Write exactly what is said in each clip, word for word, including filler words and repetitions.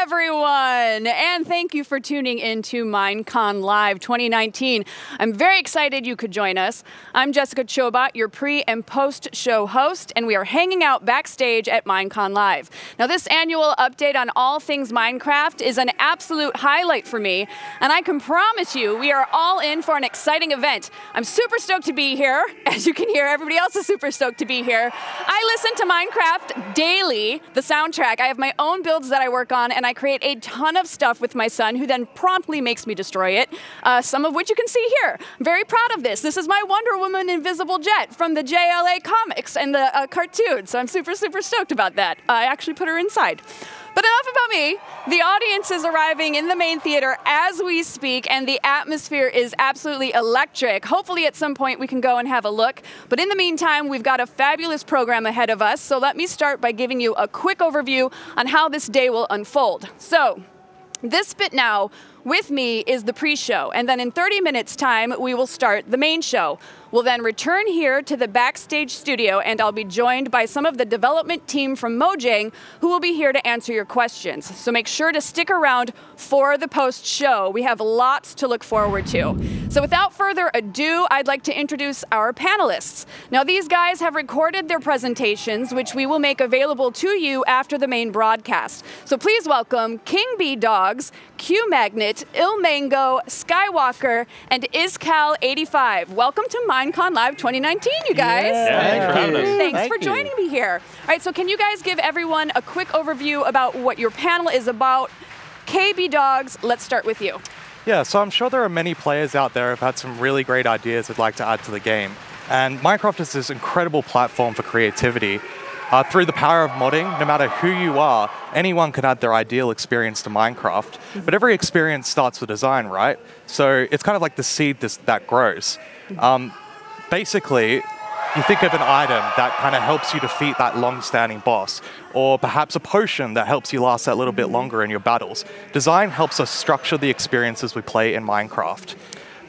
everyone, and thank you for tuning in to MineCon Live twenty nineteen. I'm very excited you could join us. I'm Jessica Chobot, your pre- and post-show host, and we are hanging out backstage at MineCon Live. Now, this annual update on all things Minecraft is an absolute highlight for me, and I can promise you we are all in for an exciting event. I'm super stoked to be here. As you can hear, everybody else is super stoked to be here. I listen to Minecraft daily, the soundtrack. I have my own builds that I work on, and I create a ton of stuff with my son, who then promptly makes me destroy it, uh, some of which you can see here. I'm very proud of this. This is my Wonder Woman Invisible Jet from the J L A comics and the uh, cartoon, so I'm super, super stoked about that. I actually put her inside. But enough about me. The audience is arriving in the main theater as we speak, and the atmosphere is absolutely electric. Hopefully at some point we can go and have a look. But in the meantime, we've got a fabulous program ahead of us, so let me start by giving you a quick overview on how this day will unfold. So, this bit now with me is the pre-show, and then in thirty minutes time, we will start the main show. We'll then return here to the backstage studio, and I'll be joined by some of the development team from Mojang, who will be here to answer your questions. So make sure to stick around for the post-show. We have lots to look forward to. So without further ado, I'd like to introduce our panelists. Now, these guys have recorded their presentations, which we will make available to you after the main broadcast. So please welcome King Bee Dogs, Q Magnet, Il Mango, Skywalker, and Iscal eighty-five. Welcome to MineCon Live twenty nineteen, you guys. Yeah. Yeah, thanks for having us. Thanks Thank for joining you. me here. All right, so can you guys give everyone a quick overview about what your panel is about? K B Dogs, let's start with you. Yeah, so I'm sure there are many players out there who've had some really great ideas they'd like to add to the game. And Minecraft is this incredible platform for creativity. Uh, through the power of modding, no matter who you are, anyone can add their ideal experience to Minecraft. Mm-hmm. But every experience starts with design, right? So it's kind of like the seed this, that grows. Mm-hmm. um, basically, you think of an item that kind of helps you defeat that long-standing boss, or perhaps a potion that helps you last that little mm-hmm. bit longer in your battles. Design helps us structure the experiences we play in Minecraft.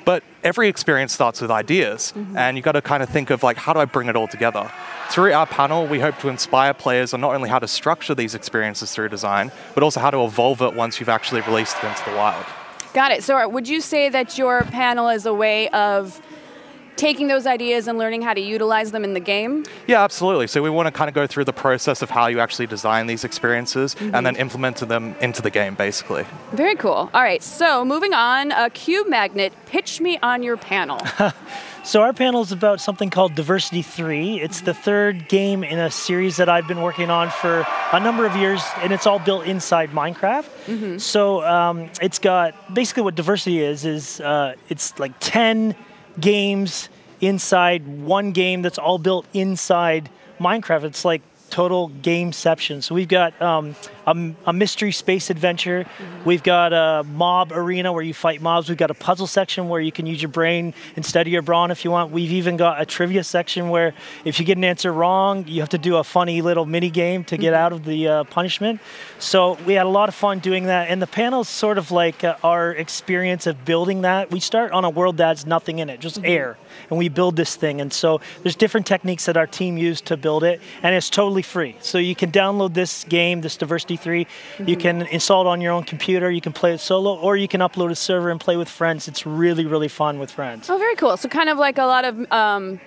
But every experience starts with ideas, mm-hmm. and you've got to kind of think of, like, how do I bring it all together? Through our panel, we hope to inspire players on not only how to structure these experiences through design, but also how to evolve it once you've actually released it into the wild. Got it. So would you say that your panel is a way of taking those ideas and learning how to utilize them in the game? Yeah, absolutely. So we want to kind of go through the process of how you actually design these experiences mm-hmm. and then implement them into the game, basically. Very cool. All right, so moving on, uh, Q Magnet, pitch me on your panel. So our panel is about something called Diversity three. It's the third game in a series that I've been working on for a number of years, and it's all built inside Minecraft. Mm-hmm. So um, it's got, basically what Diversity is, is uh, it's like ten games inside one game that's all built inside Minecraft. It's like total gameception. So we've got um, a, a mystery space adventure. Mm-hmm. We've got a mob arena where you fight mobs. We've got a puzzle section where you can use your brain instead of your brawn if you want. We've even got a trivia section where if you get an answer wrong, you have to do a funny little mini game to get mm-hmm. out of the uh, punishment. So we had a lot of fun doing that. And the panel's sort of like uh, our experience of building that. We start on a world that's nothing in it, just mm-hmm. air. And we build this thing. And so there's different techniques that our team used to build it. And it's totally free. So you can download this game, this Diversity three. Mm-hmm. You can install it on your own computer. You can play it solo, or you can upload a server and play with friends. It's really, really fun with friends. Oh, very cool. So kind of like a lot of, um,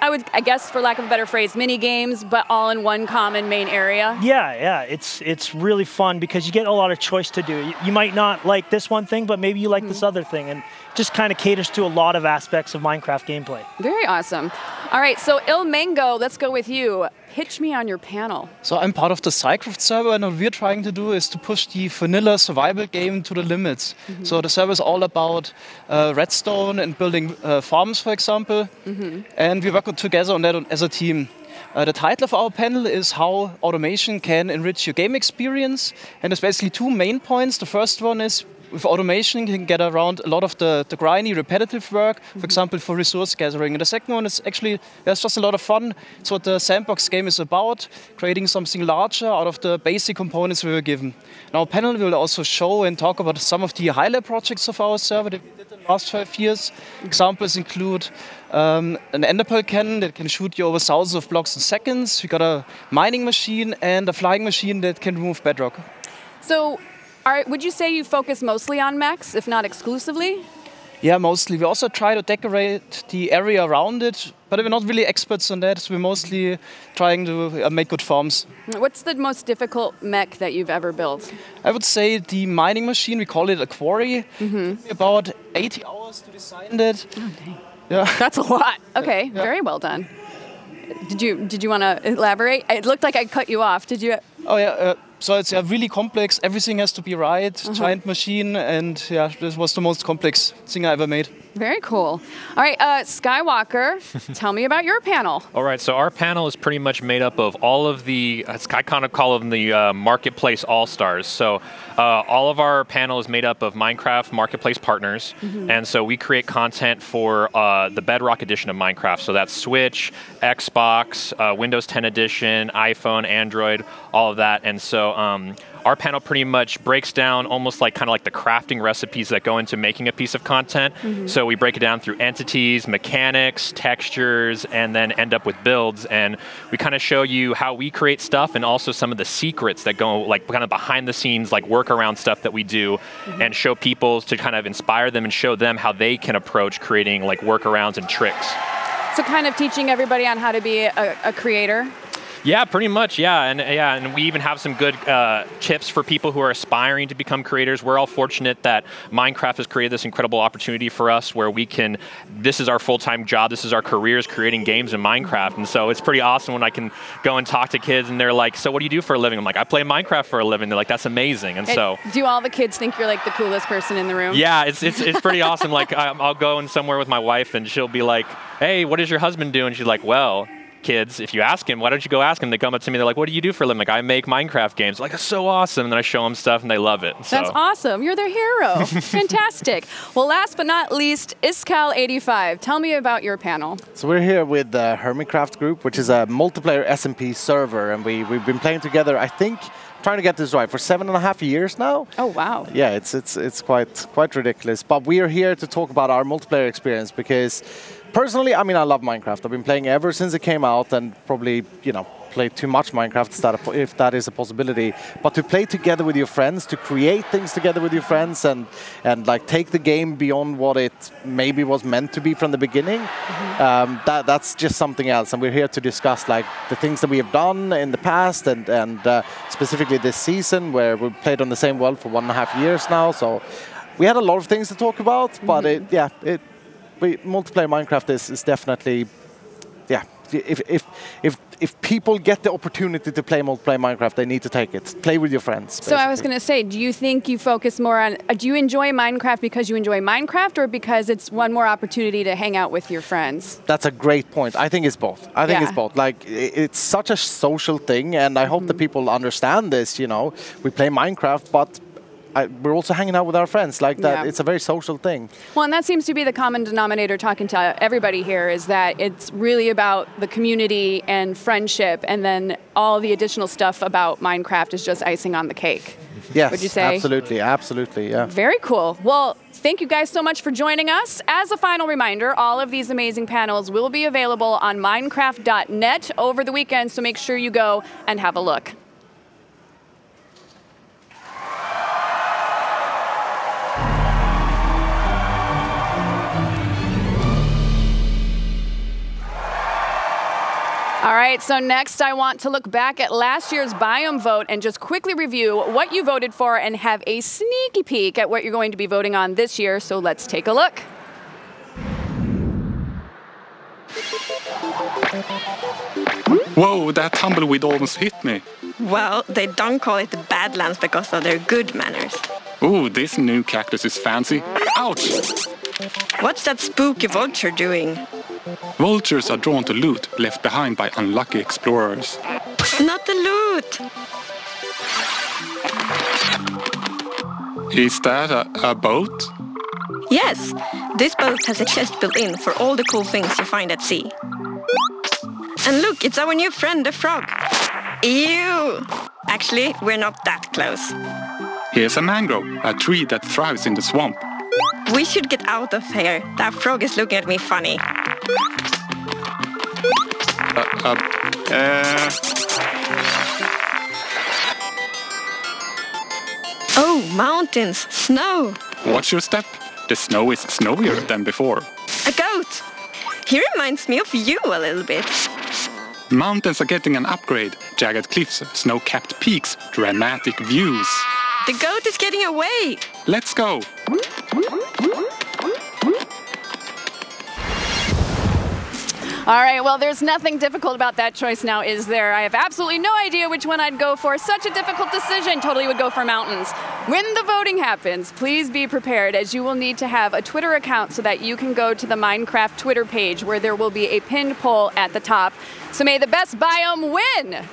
I would, I guess, for lack of a better phrase, mini games, but all in one common main area. Yeah, yeah. It's it's really fun because you get a lot of choice to do. You, you might not like this one thing, but maybe you like mm-hmm. this other thing. And just kind of caters to a lot of aspects of Minecraft gameplay. Very awesome. All right, so Il Mango, let's go with you. Pitch me on your panel. So I'm part of the Cycraft server, and what we're trying to do is to push the vanilla survival game to the limits. Mm-hmm. So the server is all about uh, redstone and building uh, farms, for example. Mm-hmm. And we work together on that as a team. Uh, the title of our panel is How Automation Can Enrich Your Game Experience. And there's basically two main points. The first one is, with automation, you can get around a lot of the, the grindy, repetitive work, mm-hmm. for example, for resource gathering. And the second one is actually, there's just a lot of fun. It's what the sandbox game is about, creating something larger out of the basic components we were given. And our panel will also show and talk about some of the highlight projects of our server that we did in the last five years. Mm-hmm. Examples include um, an enderpearl cannon that can shoot you over thousands of blocks in seconds. We got a mining machine and a flying machine that can remove bedrock. So Are, would you say you focus mostly on mechs, if not exclusively? Yeah, mostly. We also try to decorate the area around it, but we're not really experts on that. So we're mostly trying to uh, make good farms. What's the most difficult mech that you've ever built? I would say the mining machine. We call it a quarry. Mm-hmm. It took me about eighty hours to design that. Oh, dang. Yeah. That's a lot. Okay, yeah. Very well done. Did you did you want to elaborate? It looked like I cut you off. Did you? Oh yeah. Uh, so it's yeah, really complex. Everything has to be right. Uh-huh. Giant machine, and yeah, this was the most complex thing I ever made. Very cool. All right, uh, Skywalker, tell me about your panel. All right, so our panel is pretty much made up of all of the, I kind of call them the uh, Marketplace All-Stars. So uh, all of our panel is made up of Minecraft Marketplace partners. Mm-hmm. And so we create content for uh, the Bedrock edition of Minecraft. So that's Switch, Xbox, uh, Windows ten edition, iPhone, Android, all of that. And so um, our panel pretty much breaks down almost like kind of like the crafting recipes that go into making a piece of content. Mm-hmm. So we break it down through entities, mechanics, textures, and then end up with builds. And we kind of show you how we create stuff and also some of the secrets that go like kind of behind the scenes, like workaround stuff that we do, mm-hmm. and show people to kind of inspire them and show them how they can approach creating like workarounds and tricks. So kind of teaching everybody on how to be a, a creator. Yeah, pretty much. Yeah, and yeah, and we even have some good uh, tips for people who are aspiring to become creators. We're all fortunate that Minecraft has created this incredible opportunity for us, where we can. This is our full-time job. This is our careers, creating games in Minecraft, and so it's pretty awesome when I can go and talk to kids, and they're like, "So what do you do for a living?" I'm like, "I play Minecraft for a living." They're like, "That's amazing!" And, and so, do all the kids think you're like the coolest person in the room? Yeah, it's it's it's pretty awesome. Like, I'll go in somewhere with my wife, and she'll be like, "Hey, what does your husband do?" And she's like, "Well, kids, if you ask him, why don't you go ask him?" They come up to me, they're like, "What do you do for a living?" Like, "I make Minecraft games." Like, "That's so awesome." And then I show them stuff and they love it. So. That's awesome. You're their hero. Fantastic. Well, last but not least, Iscal eighty-five. Tell me about your panel. So we're here with the Hermitcraft group, which is a multiplayer S M P server. And we, we've been playing together, I think, trying to get this right for seven and a half years now. Oh, wow. Yeah, it's, it's, it's quite, quite ridiculous. But we are here to talk about our multiplayer experience because personally, I mean, I love Minecraft. I've been playing ever since it came out and probably, you know, play too much Minecraft if that is a possibility. But to play together with your friends, to create things together with your friends and, and like take the game beyond what it maybe was meant to be from the beginning, mm-hmm. um, that, that's just something else. And we're here to discuss like the things that we have done in the past and, and uh, specifically this season where we played on the same world for one and a half years now. So we had a lot of things to talk about, but mm-hmm. it, yeah, it, We, multiplayer Minecraft is, is definitely, yeah, if, if, if, if people get the opportunity to play multiplayer Minecraft, they need to take it. Play with your friends. Basically. So I was going to say, do you think you focus more on, do you enjoy Minecraft because you enjoy Minecraft or because it's one more opportunity to hang out with your friends? That's a great point. I think it's both. I think yeah. it's both. Like, it's such a social thing, and I mm-hmm. hope that people understand this, you know. We play Minecraft, but I, we're also hanging out with our friends like that. Yeah. It's a very social thing. Well, and that seems to be the common denominator talking to everybody here is that it's really about the community and friendship, and then all the additional stuff about Minecraft is just icing on the cake. Yes, would you say? Absolutely, absolutely, yeah. Very cool. Well, thank you guys so much for joining us. As a final reminder, all of these amazing panels will be available on Minecraft dot net over the weekend, so make sure you go and have a look. All right, so next I want to look back at last year's biome vote and just quickly review what you voted for and have a sneaky peek at what you're going to be voting on this year. So let's take a look. Whoa, that tumbleweed almost hit me. Well, they don't call it the Badlands because of their good manners. Ooh, this new cactus is fancy. Ouch! What's that spooky vulture doing? Vultures are drawn to loot left behind by unlucky explorers. Not the loot! Is that a, a boat? Yes, this boat has a chest built in for all the cool things you find at sea. And look, it's our new friend, the frog. Ew! Actually, we're not that close. Here's a mangrove, a tree that thrives in the swamp. We should get out of here. That frog is looking at me funny. Uh, uh, uh. Oh, mountains, snow. Watch your step. The snow is snowier than before. A goat. He reminds me of you a little bit. Mountains are getting an upgrade. Jagged cliffs, snow-capped peaks, dramatic views. The goat is getting away. Let's go. All right, well, there's nothing difficult about that choice now, is there? I have absolutely no idea which one I'd go for. Such a difficult decision. Totally would go for mountains. When the voting happens, please be prepared, as you will need to have a Twitter account so that you can go to the Minecraft Twitter page, where there will be a pinned poll at the top. So may the best biome win!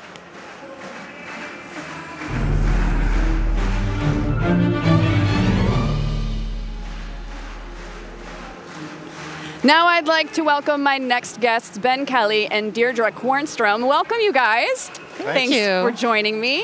Now I'd like to welcome my next guests, Ben Kelly and Deirdre Kornstrom. Welcome, you guys. Thank Thanks you. for joining me.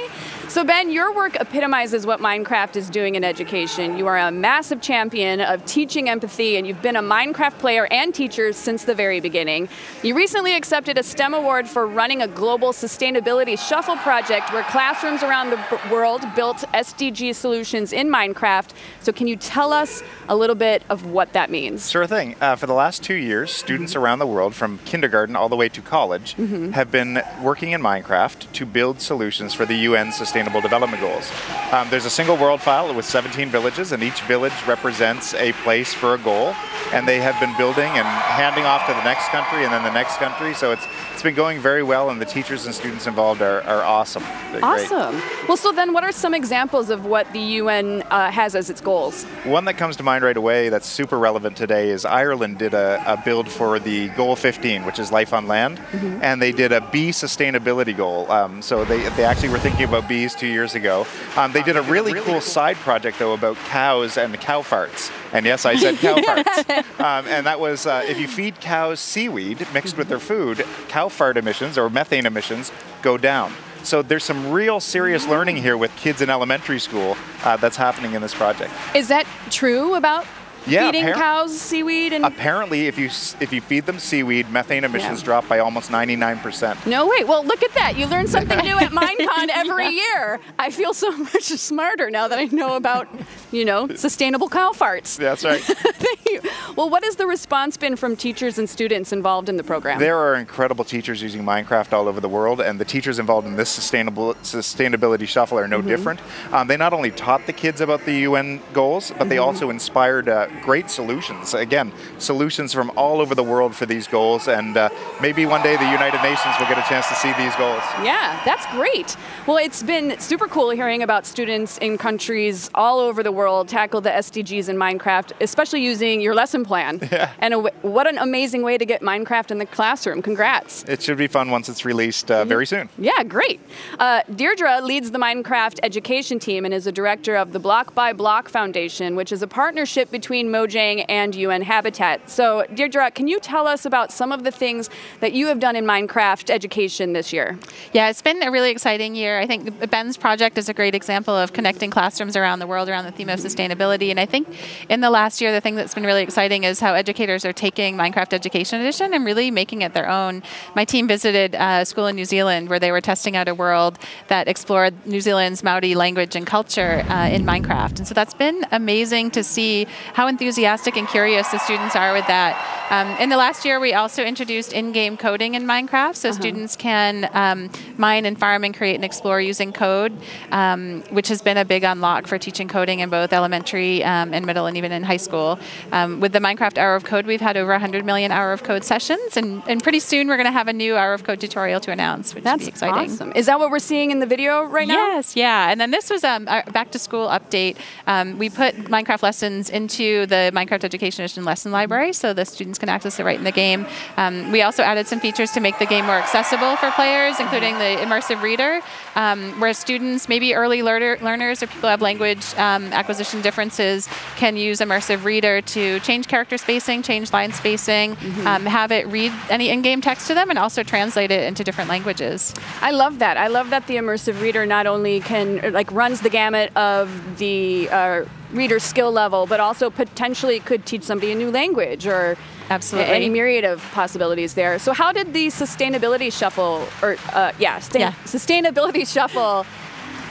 So Ben, your work epitomizes what Minecraft is doing in education. You are a massive champion of teaching empathy, and you've been a Minecraft player and teacher since the very beginning. You recently accepted a STEM award for running a global sustainability shuffle project where classrooms around the world built S D G solutions in Minecraft. So can you tell us a little bit of what that means? Sure thing. Uh, for the last two years, students mm-hmm. around the world from kindergarten all the way to college mm-hmm. have been working in Minecraft to build solutions for the U N Sustainability Development Goals. Um, there's a single world file with seventeen villages, and each village represents a place for a goal, and they have been building and handing off to the next country and then the next country. So it's it's been going very well, and the teachers and students involved are, are awesome. They're awesome. Great. Well, so then what are some examples of what the U N uh, has as its goals? One that comes to mind right away that's super relevant today is Ireland did a, a build for the goal fifteen, which is life on land, mm-hmm. and they did a bee sustainability goal. Um, so they, they actually were thinking about bees two years ago. Um, they did a really cool side project, though, about cows and cow farts. And yes, I said cow farts. Um, and that was, uh, if you feed cows seaweed mixed with their food, cow fart emissions or methane emissions go down. So there's some real serious learning here with kids in elementary school uh, that's happening in this project. Is that true about Yeah, feeding cows seaweed? And apparently, if you if you feed them seaweed, methane emissions yeah. drop by almost ninety-nine percent. No way. Well, look at that. You learn something new at MineCon every yeah. year. I feel so much smarter now that I know about, you know, sustainable cow farts. That's right. Thank you. Well, what has the response been from teachers and students involved in the program? There are incredible teachers using Minecraft all over the world, and the teachers involved in this sustainable sustainability shuffle are no mm-hmm. different. Um, they not only taught the kids about the U N goals, but mm-hmm. they also inspired uh, great solutions. Again, solutions from all over the world for these goals, and uh, maybe one day the United Nations will get a chance to see these goals. Yeah, that's great. Well, it's been super cool hearing about students in countries all over the world tackle the S D Gs in Minecraft, especially using your lesson plan. Yeah. And a w what an amazing way to get Minecraft in the classroom. Congrats. It should be fun once it's released uh, very soon. Yeah, great. Uh, Deirdre leads the Minecraft education team and is a director of the Block by Block Foundation, which is a partnership between Mojang and U N Habitat. So, Deirdre, can you tell us about some of the things that you have done in Minecraft education this year? Yeah, it's been a really exciting year. I think Ben's project is a great example of connecting classrooms around the world around the theme of sustainability. And I think in the last year, the thing that's been really exciting is how educators are taking Minecraft Education Edition and really making it their own. My team visited a school in New Zealand where they were testing out a world that explored New Zealand's Maori language and culture uh, in Minecraft. And so that's been amazing to see how enthusiastic and curious the students are with that. Um, in the last year, we also introduced in-game coding in Minecraft, so uh-huh. students can um, mine and farm and create and explore using code, um, which has been a big unlock for teaching coding in both elementary um, and middle and even in high school. Um, with the Minecraft Hour of Code, we've had over one hundred million Hour of Code sessions, and, and pretty soon we're going to have a new Hour of Code tutorial to announce, which That's is exciting. Awesome. Is that what we're seeing in the video right now? Yes, yeah. And then this was um, our back-to-school update. Um, we put Minecraft lessons into the Minecraft Education Edition lesson library, so the students can access it right in the game. Um, we also added some features to make the game more accessible for players, including the immersive reader, um, where students, maybe early learner, learners or people who have language um, acquisition differences, can use immersive reader to change character spacing, change line spacing, mm-hmm. um, have it read any in-game text to them, and also translate it into different languages. I love that. I love that the immersive reader not only can, like, runs the gamut of the uh, reader's skill level, but also potentially could teach somebody a new language or Absolutely. any myriad of possibilities there. So how did the sustainability shuffle, or uh, yeah, yeah, sustainability shuffle,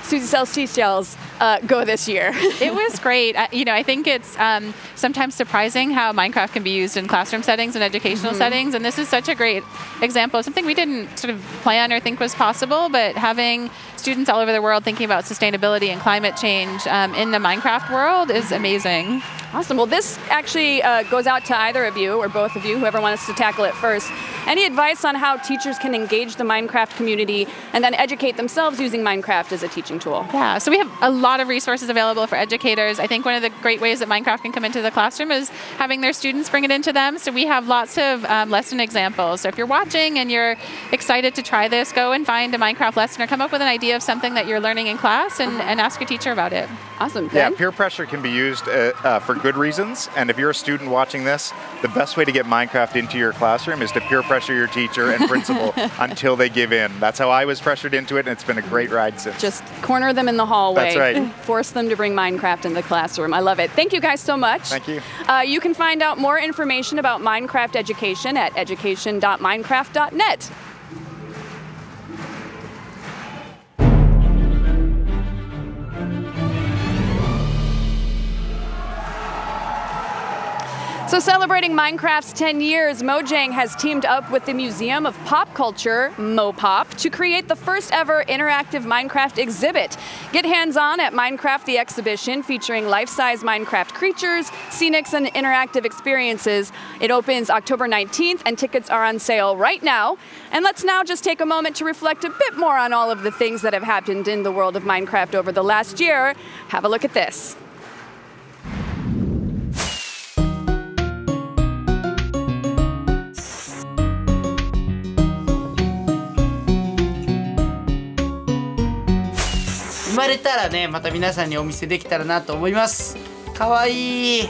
Susie Sells Seashells, uh, go this year. It was great. I, you know, I think it's um, sometimes surprising how Minecraft can be used in classroom settings and educational mm-hmm. settings, and this is such a great example of something we didn't sort of plan or think was possible, but having students all over the world thinking about sustainability and climate change um, in the Minecraft world is amazing. Awesome. Well, this actually uh, goes out to either of you or both of you, whoever wants to tackle it first. Any advice on how teachers can engage the Minecraft community and then educate themselves using Minecraft as a teaching tool? Yeah, so we have a lot of resources available for educators. I think one of the great ways that Minecraft can come into the classroom is having their students bring it into them. So we have lots of um, lesson examples. So if you're watching and you're excited to try this, go and find a Minecraft lesson or come up with an idea of something that you're learning in class and, and ask your teacher about it. Awesome. Yeah, peer pressure can be used uh, uh, for good reasons. And if you're a student watching this, the best way to get Minecraft into your classroom is to peer pressure your teacher and principal until they give in. That's how I was pressured into it, and it's been a great ride since. Just corner them in the hallway. That's right. Force them to bring Minecraft in the classroom. I love it. Thank you guys so much. Thank you. Uh, you can find out more information about Minecraft education at education dot minecraft dot net. So celebrating Minecraft's ten years, Mojang has teamed up with the Museum of Pop Culture, MoPop, to create the first ever interactive Minecraft exhibit. Get hands-on at Minecraft the Exhibition, featuring life-size Minecraft creatures, scenics, and interactive experiences. It opens October nineteenth, and tickets are on sale right now. And let's now just take a moment to reflect a bit more on all of the things that have happened in the world of Minecraft over the last year. Have a look at this.生まれたらね、また皆さんにお見せできたらなと思います。かわいい。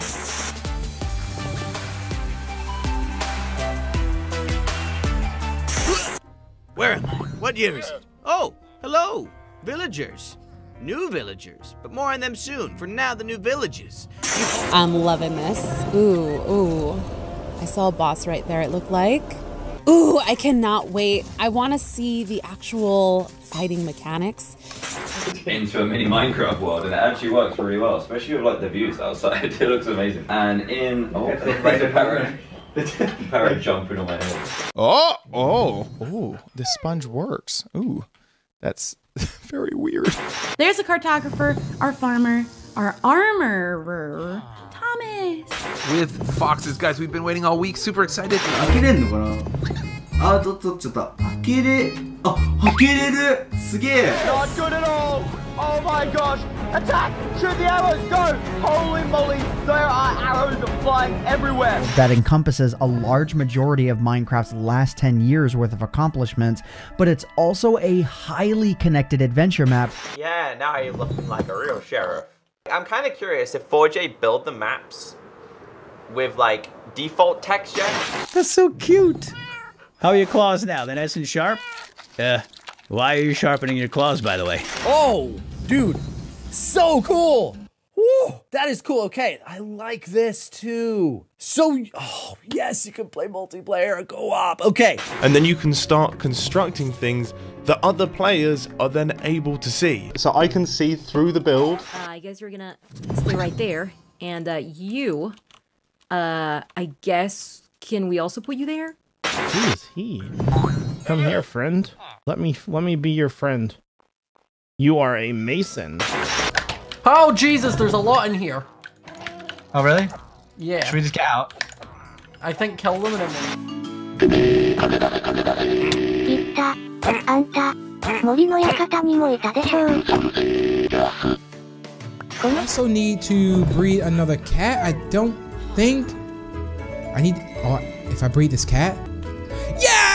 Where am I? What year is it? Oh, hello, villagers. New villagers, but more on them soon. For now, the new villages. I'm loving this. Ooh, ooh. I saw a boss right there, it looked like. Ooh, I cannot wait. I want to see the actual fighting mechanics. Into a mini Minecraft world, and it actually works really well, especially with like the views outside. It looks amazing. And in oh, the parrot, the parrot jumping on my head. Oh, oh, oh! The sponge works. Ooh, that's very weird. There's a cartographer, our farmer, our armorer, Thomas. With foxes, guys, we've been waiting all week. Super excited. Get in the Ah, I got it. Not good at all. Oh my gosh. Attack! Shoot the arrows, go! Holy moly, there are arrows flying everywhere. That encompasses a large majority of Minecraft's last ten years worth of accomplishments, but it's also a highly connected adventure map. Yeah, now you're looking like a real sheriff. I'm kind of curious if four J build the maps with like default texture. That's so cute. How are your claws now? They're nice and sharp? Uh, why are you sharpening your claws, by the way? Oh, dude, so cool! Woo, that is cool, okay, I like this too. So, oh, yes, you can play multiplayer or co-op, okay. And then you can start constructing things that other players are then able to see. So I can see through the build. Uh, you guys are gonna stay right there, and uh, you, uh, I guess, can we also put you there? Who is he? Come here, friend. Let me let me be your friend. You are a mason. Oh Jesus, there's a lot in here. Oh really? Yeah. Should we just get out? I think kill them and then. I also need to breed another cat. I don't think I need. Oh, if I breed this cat. Yeah!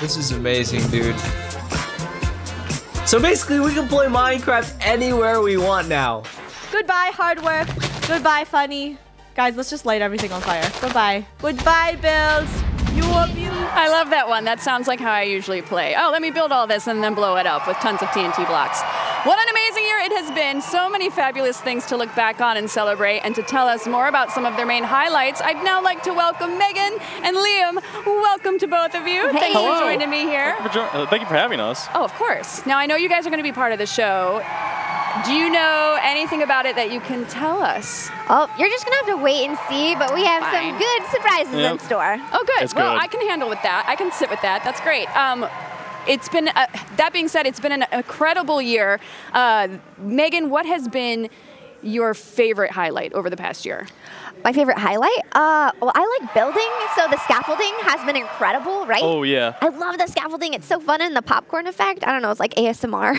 This is amazing, dude. So basically, we can play Minecraft anywhere we want now. Goodbye, hard work. Goodbye, funny. Guys, let's just light everything on fire. Goodbye. Goodbye, builds. You abuse. I love that one. That sounds like how I usually play. Oh, let me build all this and then blow it up with tons of T N T blocks. What an amazing year it has been. So many fabulous things to look back on and celebrate. And to tell us more about some of their main highlights, I'd now like to welcome Megan and Liam. Welcome to both of you. Hey. Thank you for joining me here. Thank you, for uh, thank you for having us. Oh, of course. Now, I know you guys are going to be part of the show. Do you know anything about it that you can tell us? Oh, you're just going to have to wait and see, but we have Fine. some good surprises yep. in store. Oh, good. It's well, good. I can handle with that. I can sit with that. That's great. Um, it's been, a, that being said, it's been an incredible year. Uh, Megan, what has been your favorite highlight over the past year? My favorite highlight? Uh, well, I like building, so the scaffolding has been incredible, right? Oh, yeah. I love the scaffolding. It's so fun, and the popcorn effect. I don't know. It's like A S M R.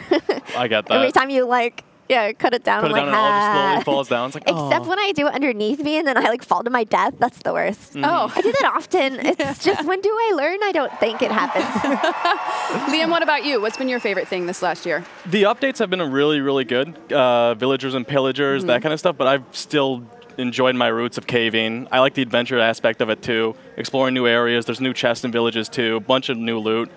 I got that. Every time you, like, yeah, cut it down. Cut it like, down, and ah. it all just slowly falls down. It's like, except oh. when I do it underneath me, and then I, like, fall to my death. That's the worst. Mm. Oh. I do that often. It's just, when do I learn? I don't think it happens. Liam, what about you? What's been your favorite thing this last year? The updates have been really, really good. Uh, villagers and pillagers, mm. that kind of stuff, but I've still enjoyed my roots of caving. I like the adventure aspect of it too. Exploring new areas. There's new chests and villages too. A bunch of new loot.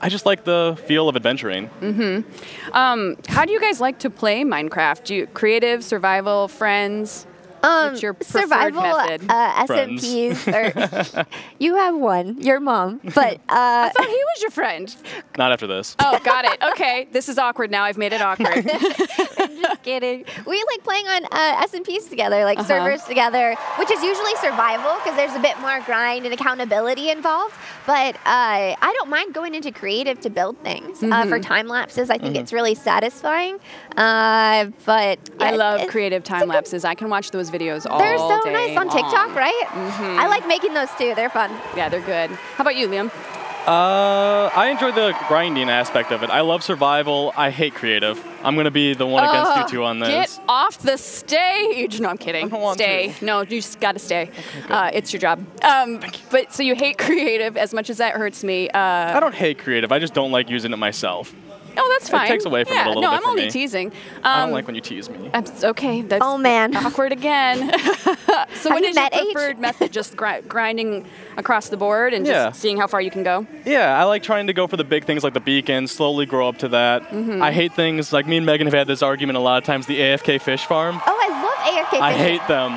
I just like the feel of adventuring. Mm-hmm. Um, how do you guys like to play Minecraft? Do you, creative, survival, friends? Um, What's your preferred survival method? Uh, S M Ps. Or you have one. Your mom. But uh, I thought he was your friend. Not after this. Oh, got it. Okay, this is awkward now. I've made it awkward. I'm just kidding. We like playing on uh, S M Ps together, like uh-huh. servers together, which is usually survival because there's a bit more grind and accountability involved. But uh, I don't mind going into creative to build things mm-hmm. uh, for time lapses. I think mm-hmm. it's really satisfying. Uh, but yeah, I love it's, creative time it's lapses. I can watch those videos all They're so day nice on TikTok, long. right? Mm-hmm. I like making those too. They're fun. Yeah, they're good. How about you, Liam? Uh, I enjoy the grinding aspect of it. I love survival. I hate creative. I'm going to be the one uh, against you two on this. Get off the stage. No, I'm kidding. I don't want stay. To. No, you just got to stay. Okay, uh, it's your job. Um, you. But so you hate creative as much as that hurts me. Uh, I don't hate creative. I just don't like using it myself. Oh, that's fine. It takes away from yeah, it a little no, bit I'm for only me. teasing. Um, I don't like when you tease me. I'm, okay, that's oh, man. awkward again. So what is your preferred age? method? Just gri grinding across the board and yeah. just seeing how far you can go? Yeah, I like trying to go for the big things like the beacon, slowly grow up to that. Mm-hmm. I hate things like me and Megan have had this argument a lot of times, the A F K fish farm. Oh, I love A F K fish I hate them.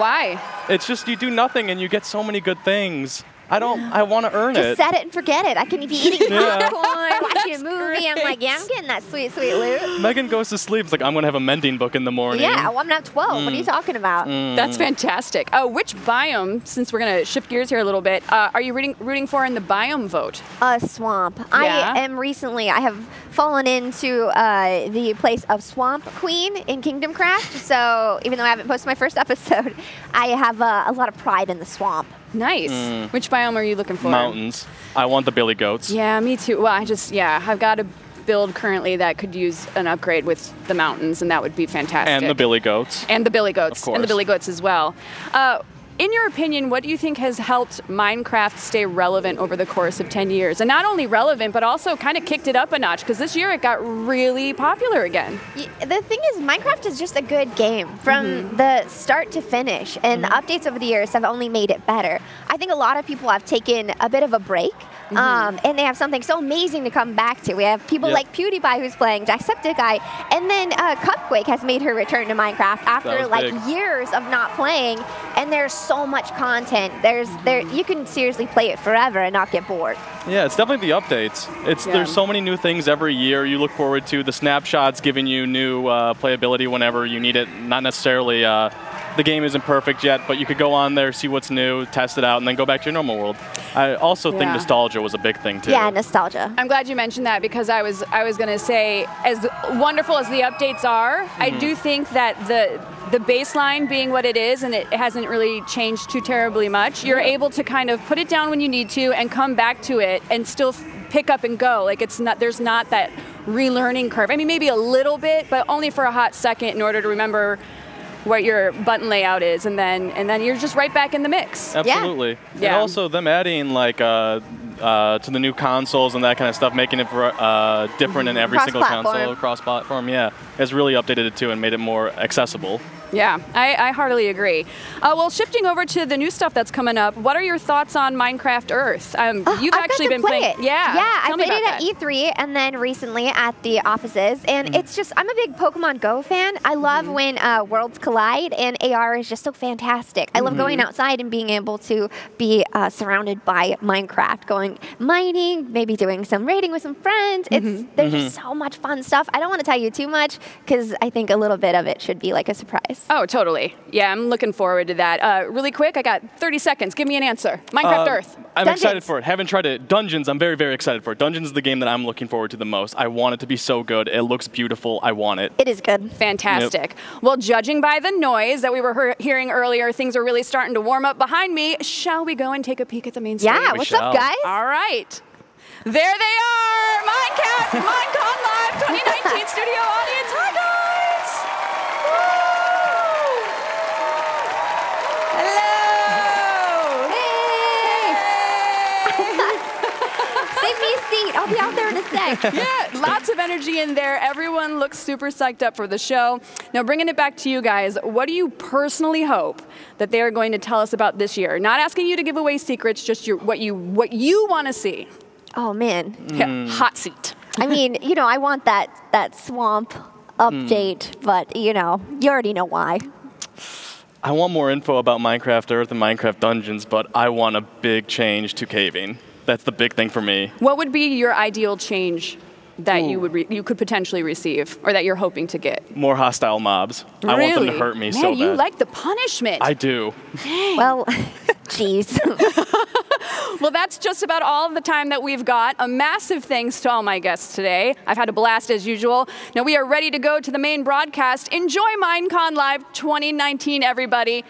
Why? It's just you do nothing and you get so many good things. I don't, I want to earn Just it. Just set it and forget it. I can be eating yeah. popcorn, watching a movie. Great. I'm like, yeah, I'm getting that sweet, sweet loot. Megan goes to sleep. It's like, I'm going to have a mending book in the morning. Yeah, well, I'm not twelve. Mm. What are you talking about? Mm. That's fantastic. Uh, which biome, since we're going to shift gears here a little bit, uh, are you rooting, rooting for in the biome vote? A swamp. Yeah. I am recently, I have fallen into uh, the place of Swamp Queen in Kingdom Craft. So even though I haven't posted my first episode, I have uh, a lot of pride in the swamp. Nice. Mm. Which biome are you looking for? Mountains. I want the billy goats. Yeah, me too. Well, I just, yeah, I've got a build currently that could use an upgrade with the mountains, and that would be fantastic. And the billy goats. And the billy goats. Of course. And the billy goats as well. Uh, in your opinion, what do you think has helped Minecraft stay relevant over the course of ten years? And not only relevant, but also kind of kicked it up a notch, because this year it got really popular again. The thing is, Minecraft is just a good game from mm-hmm. the start to finish, and mm-hmm. the updates over the years have only made it better. I think a lot of people have taken a bit of a break, mm-hmm. um, and they have something so amazing to come back to. We have people yep. like PewDiePie who's playing, Jacksepticeye, and then uh, Cupquake has made her return to Minecraft after like big. years of not playing, and there's so So much content. There's there you can seriously play it forever and not get bored. Yeah, it's definitely the updates. It's yeah. there's so many new things every year. You look forward to the snapshots giving you new uh, playability whenever you need it. Not necessarily uh, the game isn't perfect yet, but you could go on there, see what's new, test it out, and then go back to your normal world. I also yeah. think nostalgia was a big thing too. Yeah, nostalgia. I'm glad you mentioned that because I was I was gonna say as wonderful as the updates are, mm-hmm. I do think that the the baseline being what it is, and it hasn't really changed too terribly much, you're yeah. able to kind of put it down when you need to and come back to it and still f pick up and go. Like it's not, there's not that relearning curve. I mean, maybe a little bit, but only for a hot second in order to remember what your button layout is, and then and then you're just right back in the mix. Absolutely. Yeah. And yeah. also them adding like uh, uh, to the new consoles and that kind of stuff, making it uh, different mm-hmm. in every cross single platform. console, cross-platform, yeah, has really updated it too and made it more accessible. Yeah, I, I heartily agree. Uh, well, shifting over to the new stuff that's coming up, what are your thoughts on Minecraft Earth? Um, oh, you've I've actually been play playing it. Yeah, yeah. Tell I played it at that. E three and then recently at the offices, and mm. it's just, I'm a big Pokemon Go fan. I love mm. when uh, worlds collide, and A R is just so fantastic. I love mm. going outside and being able to be uh, surrounded by Minecraft, going mining, maybe doing some raiding with some friends. Mm-hmm. It's There's mm-hmm. just so much fun stuff. I don't want to tell you too much, because I think a little bit of it should be like a surprise. Oh, totally. Yeah, I'm looking forward to that. Uh, really quick, I got thirty seconds. Give me an answer. Minecraft uh, Earth. I'm Dungeons. excited for it. Haven't tried it. Dungeons, I'm very, very excited for it. Dungeons is the game that I'm looking forward to the most. I want it to be so good. It looks beautiful. I want it. It is good. Fantastic. Yep. Well, judging by the noise that we were he hearing earlier, things are really starting to warm up behind me. Shall we go and take a peek at the main stage? Yeah, we what's shall. up, guys? All right. There they are. Minecraft, MineCon Live twenty nineteen Studio Audience. Hi, guys. Woo. Hello. Hey. Save me a seat. I'll be out there in a sec. Yeah, lots of energy in there. Everyone looks super psyched up for the show. Now, bringing it back to you guys, what do you personally hope that they are going to tell us about this year? Not asking you to give away secrets, just your, what you what you want to see. Oh, man. Mm. Yeah, hot seat. I mean, you know, I want that, that swamp update, mm. but, you know, you already know why. I want more info about Minecraft Earth and Minecraft Dungeons, but I want a big change to caving. That's the big thing for me. What would be your ideal change that Ooh. you would re you could potentially receive, or that you're hoping to get? More hostile mobs. Really? I want them to hurt me Man, so bad. Man, you like the punishment. I do. Well, jeez. Well, that's just about all of the time that we've got. A massive thanks to all my guests today. I've had a blast as usual. Now we are ready to go to the main broadcast. Enjoy MineCon Live twenty nineteen, everybody.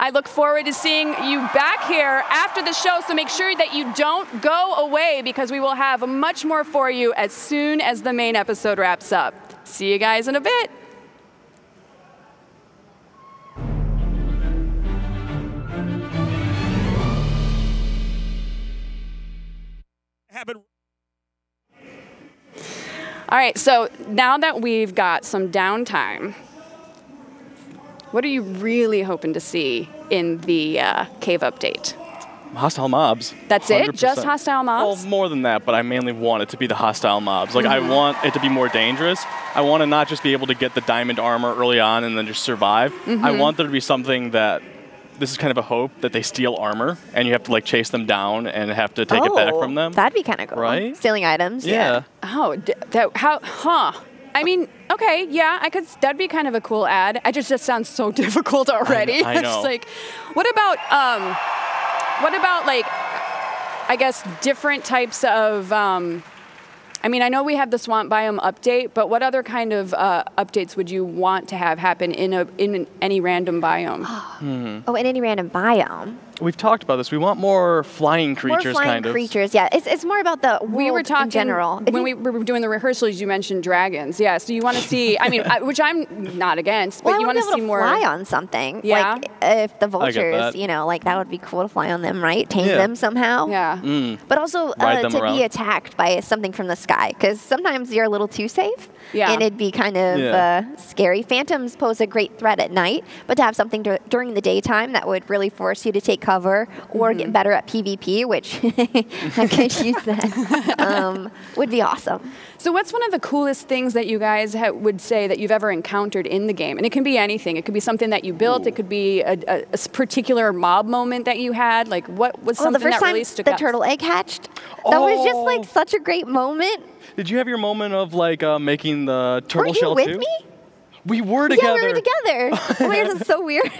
I look forward to seeing you back here after the show, so make sure that you don't go away, because we will have much more for you as soon as the main episode wraps up. See you guys in a bit. All right, so now that we've got some downtime, what are you really hoping to see in the uh, cave update? Hostile mobs. That's one hundred percent. It? Just hostile mobs? Well, more than that, but I mainly want it to be the hostile mobs. Like, mm-hmm. I want it to be more dangerous. I want to not just be able to get the diamond armor early on and then just survive. Mm-hmm. I want there to be something that... This is kind of a hope that they steal armor and you have to like chase them down and have to take oh, it back from them. That'd be kind of cool. Right? Stealing items. Yeah. yeah. Oh, d that, how, huh. I mean, okay, yeah, I could, that'd be kind of a cool ad. I just, just sounds so difficult already. I, I know. It's like, what about, um, what about like, I guess different types of, um, I mean, I know we have the swamp biome update, but what other kind of uh, updates would you want to have happen in, a, in any random biome? mm-hmm. Oh, in any random biome? We've talked about this. We want more flying creatures, more flying kind of. creatures, yeah. It's, it's more about the world we were talking, in general. When we were doing the rehearsals, you mentioned dragons. Yeah, so you want to see, I mean, I, which I'm not against, but well, you want to see more. fly on something. Yeah. Like, if the vultures, you know, like, that would be cool to fly on them, right? Tame yeah. them somehow. Yeah. Mm. But also uh, to around. be attacked by something from the sky, because sometimes you're a little too safe, yeah. and it'd be kind of yeah. uh, scary. Phantoms pose a great threat at night, but to have something to, during the daytime that would really force you to take cover or mm-hmm. get better at P v P, which I could use that, um, would be awesome. So what's one of the coolest things that you guys ha would say that you've ever encountered in the game? And it can be anything. It could be something that you built. Ooh. It could be a, a, a particular mob moment that you had. Like, what was oh, something the first that time really stuck the out? The turtle egg hatched. Oh. That was just like such a great moment. Did you have your moment of like uh, making the turtle shell too? Were you with me? We were together. Yeah, we were together. Weird, it's so weird.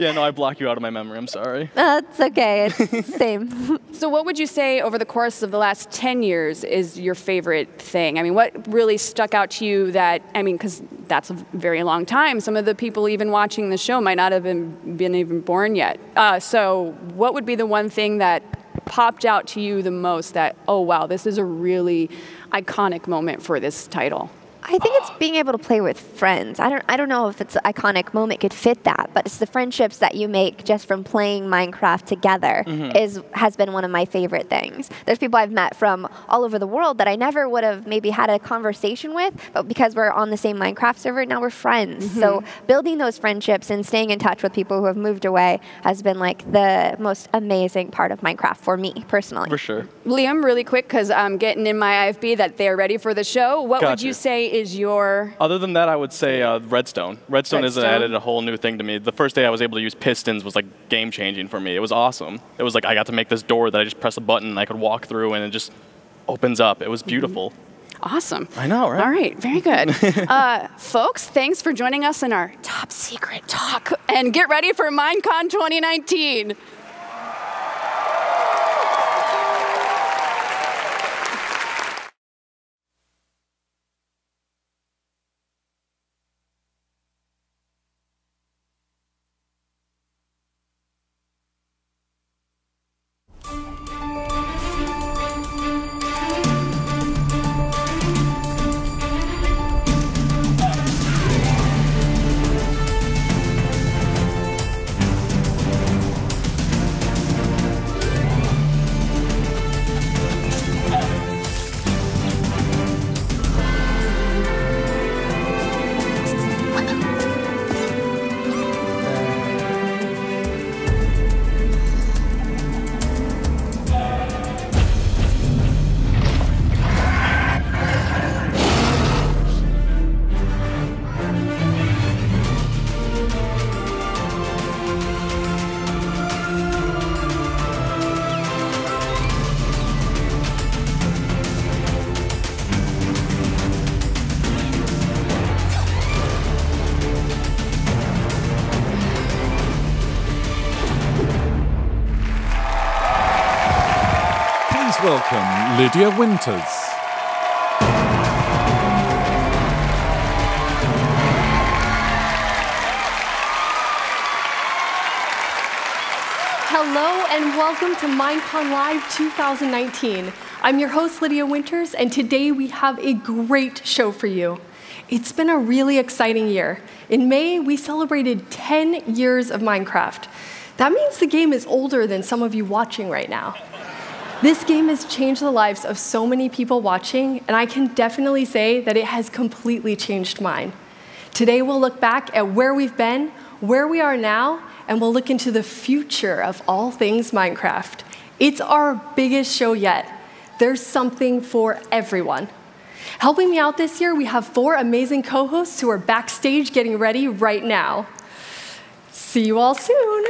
Yeah, no, I block you out of my memory. I'm sorry. That's uh, okay. It's same. So what would you say over the course of the last ten years is your favorite thing? I mean, what really stuck out to you that, I mean, because that's a very long time. Some of the people even watching the show might not have been, been even born yet. Uh, so what would be the one thing that popped out to you the most that, oh, wow, this is a really iconic moment for this title? I think it's being able to play with friends. I don't, I don't know if it's an iconic moment could fit that, but it's the friendships that you make just from playing Minecraft together mm-hmm. is has been one of my favorite things. There's people I've met from all over the world that I never would have maybe had a conversation with, but because we're on the same Minecraft server, now we're friends. Mm-hmm. So building those friendships and staying in touch with people who have moved away has been like the most amazing part of Minecraft for me personally. For sure. Liam, really quick, because I'm getting in my I F B that they're ready for the show. What gotcha. would you say is your... Other than that, I would say uh, redstone. Redstone has added a whole new thing to me. The first day I was able to use pistons was like game-changing for me. It was awesome. It was like I got to make this door that I just press a button and I could walk through and it just opens up. It was beautiful. Mm-hmm. Awesome. I know, right? All right, very good. uh, folks, thanks for joining us in our top secret talk. And get ready for MineCon twenty nineteen. Welcome, Lydia Winters. Hello and welcome to MineCon Live twenty nineteen. I'm your host, Lydia Winters, and today we have a great show for you. It's been a really exciting year. In May, we celebrated ten years of Minecraft. That means the game is older than some of you watching right now. This game has changed the lives of so many people watching, and I can definitely say that it has completely changed mine. Today, we'll look back at where we've been, where we are now, and we'll look into the future of all things Minecraft. It's our biggest show yet. There's something for everyone. Helping me out this year, we have four amazing co-hosts who are backstage getting ready right now. See you all soon.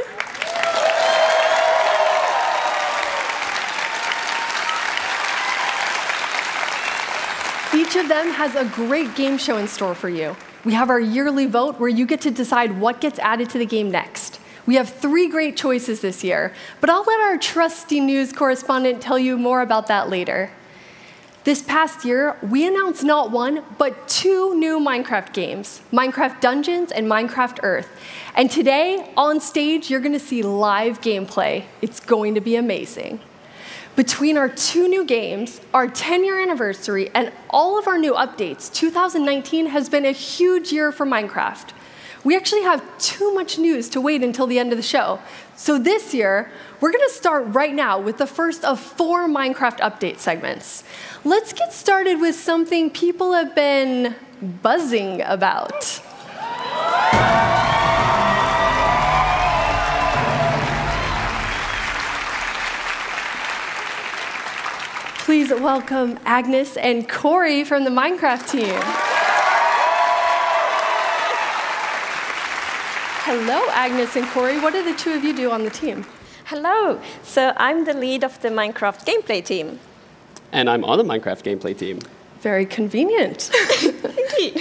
Each of them has a great game show in store for you. We have our yearly vote where you get to decide what gets added to the game next. We have three great choices this year, but I'll let our trusty news correspondent tell you more about that later. This past year, we announced not one, but two new Minecraft games, Minecraft Dungeons and Minecraft Earth. And today, on stage, you're gonna see live gameplay. It's going to be amazing. Between our two new games, our ten-year anniversary, and all of our new updates, two thousand nineteen has been a huge year for Minecraft. We actually have too much news to wait until the end of the show. So this year, we're going to start right now with the first of four Minecraft update segments. Let's get started with something people have been buzzing about. Please welcome Agnes and Corey from the Minecraft team. Hello, Agnes and Corey. What do the two of you do on the team? Hello. So I'm the lead of the Minecraft gameplay team. And I'm on the Minecraft gameplay team. Very convenient. Thank you.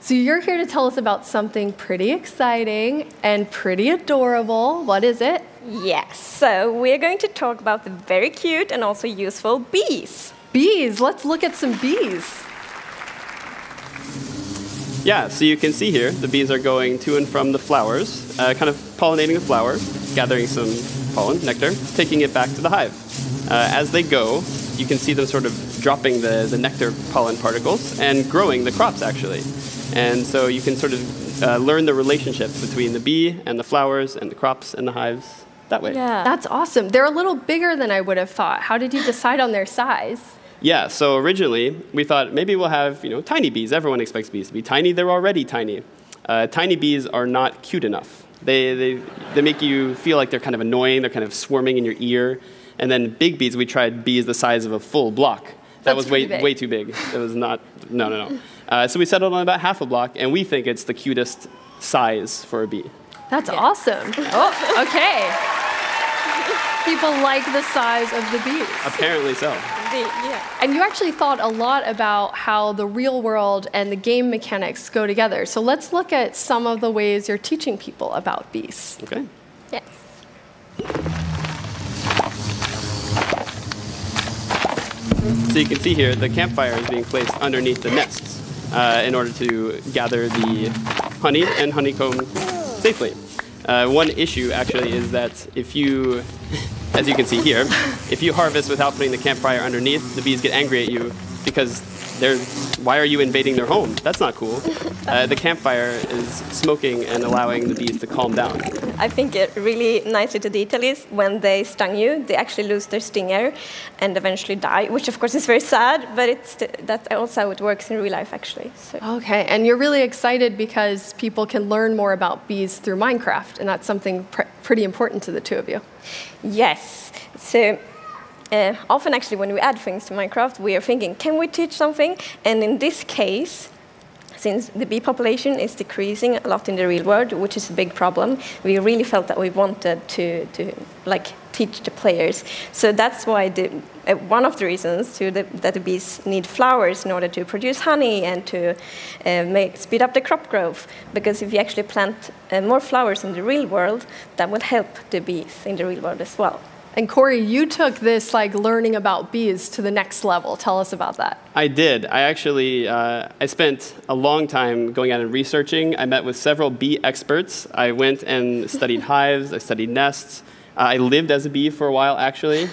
So you're here to tell us about something pretty exciting and pretty adorable. What is it? Yes, so we're going to talk about the very cute and also useful bees. Bees, let's look at some bees. Yeah, so you can see here, the bees are going to and from the flowers, uh, kind of pollinating the flower, gathering some pollen, nectar, taking it back to the hive. Uh, as they go, you can see them sort of dropping the, the nectar pollen particles and growing the crops, actually. And so you can sort of uh, learn the relationship between the bee and the flowers and the crops and the hives that way. Yeah, that's awesome. They're a little bigger than I would have thought. How did you decide on their size? Yeah, so originally we thought maybe we'll have, you know, tiny bees. Everyone expects bees to be tiny. They're already tiny. Uh, tiny bees are not cute enough. They, they, they make you feel like they're kind of annoying. They're kind of swarming in your ear. And then big bees, we tried bees the size of a full block. That That's was way, way too big. It was not, no, no, no. Uh, so we settled on about half a block, and we think it's the cutest size for a bee. That's yeah. awesome. Oh, okay. People like the size of the bees. Apparently so. The, yeah. And you actually thought a lot about how the real world and the game mechanics go together. So let's look at some of the ways you're teaching people about bees. Okay. Yes. So you can see here the campfire is being placed underneath the nests uh, in order to gather the honey and honeycomb safely. Uh, one issue actually is that if you, as you can see here, if you harvest without putting the campfire underneath, the bees get angry at you because they're, why are you invading their home? That's not cool. Uh, the campfire is smoking and allowing the bees to calm down. I think it really nicely to detail is when they stung you, they actually lose their stinger and eventually die, which of course is very sad, but it's that's also how it works in real life actually. So. Okay, and you're really excited because people can learn more about bees through Minecraft, and that's something pr pretty important to the two of you. Yes. So. Uh, often actually when we add things to Minecraft, we are thinking, can we teach something? And in this case, since the bee population is decreasing a lot in the real world, which is a big problem, we really felt that we wanted to, to like, teach the players. So that's why the, uh, one of the reasons to the, that the bees need flowers in order to produce honey and to uh, make, speed up the crop growth. Because if you actually plant uh, more flowers in the real world, that would help the bees in the real world as well. And Corey, you took this like learning about bees to the next level. Tell us about that. I did. I actually, uh, I spent a long time going out and researching. I met with several bee experts. I went and studied hives. I studied nests. Uh, I lived as a bee for a while, actually.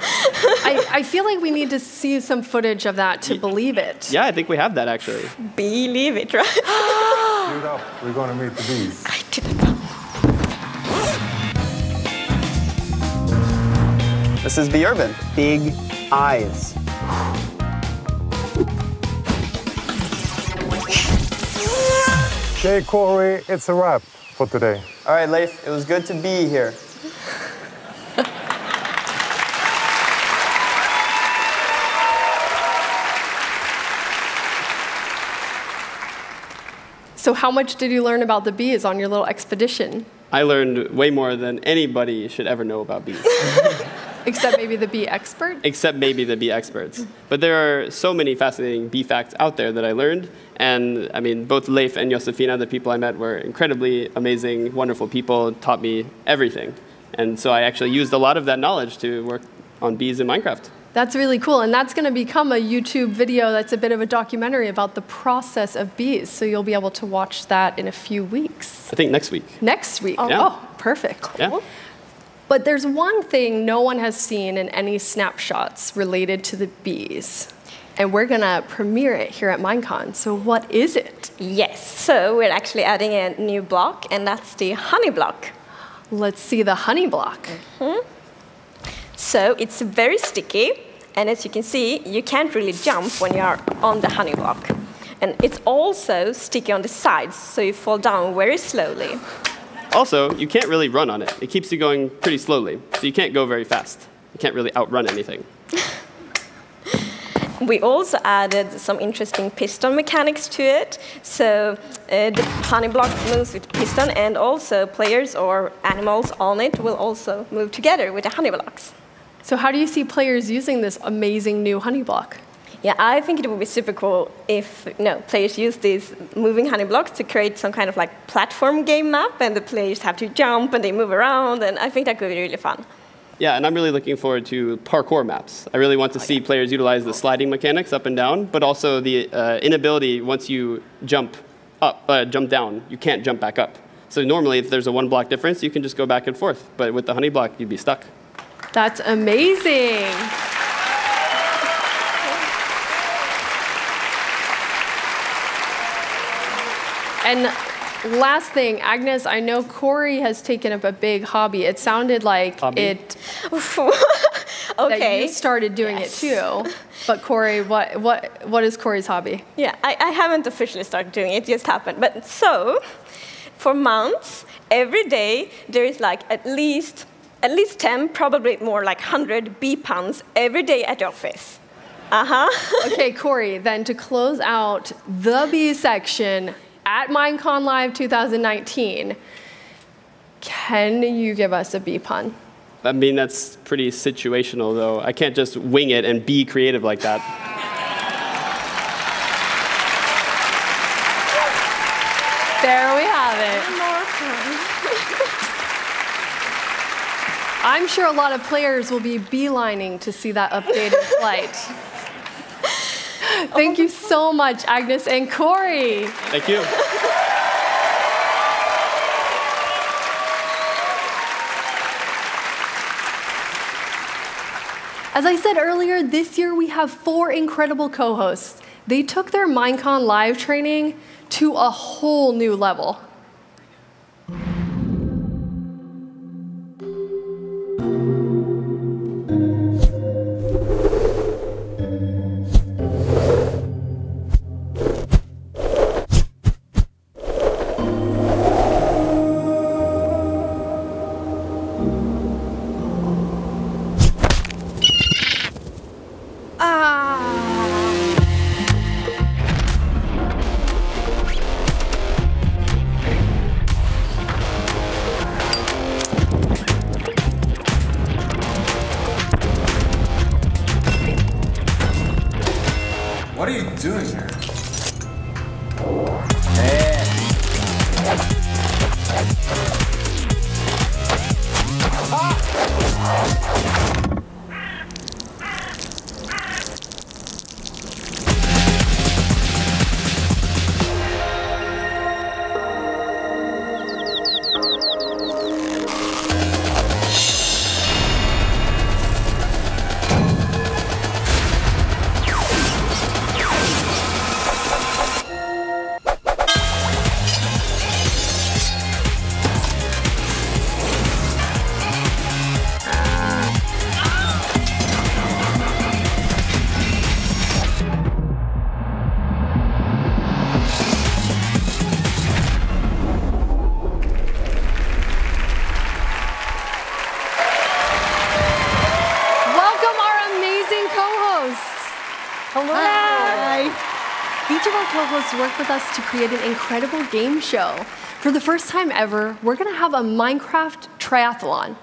I, I feel like we need to see some footage of that to believe it. Yeah, I think we have that, actually. Believe it, right? Dude up. We're going to meet the bees. I didn't know. This is Bee Urban. Big eyes. Okay, Corey, it's a wrap for today. All right, Leif, it was good to be here. So how much did you learn about the bees on your little expedition? I learned way more than anybody should ever know about bees. Except maybe the bee expert? Except maybe the bee experts. But there are so many fascinating bee facts out there that I learned. And I mean, both Leif and Josefina, the people I met, were incredibly amazing, wonderful people, taught me everything. And so I actually used a lot of that knowledge to work on bees in Minecraft. That's really cool. And that's going to become a YouTube video that's a bit of a documentary about the process of bees. So you'll be able to watch that in a few weeks. I think next week. Next week. Oh, yeah. Oh, perfect. Cool. Yeah. But there's one thing no one has seen in any snapshots related to the bees. And we're going to premiere it here at MINECON. So what is it? Yes. So we're actually adding a new block, and that's the honey block. Let's see the honey block. Mm-hmm. So it's very sticky. And as you can see, you can't really jump when you are on the honey block. And it's also sticky on the sides, so you fall down very slowly. Also, you can't really run on it. It keeps you going pretty slowly, so you can't go very fast. You can't really outrun anything. We also added some interesting piston mechanics to it. So uh, the honey block moves with piston, and also players or animals on it will also move together with the honey blocks. So how do you see players using this amazing new honey block? Yeah, I think it would be super cool if you know, players use these moving honey blocks to create some kind of like platform game map, and the players have to jump and they move around, and I think that could be really fun. Yeah, and I'm really looking forward to parkour maps. I really want to okay. see players utilize the sliding mechanics up and down, but also the uh, inability once you jump up, uh, jump down, you can't jump back up. So normally if there's a one block difference, you can just go back and forth, but with the honey block, you'd be stuck. That's amazing. And last thing, Agnes, I know Corey has taken up a big hobby. It sounded like hobby. it okay. that you started doing yes. it too. But Corey, what what what is Corey's hobby? Yeah, I, I haven't officially started doing it, it just happened. But so for months, every day there is like at least at least ten, probably more like one hundred bee puns every day at the office. Uh-huh. Okay, Corey, then to close out the bee section at MineCon Live two thousand nineteen, can you give us a bee pun? I mean, that's pretty situational, though. I can't just wing it and be creative like that. There we have it. I'm sure a lot of players will be beelining to see that updated flight. Thank you so much, Agnes and Corey. Thank you. As I said earlier, this year we have four incredible co-hosts. They took their MineCon Live training to a whole new level. Work with us to create an incredible game show. For the first time ever, we're going to have a Minecraft triathlon.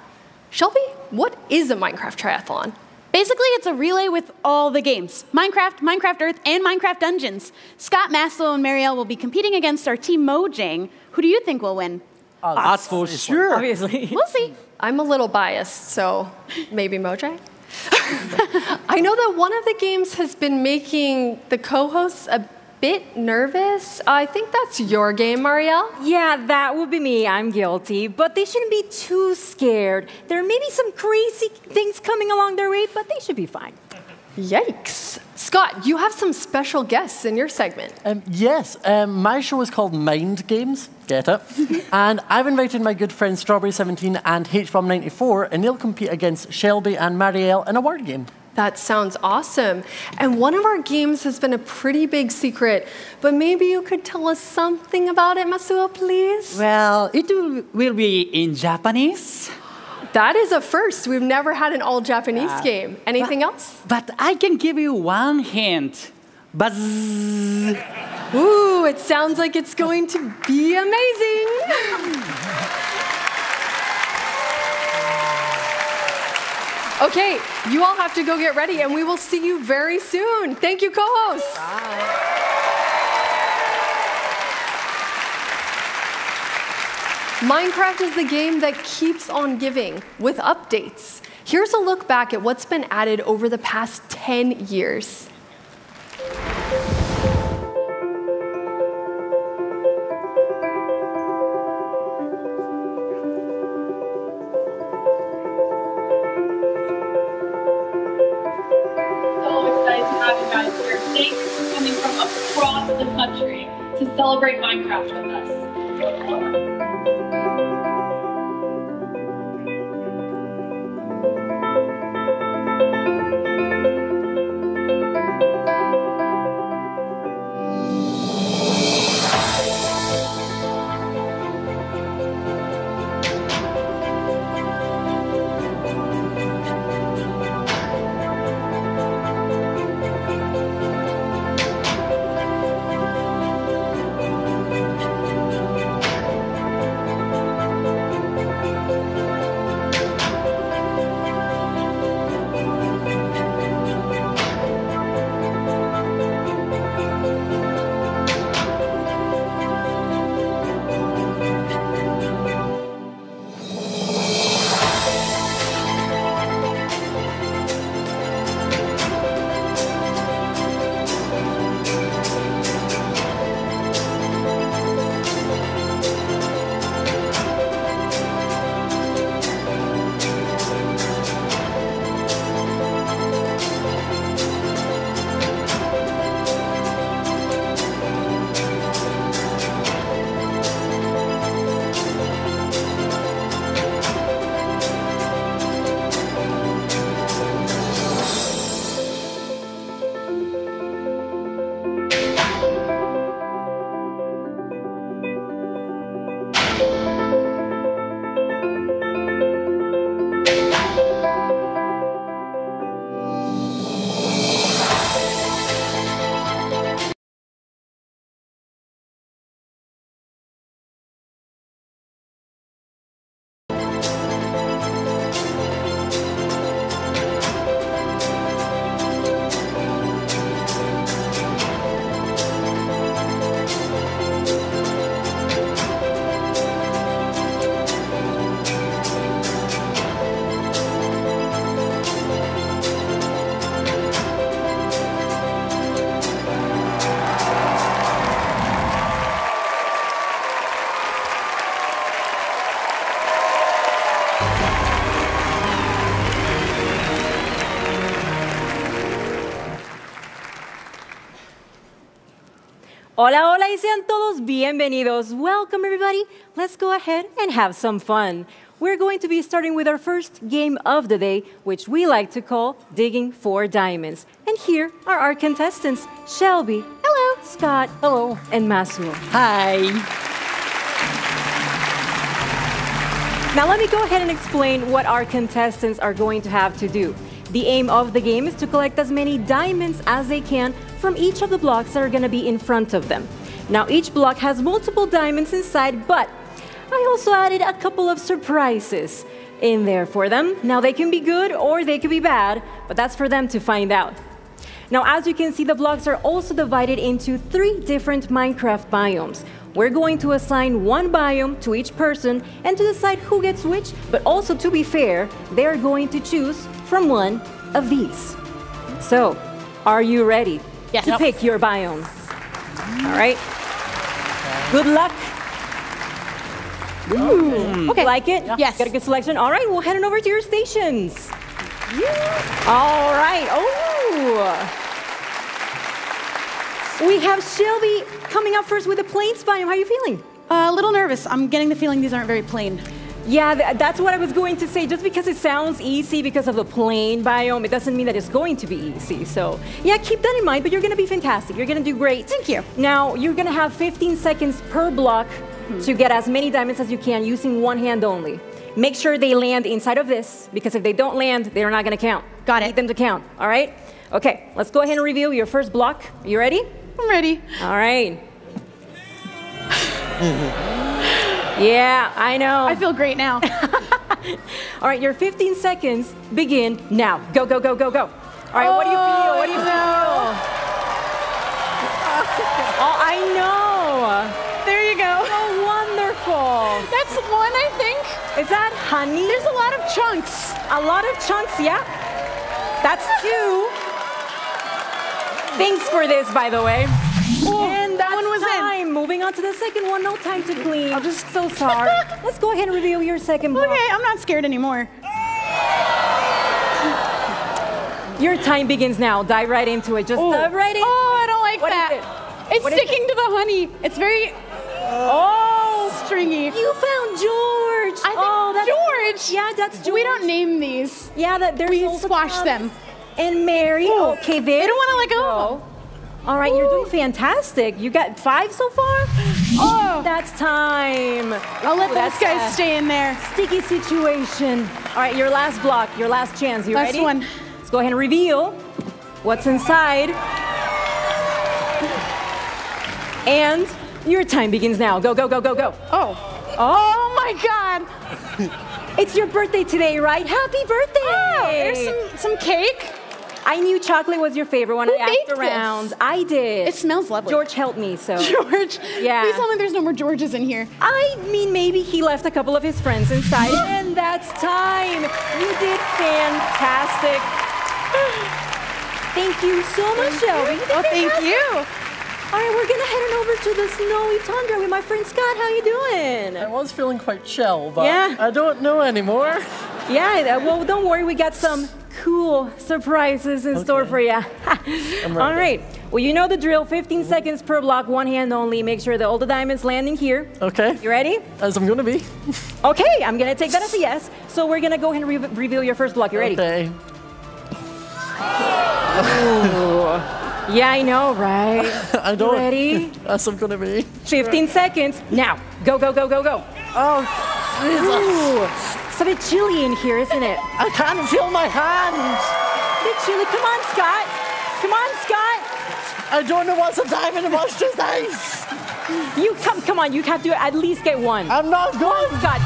Shelby, what is a Minecraft triathlon? Basically, it's a relay with all the games. Minecraft, Minecraft Earth, and Minecraft Dungeons. Scott, Masu, and Mariel will be competing against our team Mojang. Who do you think will win? Uh, us, for sure. Obviously. We'll see. I'm a little biased, so maybe Mojang? I know that one of the games has been making the co-hosts a bit nervous. I think that's your game, Mariel. Yeah, that would be me. I'm guilty. But they shouldn't be too scared. There may be some crazy things coming along their way, but they should be fine. Yikes. Scott, you have some special guests in your segment. Um, yes, um, my show is called Mind Games. Get it? And I've invited my good friends Strawberry seventeen and H bomb ninety-four, and they'll compete against Shelby and Mariel in a word game. That sounds awesome. And one of our games has been a pretty big secret, but maybe you could tell us something about it, Masuo, please? Well, it will be in Japanese. That is a first. We've never had an all-Japanese uh, game. Anything but, else? But I can give you one hint. Buzz. Ooh, it sounds like it's going to be amazing. Okay, you all have to go get ready, and we will see you very soon. Thank you, co-hosts. Minecraft is the game that keeps on giving with updates. Here's a look back at what's been added over the past ten years. Thanks for coming from across the country to celebrate Minecraft with Hola, hola, y sean todos bienvenidos. Welcome, everybody. Let's go ahead and have some fun. We're going to be starting with our first game of the day, which we like to call Digging for Diamonds. And here are our contestants, Shelby, hello, Scott, hello, and Masu. Hi. Now let me go ahead and explain what our contestants are going to have to do. The aim of the game is to collect as many diamonds as they can from each of the blocks that are going to be in front of them. Now, each block has multiple diamonds inside, but I also added a couple of surprises in there for them. Now, they can be good or they could be bad, but that's for them to find out. Now, as you can see, the blocks are also divided into three different Minecraft biomes. We're going to assign one biome to each person and to decide who gets which, but also, to be fair, they're going to choose from one of these. So, are you ready? Yes. To pick your biome. All right. Good luck. Ooh. Okay. Like it? Yes. Got a good selection. All right. We'll head on over to your stations. All right. Oh. We have Shelby coming up first with the plains biome. How are you feeling? Uh, a little nervous. I'm getting the feeling these aren't very plain. Yeah, th that's what I was going to say. Just because it sounds easy because of the plain biome, it doesn't mean that it's going to be easy. So, yeah, keep that in mind, but you're going to be fantastic. You're going to do great. Thank you. Now, you're going to have fifteen seconds per block mm-hmm. to get as many diamonds as you can using one hand only. Make sure they land inside of this, because if they don't land, they're not going to count. Got it. Need them to count, all right? Okay, let's go ahead and review your first block. You ready? I'm ready. All right. Yeah, I know. I feel great now. All right, your fifteen seconds begin now. Go, go, go, go, go. All right, oh, what do you feel? What do you no. feel? Oh, I know. There you go. So wonderful. That's one, I think. Is that honey? There's a lot of chunks. A lot of chunks, yeah. That's two. Thanks for this, by the way. Moving on to the second one, no time to clean. I'm just so sorry. Let's go ahead and reveal your second block. Okay, I'm not scared anymore. Your time begins now. Dive right into it. Just oh. dive right into it. Oh, I don't like what that. Is it? It's what sticking it? to the honey. It's very, oh, stringy. You found George. I think oh, that's George. Yeah, that's George. We don't name these. Yeah, that there's we squash them. And Mary. Oh. Okay, they don't want to let go. No. All right, Ooh. You're doing fantastic. You got five so far. Oh, that's time. I'll let Ooh, those guys stay in there. Sticky situation. All right, your last block, your last chance. You last ready? Last one. Let's go ahead and reveal what's inside. And your time begins now. Go, go, go, go, go. Oh. Oh, my God. It's your birthday today, right? Happy birthday. Oh, there's some, some cake. I knew chocolate was your favorite when Who I asked around. This? I did. It smells lovely. George helped me, so. George? Yeah. Please tell me there's no more Georges in here. I mean, maybe he left a couple of his friends inside. And that's time. You did fantastic. Thank you so much, Shelby. Oh, thank you. All right, we're gonna head on over to the snowy tundra with my friend Scott. How you doing? I was feeling quite chill, but yeah. I don't know anymore. Yeah, well, don't worry. We got some cool surprises in okay. store for you. I'm all right. Well, you know the drill. fifteen seconds per block, one hand only. Make sure that all the diamonds land in here. Okay. You ready? As I'm gonna be. Okay, I'm gonna take that as a yes. So we're gonna go ahead and re reveal your first block. You ready? Okay. Ooh. Yeah, I know, right? I don't. You ready? That's what I'm gonna be. fifteen seconds. Now, go, go, go, go, go. Oh, Jesus. Ooh, it's a bit chilly in here, isn't it? I can't feel my hands. A bit chilly. Come on, Scott. Come on, Scott. I don't know what's a diamond and what's just ice. You come, come on. You have to at least get one. I'm not good. Come on, Scott.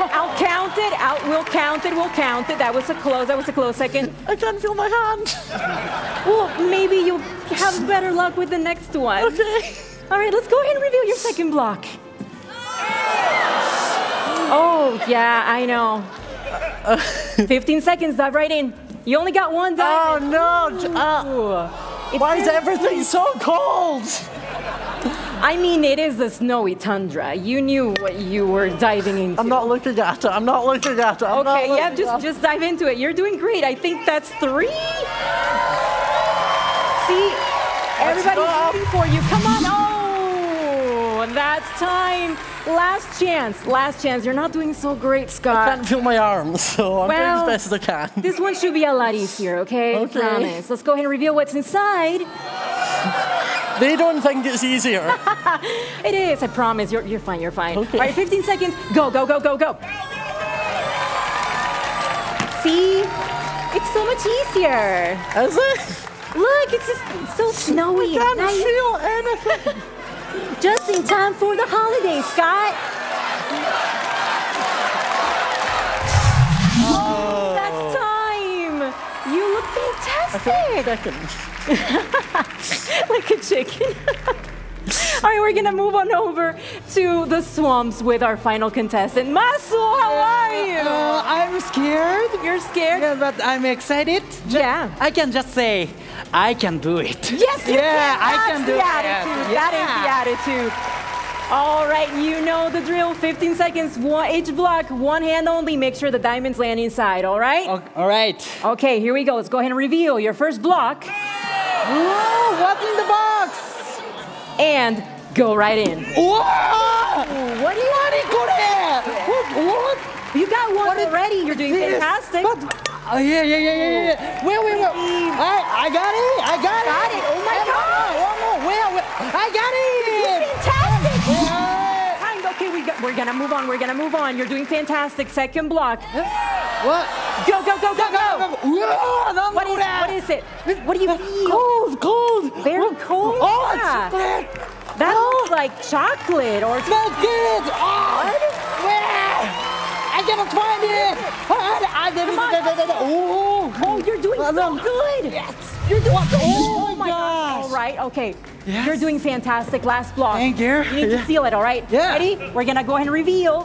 I'll count it. Out. We'll count it. We'll count it. That was a close. That was a close second. I can't feel my hand. Well, maybe you'll have better luck with the next one. Okay. All right, let's go ahead and reveal your second block. Oh, yeah, I know. fifteen seconds. Dive right in. You only got one diamond. Oh, no. Uh, why is everything so cold? I mean, it is the snowy tundra. You knew what you were diving into. I'm not looking at it. I'm not looking at it. I'm okay, yeah, just at. just dive into it. You're doing great. I think that's three. See, everybody's rooting for you. Come on. Oh, that's time. Last chance. Last chance. You're not doing so great, Scott. I can't feel my arms, so I'm well, doing as best as I can. This one should be a lot easier, okay? Okay. Promise. Let's go ahead and reveal what's inside. They don't think it's easier. It is, I promise. You're, you're fine, you're fine. Okay. All right, fifteen seconds. Go, go, go, go, go. See? It's so much easier. Is it? Look, it's just it's so snowy. I can't nice. feel anything. Just in time for the holidays, Scott. Oh, that's time. You look fantastic. Like a chicken. All right, we're going to move on over to the swamps with our final contestant. Masu, how are you? Uh, I'm scared. You're scared? Yeah, but I'm excited. Just, yeah. I can just say, I can do it. Yes, you yeah, can. I That's can do the attitude. It. Yeah. That is the attitude. All right, you know the drill. fifteen seconds, one, each block, one hand only. Make sure the diamonds land inside, all right? Okay, all right. Okay, here we go. Let's go ahead and reveal your first block. Whoa, what's in the box? And go right in. Whoa! What do you want? What? You got one what already. You're doing this? fantastic. But, oh, yeah, yeah, yeah, yeah, yeah. Wait, wait, wait. I, I got it. I got, got it. it. Oh, my and God. One more. Where, where? I got it. Fantastic. Yeah. Okay, we got, we're going to move on. We're going to move on. You're doing fantastic. Second block. What? Go, go, go, go, go. Whoa, what, is, what is it? What do you feel? Cold, cold. Very cold? Oh, yeah. It's so bad. That oh. looks like chocolate or... Smells good. Oh. What? Yeah. I cannot find it. I Come on. Oh. oh, you're doing so good. Yes. You're doing so good. Oh, my gosh. All right, okay. Yes. You're doing fantastic. Last block. Thank you. You need yeah. to seal it, all right? Yeah. Ready? We're going to go ahead and reveal.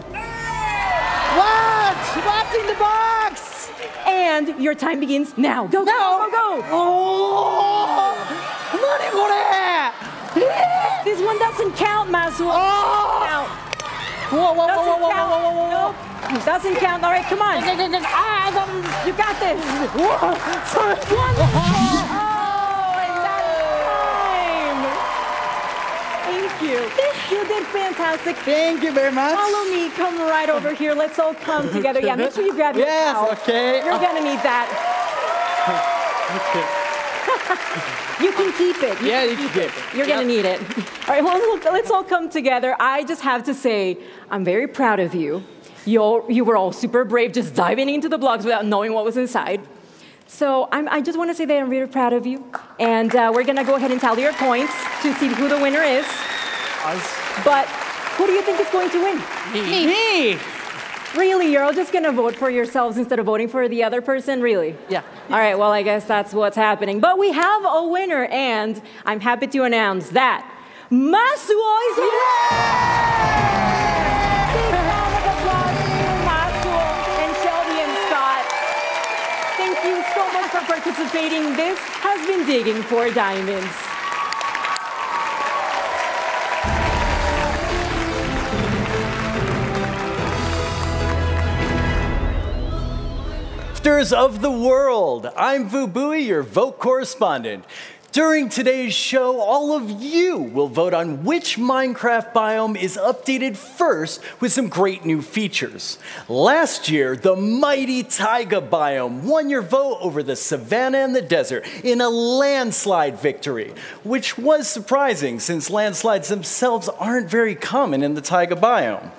What? What's in the box? And your time begins now. Go, no. go, go, go. Oh. This one doesn't count, Masu. Oh. Count. Whoa, whoa, whoa, whoa, whoa, whoa, whoa, whoa, whoa, whoa. Nope. Doesn't count. All right, come on. You got this. Whoa. One. Oh, and that's time. Thank you. Thank you. Did fantastic. Thank you very much. Follow me. Come right over here. Let's all come together. Yeah, make sure you grab your yes, towel. Okay. You're going to need that. Okay. You can keep it. You yeah, can you keep can it. Keep it. You're yep. going to need it. All right, well, let's all come together. I just have to say, I'm very proud of you. You, all, you were all super brave, just diving into the blocks without knowing what was inside. So I'm, I just want to say that I'm really proud of you. And uh, we're going to go ahead and tally your points to see who the winner is. Us. But who do you think is going to win? Me. Me. Me. Really, you're all just going to vote for yourselves instead of voting for the other person? Really? Yeah. All right, well, I guess that's what's happening. But we have a winner, and I'm happy to announce that Masu is the winner! Big round of applause to Masu and Shelby and Scott. Thank you so much for participating. This has been Digging for Diamonds. Of the world. I'm Vu Bui, your vote correspondent. During today's show, all of you will vote on which Minecraft biome is updated first with some great new features. Last year, the mighty taiga biome won your vote over the savanna and the desert in a landslide victory, which was surprising since landslides themselves aren't very common in the taiga biome.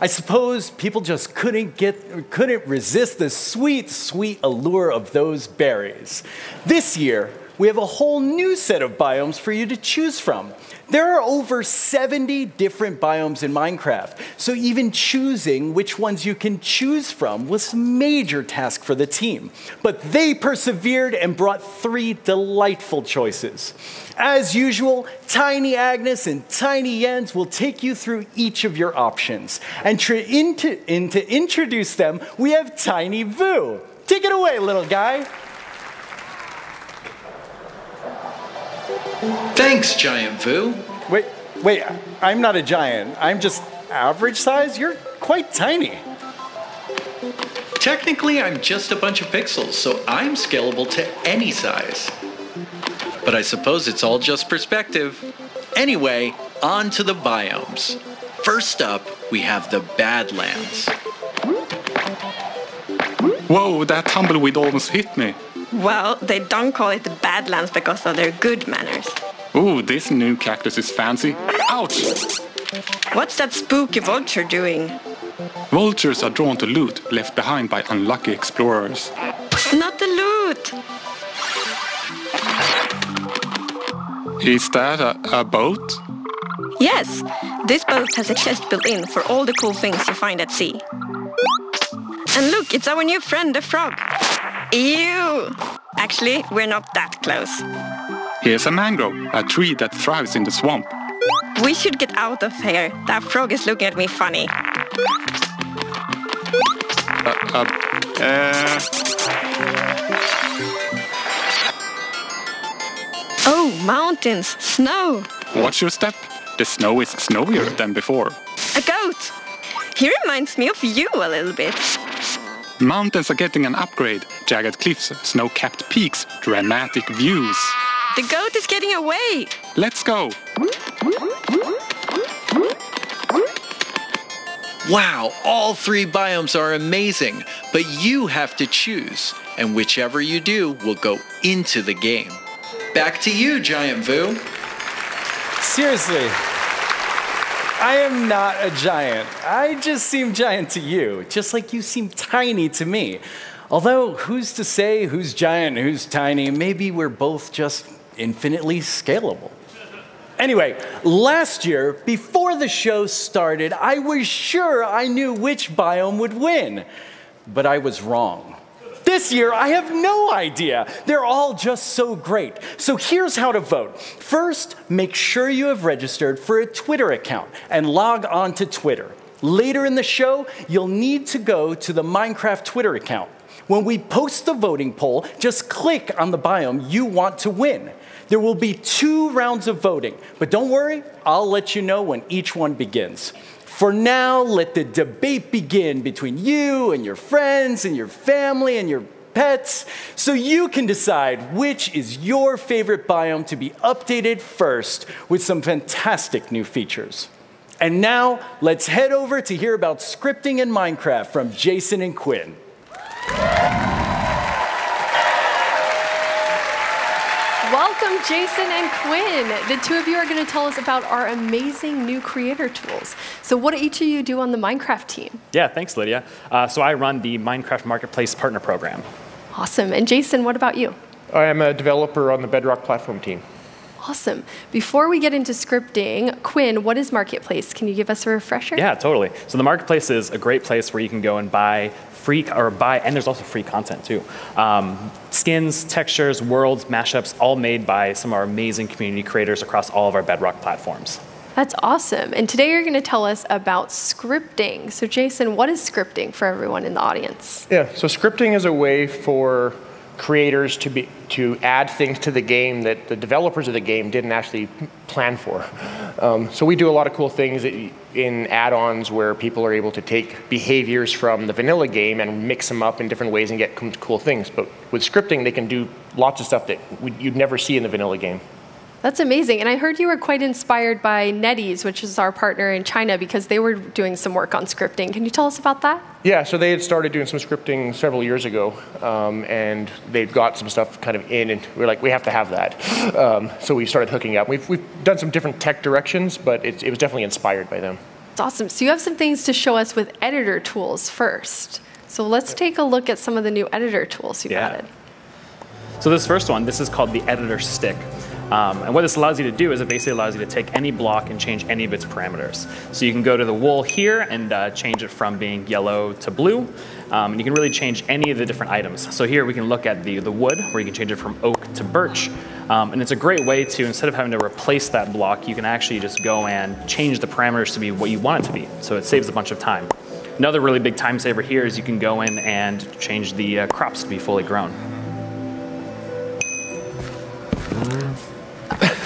I suppose people just couldn't get, couldn't resist the sweet, sweet allure of those berries. This year, we have a whole new set of biomes for you to choose from. There are over seventy different biomes in Minecraft, so even choosing which ones you can choose from was a major task for the team. But they persevered and brought three delightful choices. As usual, Tiny Agnes and Tiny Jens will take you through each of your options. And into, in to introduce them, we have Tiny Vu. Take it away, little guy. Thanks, Giant Vu. Wait, wait, I'm not a giant. I'm just average size. You're quite tiny. Technically, I'm just a bunch of pixels, so I'm scalable to any size. But I suppose it's all just perspective. Anyway, on to the biomes. First up, we have the Badlands. Whoa, that tumbleweed almost hit me. Well, they don't call it the Badlands because of their good manners. Ooh, this new cactus is fancy. Ouch! What's that spooky vulture doing? Vultures are drawn to loot left behind by unlucky explorers. Not the loot! Is that a, a boat? Yes, this boat has a chest built in for all the cool things you find at sea. And look, it's our new friend, the frog. Ew! Actually, we're not that close. Here's a mangrove, a tree that thrives in the swamp. We should get out of here. That frog is looking at me funny. Uh, uh, uh. Oh, mountains, snow! Watch your step. The snow is snowier than before. A goat! He reminds me of you a little bit. Mountains are getting an upgrade. Jagged cliffs, snow-capped peaks, dramatic views. The goat is getting away! Let's go! Wow, all three biomes are amazing, but you have to choose. And whichever you do will go into the game. Back to you, Giant Vu. Seriously. I am not a giant. I just seem giant to you, just like you seem tiny to me. Although, who's to say who's giant, who's tiny? Maybe we're both just infinitely scalable. Anyway, last year, before the show started, I was sure I knew which biome would win, but I was wrong. This year, I have no idea. They're all just so great. So here's how to vote. First, make sure you have registered for a Twitter account and log on to Twitter. Later in the show, you'll need to go to the Minecraft Twitter account. When we post the voting poll, just click on the biome you want to win. There will be two rounds of voting, but don't worry, I'll let you know when each one begins. For now, let the debate begin between you and your friends and your family and your pets, so you can decide which is your favorite biome to be updated first with some fantastic new features. And now, let's head over to hear about scripting in Minecraft from Jason and Quinn. Welcome, Jason and Quinn. The two of you are going to tell us about our amazing new creator tools. So what do each of you do on the Minecraft team? Yeah, thanks, Lydia. Uh, so I run the Minecraft Marketplace Partner Program. Awesome. And Jason, what about you? I am a developer on the Bedrock platform team. Awesome. Before we get into scripting, Quinn, what is Marketplace? Can you give us a refresher? Yeah, totally. So the Marketplace is a great place where you can go and buy free, or buy, and there's also free content too. Um, skins, textures, worlds, mashups, all made by some of our amazing community creators across all of our Bedrock platforms. That's awesome. And today you're going to tell us about scripting. So Jason, what is scripting for everyone in the audience? Yeah, so scripting is a way for creators to be to add things to the game that the developers of the game didn't actually plan for. Um, so we do a lot of cool things in add-ons where people are able to take behaviors from the vanilla game and mix them up in different ways and get cool things. But with scripting, they can do lots of stuff that you'd never see in the vanilla game. That's amazing. And I heard you were quite inspired by NetEase, which is our partner in China, because they were doing some work on scripting. Can you tell us about that? Yeah, so they had started doing some scripting several years ago, um, and they've got some stuff kind of in, and we're like, we have to have that. Um, so we started hooking up. We've, we've done some different tech directions, but it, it was definitely inspired by them. That's awesome. So you have some things to show us with editor tools first. So let's take a look at some of the new editor tools you've yeah. added. So this first one, this is called the editor stick. Um, and what this allows you to do is it basically allows you to take any block and change any of its parameters. So you can go to the wool here and uh, change it from being yellow to blue. Um, and you can really change any of the different items. So here we can look at the, the wood, where you can change it from oak to birch. Um, and it's a great way to, instead of having to replace that block, you can actually just go and change the parameters to be what you want it to be. So it saves a bunch of time. Another really big time saver here is you can go in and change the uh, crops to be fully grown.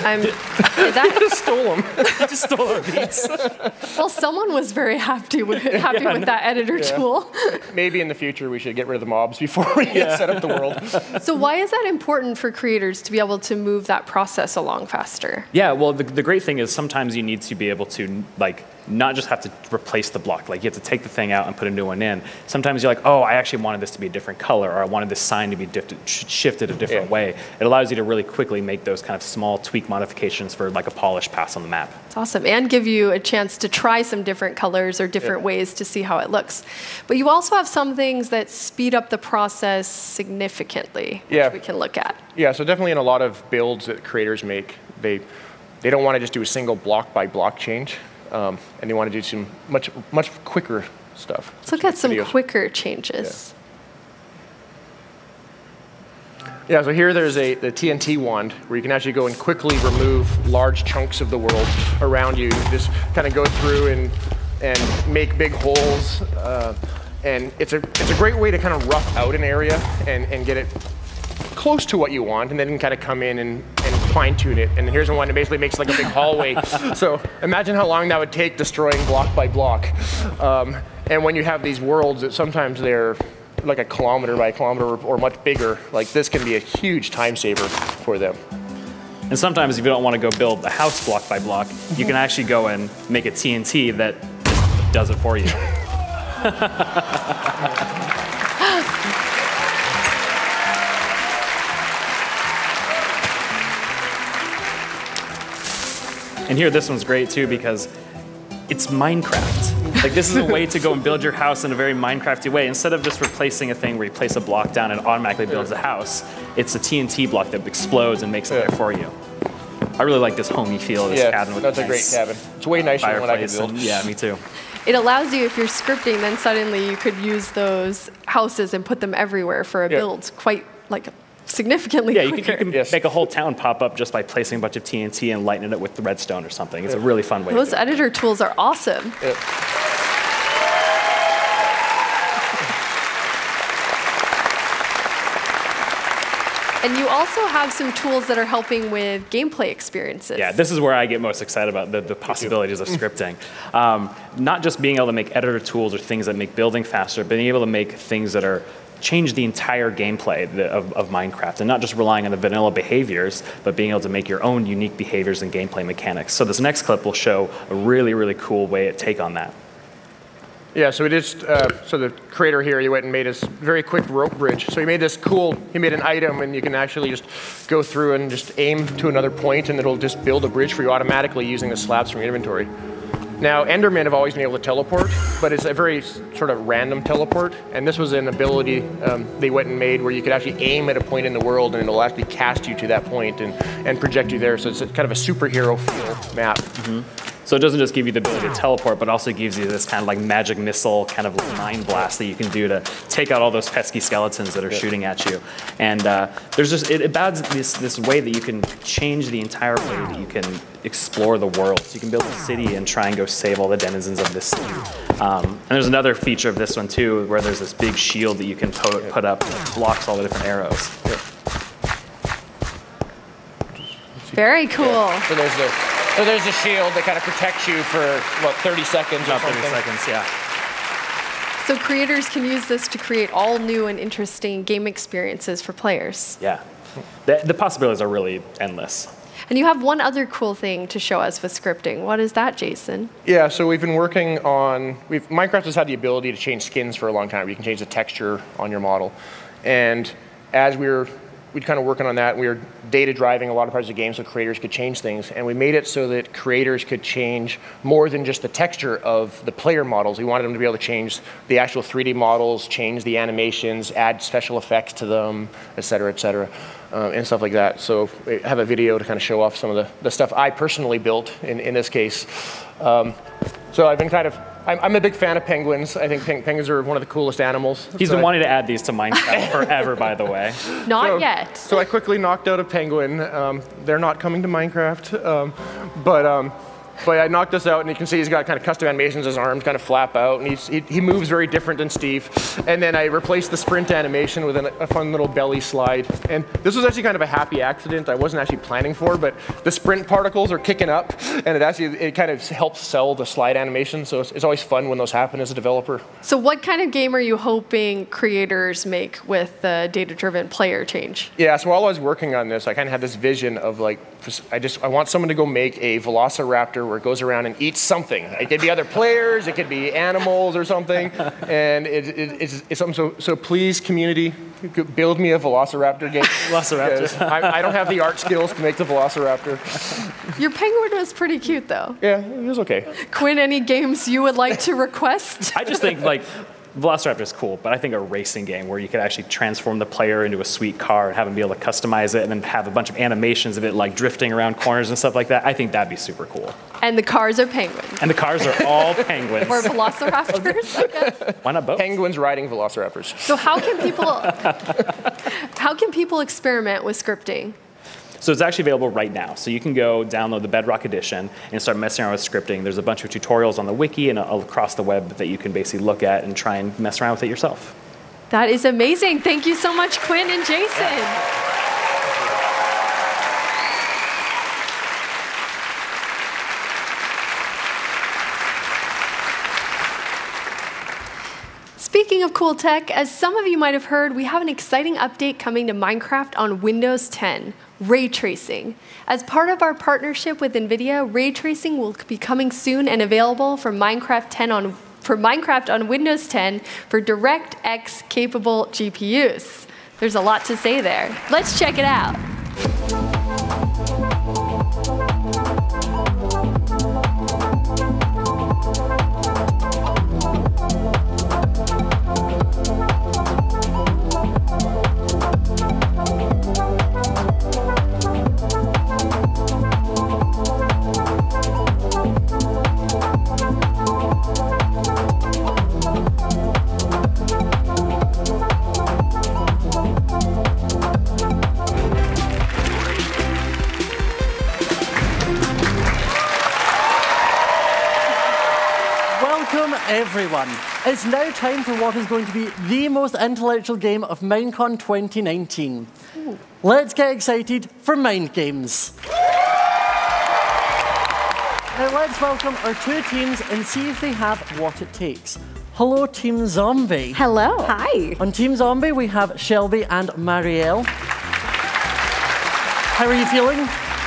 I'm, that just stole him. Just stole our beats. Well, someone was very happy with happy yeah, with no, that editor yeah. tool. Maybe in the future we should get rid of the mobs before we yeah. set up the world. So why is that important for creators to be able to move that process along faster? Yeah, well, the, the great thing is sometimes you need to be able to like not just have to replace the block. Like you have to take the thing out and put a new one in. Sometimes you're like, oh, I actually wanted this to be a different color, or I wanted this sign to be shifted a different yeah. way. It allows you to really quickly make those kind of small tweak modifications for like a polished pass on the map. It's awesome, and give you a chance to try some different colors or different yeah. ways to see how it looks. But you also have some things that speed up the process significantly, yeah. which we can look at. Yeah, so definitely in a lot of builds that creators make, they, they don't want to just do a single block by block change. Um, and they want to do some much, much quicker stuff. Let's look at some videos. quicker changes. Yeah. yeah, so here there's a the T N T wand where you can actually go and quickly remove large chunks of the world around you. Just kind of go through and and make big holes. Uh, and it's a it's a great way to kind of rough out an area and and get it close to what you want, and then you can kind of come in and, and fine-tune it. And here's one that basically makes like a big hallway. So imagine how long that would take destroying block by block. Um, and when you have these worlds that sometimes they're like a kilometer by a kilometer or, or much bigger, like this can be a huge time saver for them. And sometimes if you don't want to go build a house block by block, you can actually go and make a T N T that does it for you. And here, this one's great too because it's Minecraft. Like this is a way to go and build your house in a very Minecrafty way. Instead of just replacing a thing where you place a block down and it automatically builds a house, it's a T N T block that explodes and makes it yeah. there for you. I really like this homey feel of this yeah, cabin. With that's a nice great cabin. It's way nicer than what I could build. And, yeah, me too. It allows you, if you're scripting, then suddenly you could use those houses and put them everywhere for a yeah. build. Quite like a significantly yeah, quicker. You can, you can yes. make a whole town pop up just by placing a bunch of T N T and lighting it up with the redstone or something. It's yeah. a really fun way. Those to do editor it. tools are awesome. Yeah. And you also have some tools that are helping with gameplay experiences. Yeah, this is where I get most excited about the, the possibilities of scripting. Um, not just being able to make editor tools or things that make building faster, but being able to make things that are change the entire gameplay of, of Minecraft, and not just relying on the vanilla behaviors, but being able to make your own unique behaviors and gameplay mechanics. So this next clip will show a really, really cool way to take on that. Yeah, so we just, uh, so the creator here, he went and made his very quick rope bridge. So he made this cool, he made an item, and you can actually just go through and just aim to another point, and it'll just build a bridge for you automatically using the slabs from your inventory. Now, Endermen have always been able to teleport, but it's a very sort of random teleport, and this was an ability um, they went and made where you could actually aim at a point in the world, and it'll actually cast you to that point and, and project you there, so it's kind of a superhero map. Mm-hmm. So it doesn't just give you the ability to teleport, but also gives you this kind of like magic missile, kind of like mind blast that you can do to take out all those pesky skeletons that are yeah. shooting at you. And uh, there's just, it, it adds this, this way that you can change the entire way that you can explore the world. So you can build a city and try and go save all the denizens of this city. Um, and there's another feature of this one too, where there's this big shield that you can put, put up that blocks all the different arrows. Yeah. Very cool. Yeah. So there's the So there's a shield that kind of protects you for, what, thirty seconds or something? thirty seconds, yeah. So creators can use this to create all new and interesting game experiences for players. Yeah. The, the possibilities are really endless. And you have one other cool thing to show us with scripting. What is that, Jason? Yeah, so we've been working on... We've, Minecraft has had the ability to change skins for a long time. You can change the texture on your model. And as we were... We'd kind of working on that. We were data driving a lot of parts of the game so creators could change things. And we made it so that creators could change more than just the texture of the player models. We wanted them to be able to change the actual three D models, change the animations, add special effects to them, et cetera, et cetera, uh, and stuff like that. So I have a video to kind of show off some of the, the stuff I personally built in, in this case. Um, so I've been kind of I'm a big fan of penguins. I think penguins are one of the coolest animals. He's so been I, wanting to add these to Minecraft forever, by the way. Not so, yet. So I quickly knocked out a penguin. Um, they're not coming to Minecraft. Um, but, um, but I knocked this out, and you can see he's got kind of custom animations. His arms kind of flap out, and he's, he, he moves very different than Steve. And then I replaced the sprint animation with an, a fun little belly slide. And this was actually kind of a happy accident. I wasn't actually planning for, but the sprint particles are kicking up, and it actually it kind of helps sell the slide animation. So it's, it's always fun when those happen as a developer. So what kind of game are you hoping creators make with the data-driven player change? Yeah, so while I was working on this, I kind of had this vision of like, I just I want someone to go make a Velociraptor where it goes around and eats something. It could be other players, it could be animals or something, and it, it, it's, it's something. So, so please, community, build me a Velociraptor game. Velociraptor. I, I don't have the art skills to make the Velociraptor. Your penguin was pretty cute, though. Yeah, it was okay. Quinn, any games you would like to request? I just think like. Velociraptor is cool, but I think a racing game where you could actually transform the player into a sweet car and have them be able to customize it and then have a bunch of animations of it like drifting around corners and stuff like that, I think that'd be super cool. And the cars are penguins. And the cars are all penguins. Or velociraptors, I guess. Why not both? Penguins riding velociraptors. So how can people, how can people experiment with scripting? So it's actually available right now. So you can go download the Bedrock edition and start messing around with scripting. There's a bunch of tutorials on the wiki and across the web that you can basically look at and try and mess around with it yourself. That is amazing. Thank you so much, Quinn and Jason. Yeah. Speaking of cool tech, as some of you might have heard, we have an exciting update coming to Minecraft on Windows ten, ray tracing. As part of our partnership with NVIDIA, ray tracing will be coming soon and available for Minecraft ten on for Minecraft on Windows ten for DirectX capable G P Us. There's a lot to say there. Let's check it out. Everyone, it's now time for what is going to be the most intellectual game of MINECON twenty nineteen. Ooh. Let's get excited for Mind Games. Now let's welcome our two teams and see if they have what it takes. Hello, Team Zombie. Hello. Hi. On Team Zombie, we have Shelby and Mariel. How are you feeling?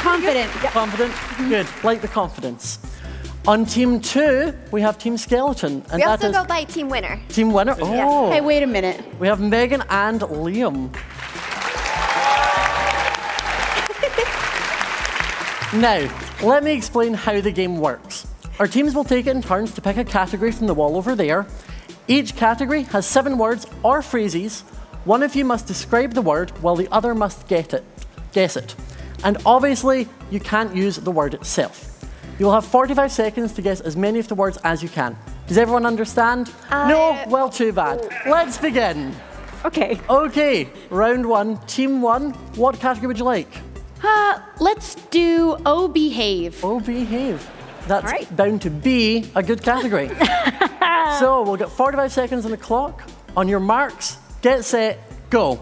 Confident. Good. Confident? Mm-hmm. Good. Like the confidence. On Team two, we have Team Skeleton. And we also go by Team Winner. Team Winner? Oh. Yeah. Hey, wait a minute. We have Megan and Liam. Now, let me explain how the game works. Our teams will take it in turns to pick a category from the wall over there. Each category has seven words or phrases. One of you must describe the word while the other must get it, guess it. And obviously, you can't use the word itself. You'll have forty-five seconds to guess as many of the words as you can. Does everyone understand? Uh, no? Well, too bad. Let's begin. Okay. Okay, round one, team one. What category would you like? Uh, let's do Oh Behave. Oh Behave. That's right. Bound to be a good category. So we'll get forty-five seconds on the clock. On your marks, get set, go.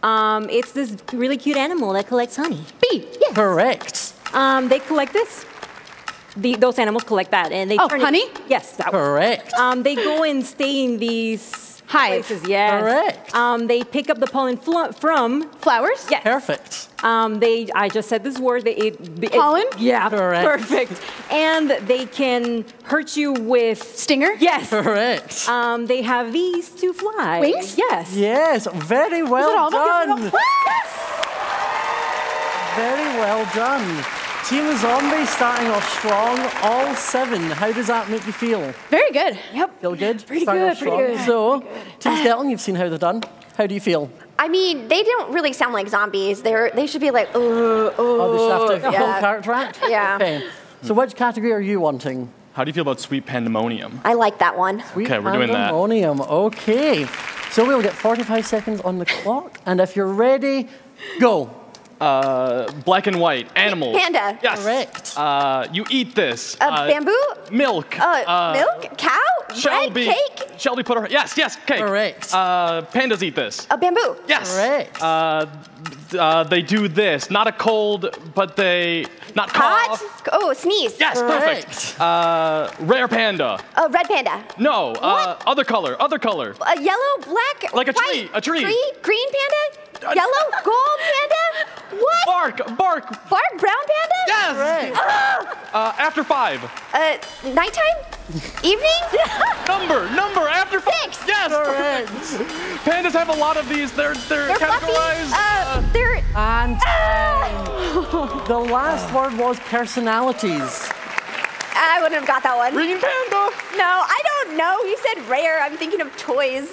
Um, it's this really cute animal that collects honey. Bee, yes. Correct. Um, they collect this. The, those animals collect that, and they oh, turn honey? It, yes, that correct. One. Um, they go and stay in these hive. Places. Yes, correct. Um, they pick up the pollen fl from flowers. Yes, perfect. Um, they. I just said this word. They it, it, pollen. Yeah, correct. Perfect. And they can hurt you with stinger. Yes, correct. Um, they have these to fly. Wings. Yes. Yes. Very well all done. Very well done. Team Zombie starting off strong, all seven. How does that make you feel? Very good. Yep. Feel good? Pretty good, pretty good. So, pretty good. Team Skeleton, you've seen how they're done. How do you feel? I mean, they don't really sound like zombies. They're, they should be like, oh, oh. Oh, they should have to yeah. full character act? Yeah. Okay. So which category are you wanting? How do you feel about Sweet Pandemonium? I like that one. Sweet okay, we're doing that. Pandemonium, okay. So we'll get forty-five seconds on the clock, and if you're ready, go. Uh, black and white, animals. Panda. Yes. Correct. Uh, you eat this. Uh, uh, bamboo. Milk. Uh, uh, milk? Cow? Shelby. Bread? Cake? Shelby put her, yes, yes, cake. Correct. Uh, pandas eat this. A bamboo. Yes. Correct. Uh, uh, they do this, not a cold, but they, not cough. Hot? Oh, sneeze. Yes, correct. Perfect. Uh, rare panda. A red panda. No, uh, other color, other color. A yellow, black, like a white, tree, a tree. Tree, green panda? Yellow, gold panda? What? Bark, bark. Bark, brown panda? Yes. Right. Uh, uh, after five. Uh, nighttime? Evening? Number, number, after five. Six. Yes. All right. Pandas have a lot of these. They're they're, they're categorized. Uh, uh, they're and uh, the last word was personalities. I wouldn't have got that one. Green panda. No, I don't know. You said rare. I'm thinking of toys.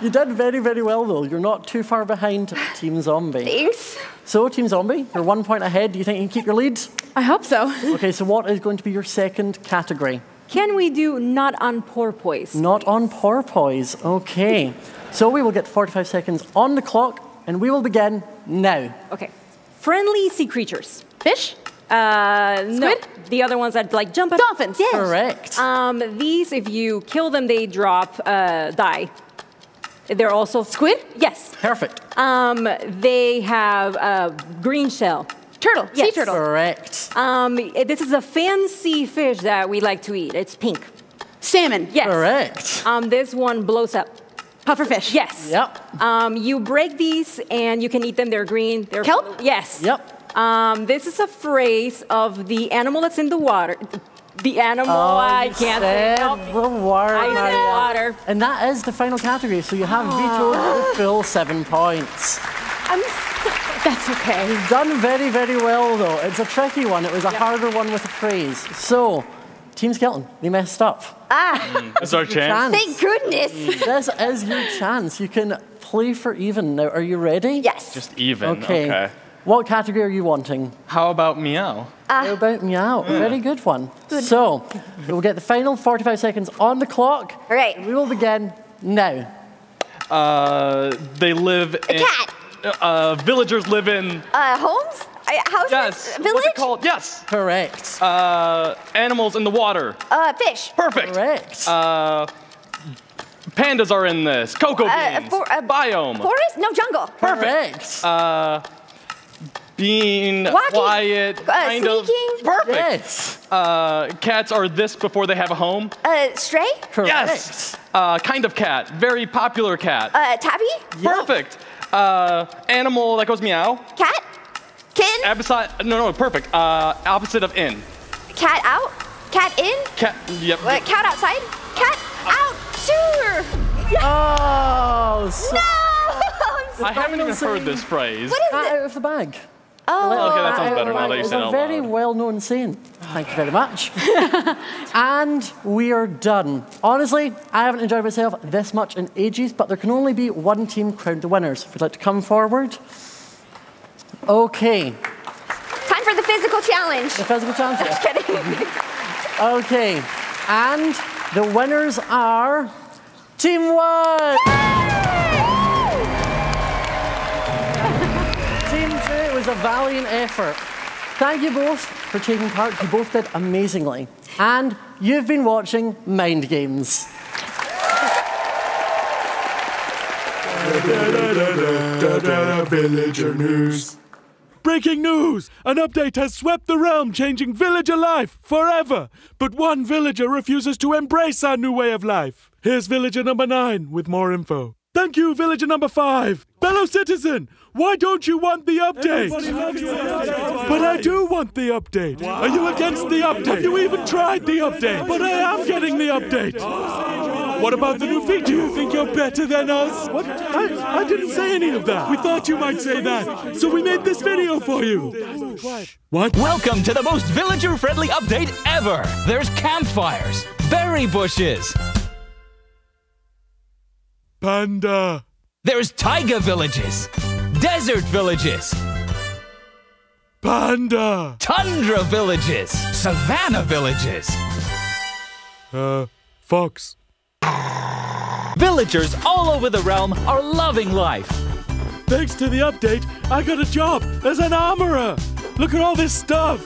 You did very, very well, though. You're not too far behind Team Zombie. Thanks. So, Team Zombie, you're one point ahead. Do you think you can keep your lead? I hope so. Okay, so what is going to be your second category? Can we do not on porpoise? Not on porpoise. Okay. So we will get forty-five seconds on the clock, and we will begin now. Okay. Friendly sea creatures. Fish? Uh, no, the other ones that like jump at dolphins. Yes. Correct. Um, these, if you kill them, they drop, uh, die. They're also squid. Yes. Perfect. Um, they have a green shell. Turtle. Yes. Sea turtle. Correct. Um, this is a fancy fish that we like to eat. It's pink. Salmon. Yes. Correct. Um, this one blows up. Pufferfish. Yes. Yep. Um, you break these and you can eat them. They're green. They're kelp. Yes. Yep. Um, this is a phrase of the animal that's in the water. The animal oh, I can't say. The water. I said water. And that is the final category. So you have vetoed a full seven points. I'm so, that's okay. You've done very, very well though. It's a tricky one. It was a yep. harder one with a phrase. So, Team Skeleton, they messed up. Ah, it's our chance. chance. Thank goodness. This is your chance. You can play for even now. Are you ready? Yes. Just even. Okay. okay. What category are you wanting? How about meow? Uh, How about meow? Yeah. Very good one. Good. So, we'll get the final forty-five seconds on the clock. All right. We will begin now. Uh, they live a in... A cat. Uh, villagers live in... Uh, homes? Uh, houses? Yes. Village? What's it called? Yes. Correct. Uh, animals in the water. Uh, fish. Perfect. Correct. Uh, pandas are in this. Cocoa uh, beans. For, uh, biome. Forest? No, jungle. Perfect. Correct. Uh... Being Walking, quiet, uh, kind sneaking. Of perfect. Yes. Uh, cats are this before they have a home. Uh, stray? Correct. Yes. Uh, kind of cat. Very popular cat. Uh, tabby? Perfect. Yep. Uh, animal that goes meow. Cat? Kin? Abside, no, no, perfect. Uh, opposite of in. Cat out? Cat in? Cat, yep. Uh, cat outside? Cat out, sure. Oh, so no! I haven't even heard this phrase. What is cat it? Out of the bag. Oh, okay, that sounds better now that you said it out loud. It's a very well-known saying. Thank you very much. And we are done. Honestly, I haven't enjoyed myself this much in ages, but there can only be one team crowned the winners. If you'd like to come forward. Okay. Time for the physical challenge. The physical challenge? Just kidding. Okay. And the winners are Team One. It was a valiant effort. Thank you both for taking part. You both did amazingly. And you've been watching Mind Games. Villager news. Breaking news! An update has swept the realm, changing villager life forever. But one villager refuses to embrace our new way of life. Here's villager number nine with more info. Thank you, villager number five. Fellow citizen, why don't you want the update? Loves the update? But I do want the update. Wow. Are you against the update? Have you even tried the update? But I am getting the update. Oh. What about the new feature? You think you're better than us? What? I, I didn't say any of that. We thought you might say that, so we made this video for you. What? Welcome to the most villager-friendly update ever. There's campfires, berry bushes, panda. There's taiga villages, desert villages, panda, tundra villages, savanna villages, uh, fox. Villagers all over the realm are loving life. Thanks to the update, I got a job as an armorer. Look at all this stuff.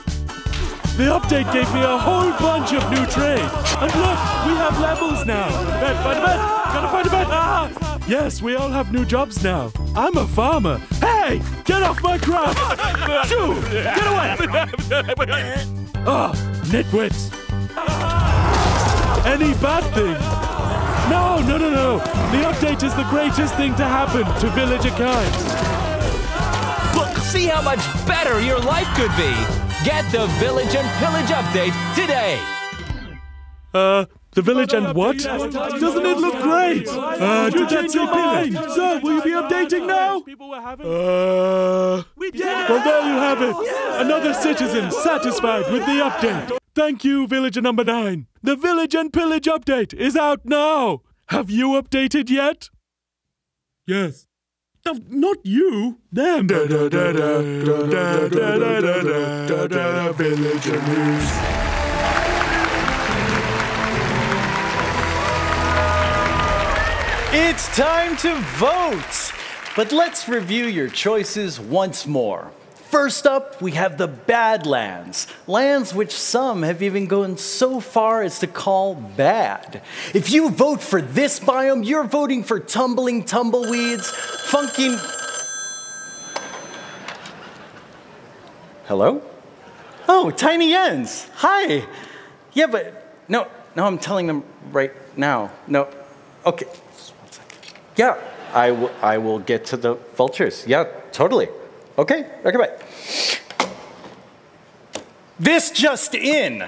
The update gave me a whole bunch of new trade. And look, we have levels now. Bet, find a bet, gotta find a bet. Ah! Yes, we all have new jobs now. I'm a farmer. Hey, get off my craft! Shoo! Get away! Ah, oh, nitwits. Any bad thing? No, no, no, no. The update is the greatest thing to happen to villager kind. Look, see how much better your life could be. Get the Village and Pillage update today. Uh... The village and what? Doesn't it look great? Uh, did that your mind? Sir, will you be updating now? Uh, well, there you have it. Another citizen satisfied with the update. Thank you, villager number nine. The Village and Pillage update is out now. Have you updated yet? Yes. No, not you. Them. Villager news. It's time to vote! But let's review your choices once more. First up, we have the Badlands, lands which some have even gone so far as to call bad. If you vote for this biome, you're voting for tumbling tumbleweeds, funking... Hello? Oh, tiny ends! Hi! Yeah, but... No, no, I'm telling them right now. No, okay. Yeah, I, w I will get to the vultures. Yeah, totally. Okay, okay, bye. This just in.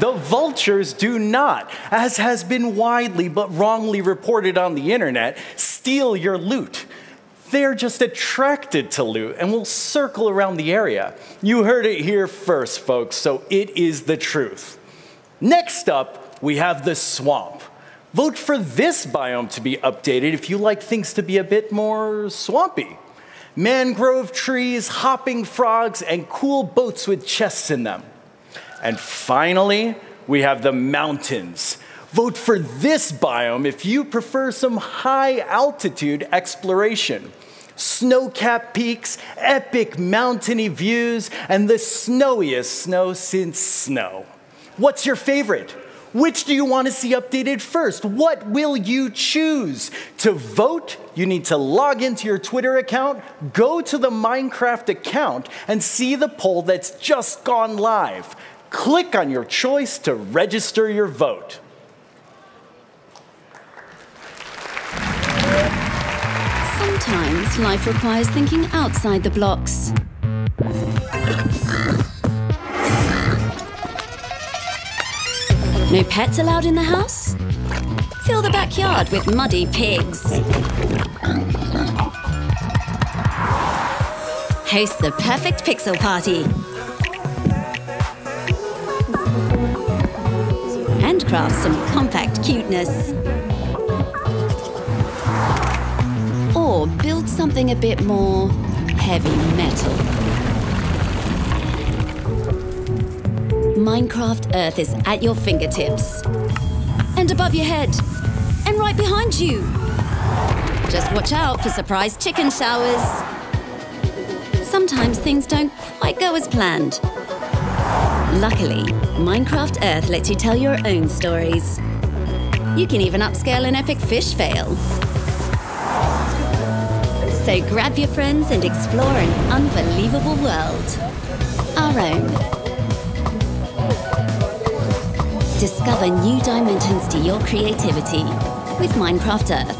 The vultures do not, as has been widely but wrongly reported on the internet, steal your loot. They're just attracted to loot and will circle around the area. You heard it here first, folks, so it is the truth. Next up, we have the swamp. Vote for this biome to be updated if you like things to be a bit more swampy. Mangrove trees, hopping frogs, and cool boats with chests in them. And finally, we have the mountains. Vote for this biome if you prefer some high-altitude exploration. Snow-capped peaks, epic mountainy views, and the snowiest snow since snow. What's your favorite? Which do you want to see updated first? What will you choose? To vote, you need to log into your Twitter account, go to the Minecraft account, and see the poll that's just gone live. Click on your choice to register your vote. Sometimes life requires thinking outside the blocks. No pets allowed in the house? Fill the backyard with muddy pigs. Host the perfect pixel party. Handcraft some compact cuteness. Or build something a bit more heavy metal. Minecraft Earth is at your fingertips. And above your head. And right behind you. Just watch out for surprise chicken showers. Sometimes things don't quite go as planned. Luckily, Minecraft Earth lets you tell your own stories. You can even upscale an epic fish fail. So grab your friends and explore an unbelievable world. Our own. Discover new dimensions to your creativity with Minecraft Earth.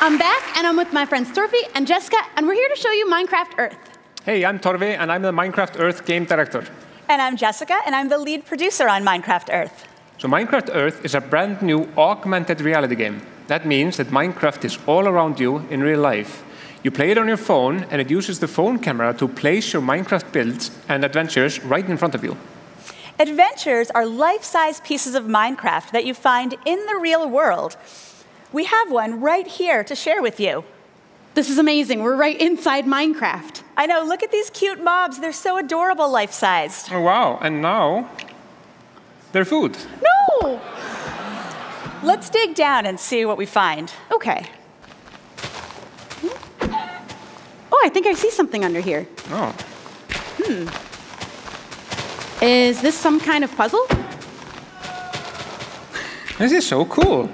I'm back, and I'm with my friends Torfi and Jessica, and we're here to show you Minecraft Earth. Hey, I'm Torfi, and I'm the Minecraft Earth game director. And I'm Jessica, and I'm the lead producer on Minecraft Earth. So Minecraft Earth is a brand new augmented reality game. That means that Minecraft is all around you in real life. You play it on your phone, and it uses the phone camera to place your Minecraft builds and adventures right in front of you. Adventures are life-size pieces of Minecraft that you find in the real world. We have one right here to share with you. This is amazing. We're right inside Minecraft. I know. Look at these cute mobs. They're so adorable, life-sized. Oh, wow. And now they're food. No! Let's dig down and see what we find. OK. Oh, I think I see something under here. Oh. Hmm. Is this some kind of puzzle? This is so cool.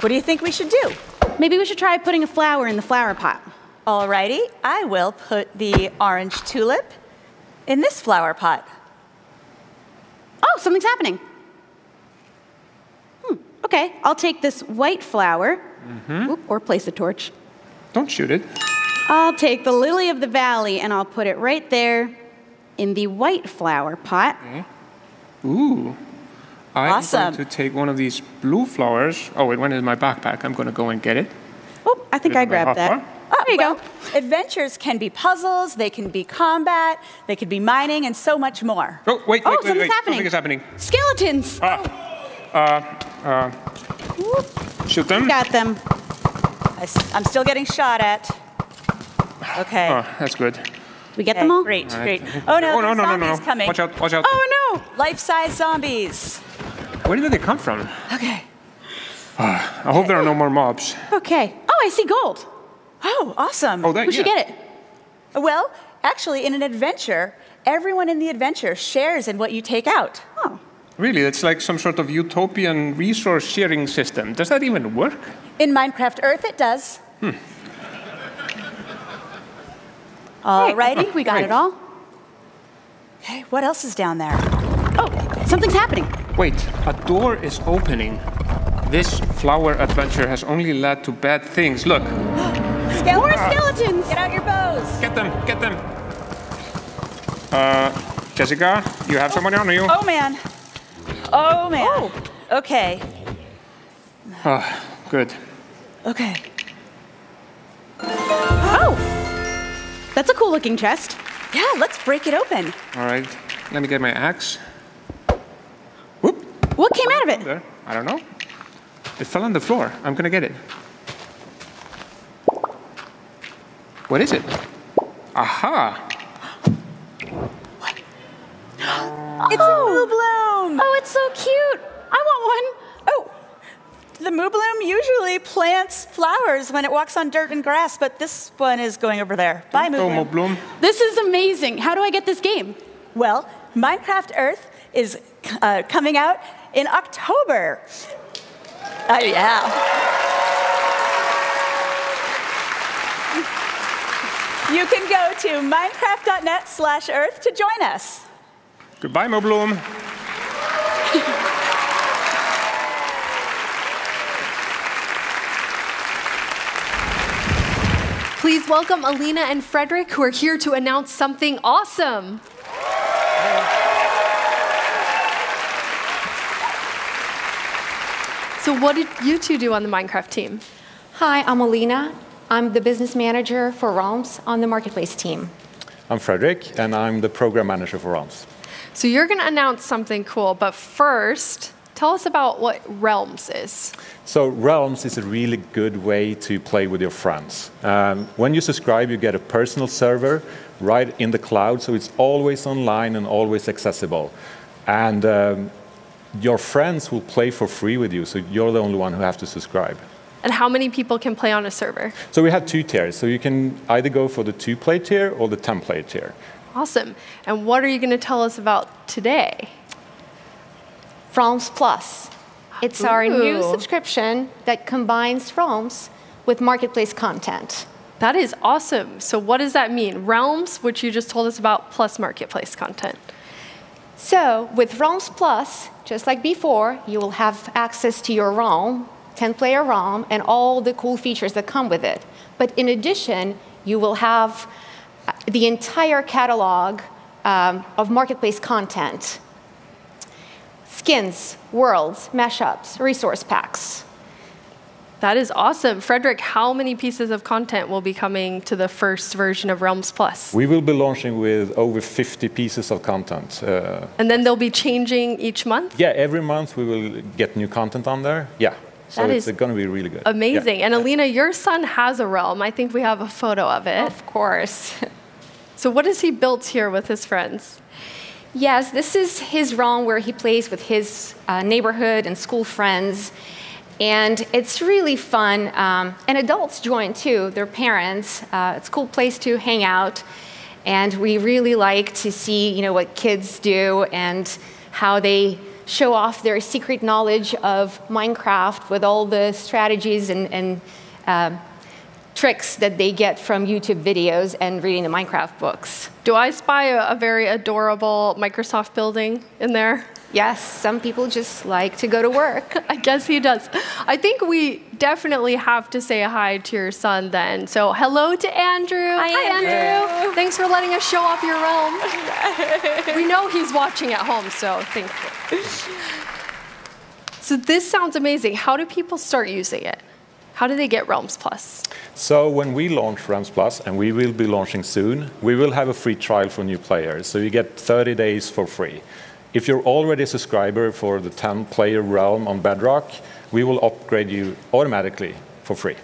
What do you think we should do? Maybe we should try putting a flower in the flower pot. All righty. I will put the orange tulip in this flower pot. Oh, something's happening. Hmm. OK, I'll take this white flower, mm-hmm. Oop, or place a torch. Don't shoot it. I'll take the lily of the valley, and I'll put it right there in the white flower pot. Okay. Ooh. I'm awesome. Going to take one of these blue flowers. Oh, it went in my backpack. I'm going to go and get it. Oh, I think I grabbed that. Oh, there you well, go. Adventures can be puzzles. They can be combat. They could be mining and so much more. Oh, wait, wait, oh, wait, something's wait. Happening. Something is happening. Skeletons. Ah. Uh, uh, shoot them. You got them. I, I'm still getting shot at. OK. Oh, that's good. We get okay, them all? Great, all right. Great. Oh, no, oh, no, no, zombies no, no, no. Coming. Watch out, watch out. Oh, no. Life-size zombies. Where did they come from? Okay. Uh, I okay. hope there are no more mobs. Okay. Oh, I see gold. Oh, awesome. Oh, that, we yeah. should get it. Well, actually, in an adventure, everyone in the adventure shares in what you take out. Oh. Really? That's like some sort of utopian resource sharing system. Does that even work? In Minecraft Earth, it does. Hmm. All righty. Right. We got right. it all. Okay. What else is down there? Oh, something's happening. Wait, a door is opening. This flower adventure has only led to bad things. Look. Skele More ah. skeletons! Get out your bows. Get them, get them. Uh, Jessica, you have oh. someone on you. Oh, man. Oh, man. Oh. OK. Oh, good. OK. Oh! That's a cool-looking chest. Yeah, let's break it open. All right. Let me get my axe. What came out of it? There. I don't know. It fell on the floor. I'm going to get it. What is it? Aha! What? It's oh. a blue bloom! Oh, it's so cute! I want one! Oh! The moo bloom usually plants flowers when it walks on dirt and grass, but this one is going over there. Bye, moo bloom. Oh, bloom. This is amazing. How do I get this game? Well, Minecraft Earth is uh, coming out in October. Oh, yeah. You can go to minecraft.net slash earth to join us. Goodbye, moo bloom. Please welcome Alina and Frederick, who are here to announce something awesome. So what did you two do on the Minecraft team? Hi, I'm Alina. I'm the business manager for Realms on the Marketplace team. I'm Frederick, and I'm the program manager for Realms. So you're going to announce something cool, but first, tell us about what Realms is. So Realms is a really good way to play with your friends. Um, when you subscribe, you get a personal server right in the cloud, so it's always online and always accessible. And um, your friends will play for free with you, so you're the only one who has to subscribe. And how many people can play on a server? So we have two tiers. So you can either go for the two-player tier or the ten-player tier. Awesome. And what are you going to tell us about today? Realms Plus. It's Ooh. Our new subscription that combines Realms with Marketplace content. That is awesome. So what does that mean? Realms, which you just told us about, plus Marketplace content. So with Realms Plus, just like before, you will have access to your realm, ten-player ROM, and all the cool features that come with it. But in addition, you will have the entire catalog um, of marketplace content. Skins, worlds, mashups, resource packs. That is awesome. Frederick, how many pieces of content will be coming to the first version of Realms Plus? We will be launching with over fifty pieces of content. Uh, and then they'll be changing each month? Yeah, every month we will get new content on there. Yeah. So that it's going to be really good. Amazing. Yeah. And Alina, your son has a realm. I think we have a photo of it. Of course. So what has he built here with his friends? Yes, this is his realm where he plays with his uh, neighborhood and school friends. And it's really fun. Um, and adults join, too, their parents. Uh, it's a cool place to hang out. And we really like to see, you know, what kids do and how they show off their secret knowledge of Minecraft with all the strategies and, and um, tricks that they get from YouTube videos and reading the Minecraft books. Do I spy a, a very adorable Microsoft building in there? Yes, some people just like to go to work. I guess he does. I think we definitely have to say hi to your son then. So hello to Andrew. Hi, hi Andrew. Andrew. Thanks for letting us show off your realm. We know he's watching at home, so thank you. So this sounds amazing. How do people start using it? How do they get Realms Plus? So when we launch Realms Plus, and we will be launching soon, we will have a free trial for new players. So you get thirty days for free. If you're already a subscriber for the ten-player realm on Bedrock, we will upgrade you automatically for free.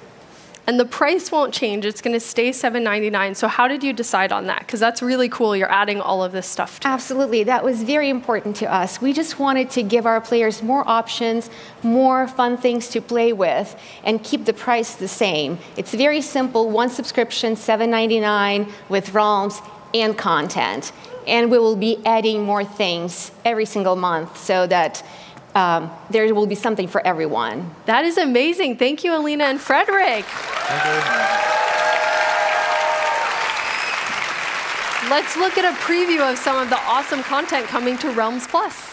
And the price won't change. It's going to stay seven ninety-nine. So how did you decide on that? Because that's really cool. You're adding all of this stuff to it. Absolutely. That was very important to us. We just wanted to give our players more options, more fun things to play with, and keep the price the same. It's very simple. One subscription, seven ninety-nine with realms and content. And we will be adding more things every single month so that um, there will be something for everyone. That is amazing. Thank you, Alina and Frederick. Let's look at a preview of some of the awesome content coming to Realms Plus.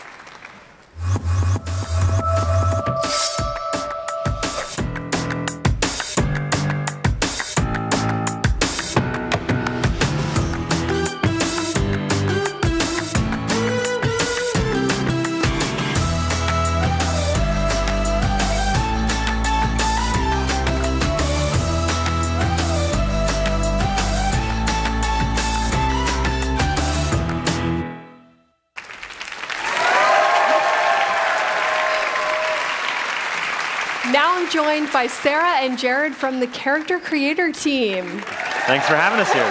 Joined by Sarah and Jared from the Character Creator team. Thanks for having us here.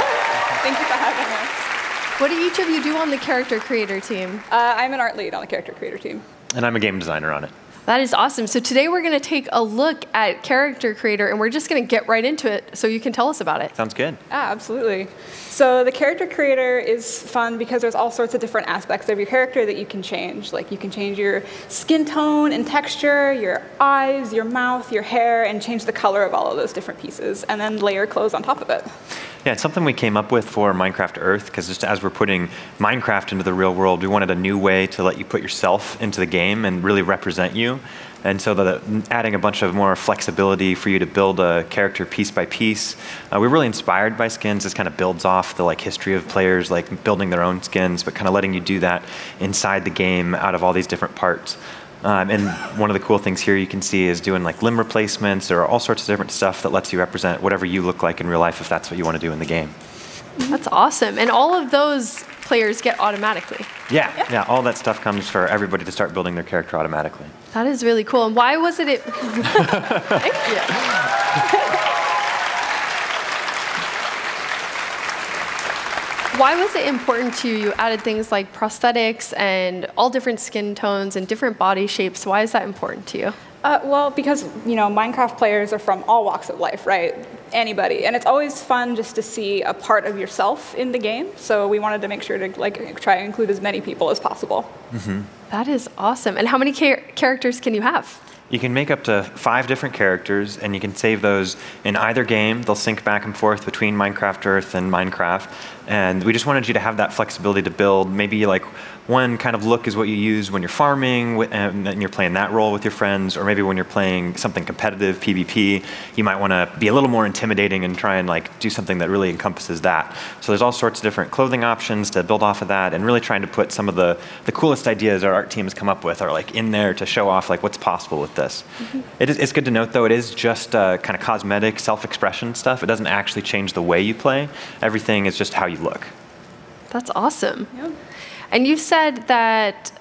Thank you for having us. What do each of you do on the Character Creator team? Uh, I'm an art lead on the Character Creator team. And I'm a game designer on it. That is awesome. So today we're going to take a look at Character Creator, and we're just going to get right into it so you can tell us about it. Sounds good. Yeah, absolutely. So the Character Creator is fun because there's all sorts of different aspects of your character that you can change. Like you can change your skin tone and texture, your eyes, your mouth, your hair, and change the color of all of those different pieces, and then layer clothes on top of it. Yeah, it's something we came up with for Minecraft Earth, because just as we're putting Minecraft into the real world, we wanted a new way to let you put yourself into the game and really represent you. And so the, adding a bunch of more flexibility for you to build a character piece by piece. Uh, we're really inspired by skins. This kind of builds off the like history of players like building their own skins, but kind of letting you do that inside the game out of all these different parts. Um, and one of the cool things here you can see is doing like limb replacements or all sorts of different stuff that lets you represent whatever you look like in real life if that's what you want to do in the game. That's awesome. And all of those players get automatically. Yeah, yeah, yeah, all that stuff comes for everybody to start building their character automatically. That is really cool. And why was it? it Thank you. Why was it important to you? You added things like prosthetics and all different skin tones and different body shapes. Why is that important to you? Uh, well, because, you know, Minecraft players are from all walks of life, right? Anybody. And it's always fun just to see a part of yourself in the game. So we wanted to make sure to like try and include as many people as possible. Mm-hmm. That is awesome. And how many char- characters can you have? You can make up to five different characters, and you can save those in either game. They'll sync back and forth between Minecraft Earth and Minecraft. And we just wanted you to have that flexibility to build. Maybe like one kind of look is what you use when you're farming and you're playing that role with your friends, or maybe when you're playing something competitive, P v P, you might want to be a little more intimidating and try and like do something that really encompasses that. So there's all sorts of different clothing options to build off of that, and really trying to put some of the, the coolest ideas our art team has come up with are like in there to show off like what's possible with this. Mm-hmm. It is, it's good to note though, it is just uh, kind of cosmetic self-expression stuff. It doesn't actually change the way you play. Everything is just how you look. That's awesome. Yeah. And you said that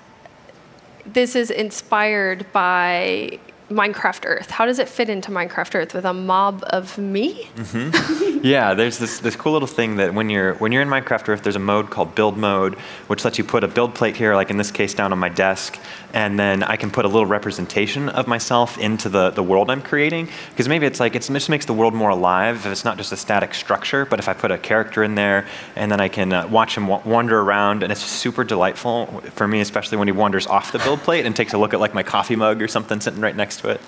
this is inspired by Minecraft Earth. How does it fit into Minecraft Earth with a mob of me? Mm-hmm. Yeah, there's this, this cool little thing that when you're, when you're in Minecraft Earth, there's a mode called build mode, which lets you put a build plate here, like in this case down on my desk, and then I can put a little representation of myself into the, the world I'm creating. Because maybe it's like, it's, it just makes the world more alive if it's not just a static structure, but if I put a character in there, and then I can uh, watch him wa wander around, and it's just super delightful for me, especially when he wanders off the build plate and takes a look at like my coffee mug or something sitting right next to it.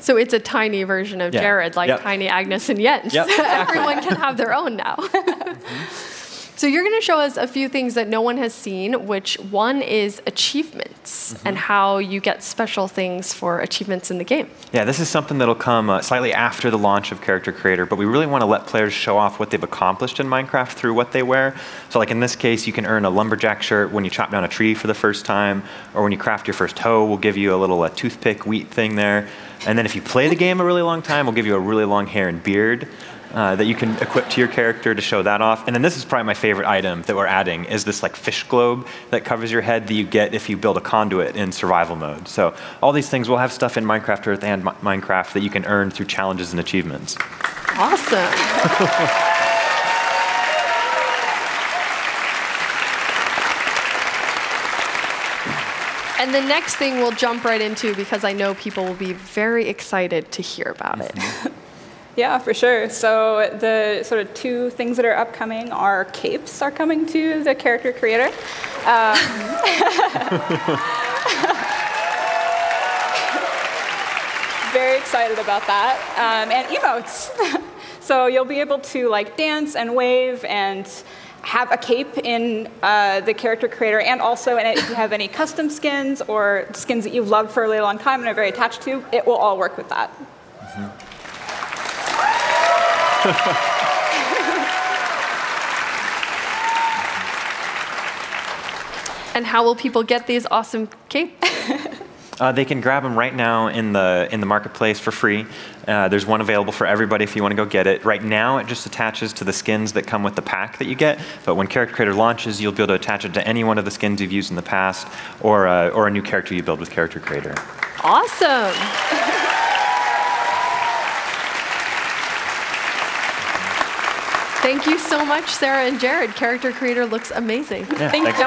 So it's a tiny version of yeah. Jared, like yep. tiny Agnes and Jens. Yep, exactly. Everyone can have their own now. Mm-hmm. So you're going to show us a few things that no one has seen, which one is achievements mm-hmm. and how you get special things for achievements in the game. Yeah, this is something that'll come uh, slightly after the launch of Character Creator, but we really want to let players show off what they've accomplished in Minecraft through what they wear. So like in this case, you can earn a lumberjack shirt when you chop down a tree for the first time, or when you craft your first hoe, we'll give you a little uh, toothpick wheat thing there. And then if you play the game a really long time, we'll give you a really long hair and beard uh, that you can equip to your character to show that off. And then this is probably my favorite item that we're adding is this like fish globe that covers your head that you get if you build a conduit in survival mode. So all these things, we'll have stuff in Minecraft Earth and Mi- Minecraft that you can earn through challenges and achievements. Awesome. And the next thing we'll jump right into because I know people will be very excited to hear about it. Yeah, for sure. So the sort of two things that are upcoming are capes are coming to the Character Creator. Um, very excited about that. Um, and emotes. So you'll be able to like dance and wave and have a cape in uh, the Character Creator, and also in it, if you have any custom skins or skins that you've loved for a really long time and are very attached to, it will all work with that. Mm-hmm. And how will people get these awesome capes? Uh, they can grab them right now in the in the marketplace for free. Uh, there's one available for everybody if you want to go get it. Right now, it just attaches to the skins that come with the pack that you get. But when Character Creator launches, you'll be able to attach it to any one of the skins you've used in the past, or uh, or a new character you build with Character Creator. Awesome. Thank you so much, Sarah and Jared. Character Creator looks amazing. Yeah, thank you.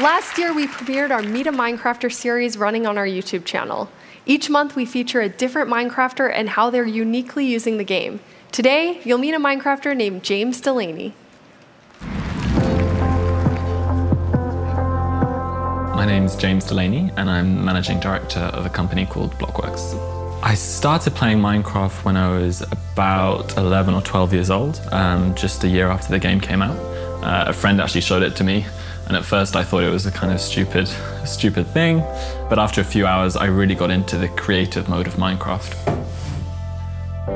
Last year, we premiered our Meet a Minecrafter series running on our YouTube channel. Each month, we feature a different Minecrafter and how they're uniquely using the game. Today, you'll meet a Minecrafter named James Delaney. My name's James Delaney, and I'm managing director of a company called Blockworks. I started playing Minecraft when I was about eleven or twelve years old, um, just a year after the game came out. Uh, a friend actually showed it to me, and at first I thought it was a kind of stupid, stupid thing, but after a few hours I really got into the creative mode of Minecraft.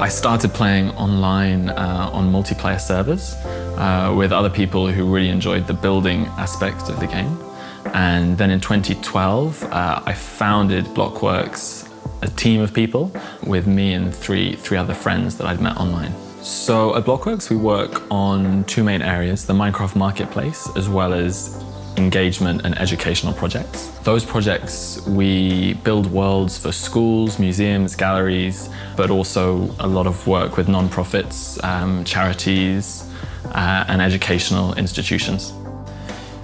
I started playing online uh, on multiplayer servers uh, with other people who really enjoyed the building aspect of the game, and then in twenty twelve uh, I founded Blockworks, a team of people, with me and three, three other friends that I'd met online. So at Blockworks, we work on two main areas, the Minecraft Marketplace, as well as engagement and educational projects. Those projects, we build worlds for schools, museums, galleries, but also a lot of work with non-profits, um, charities, uh, and educational institutions.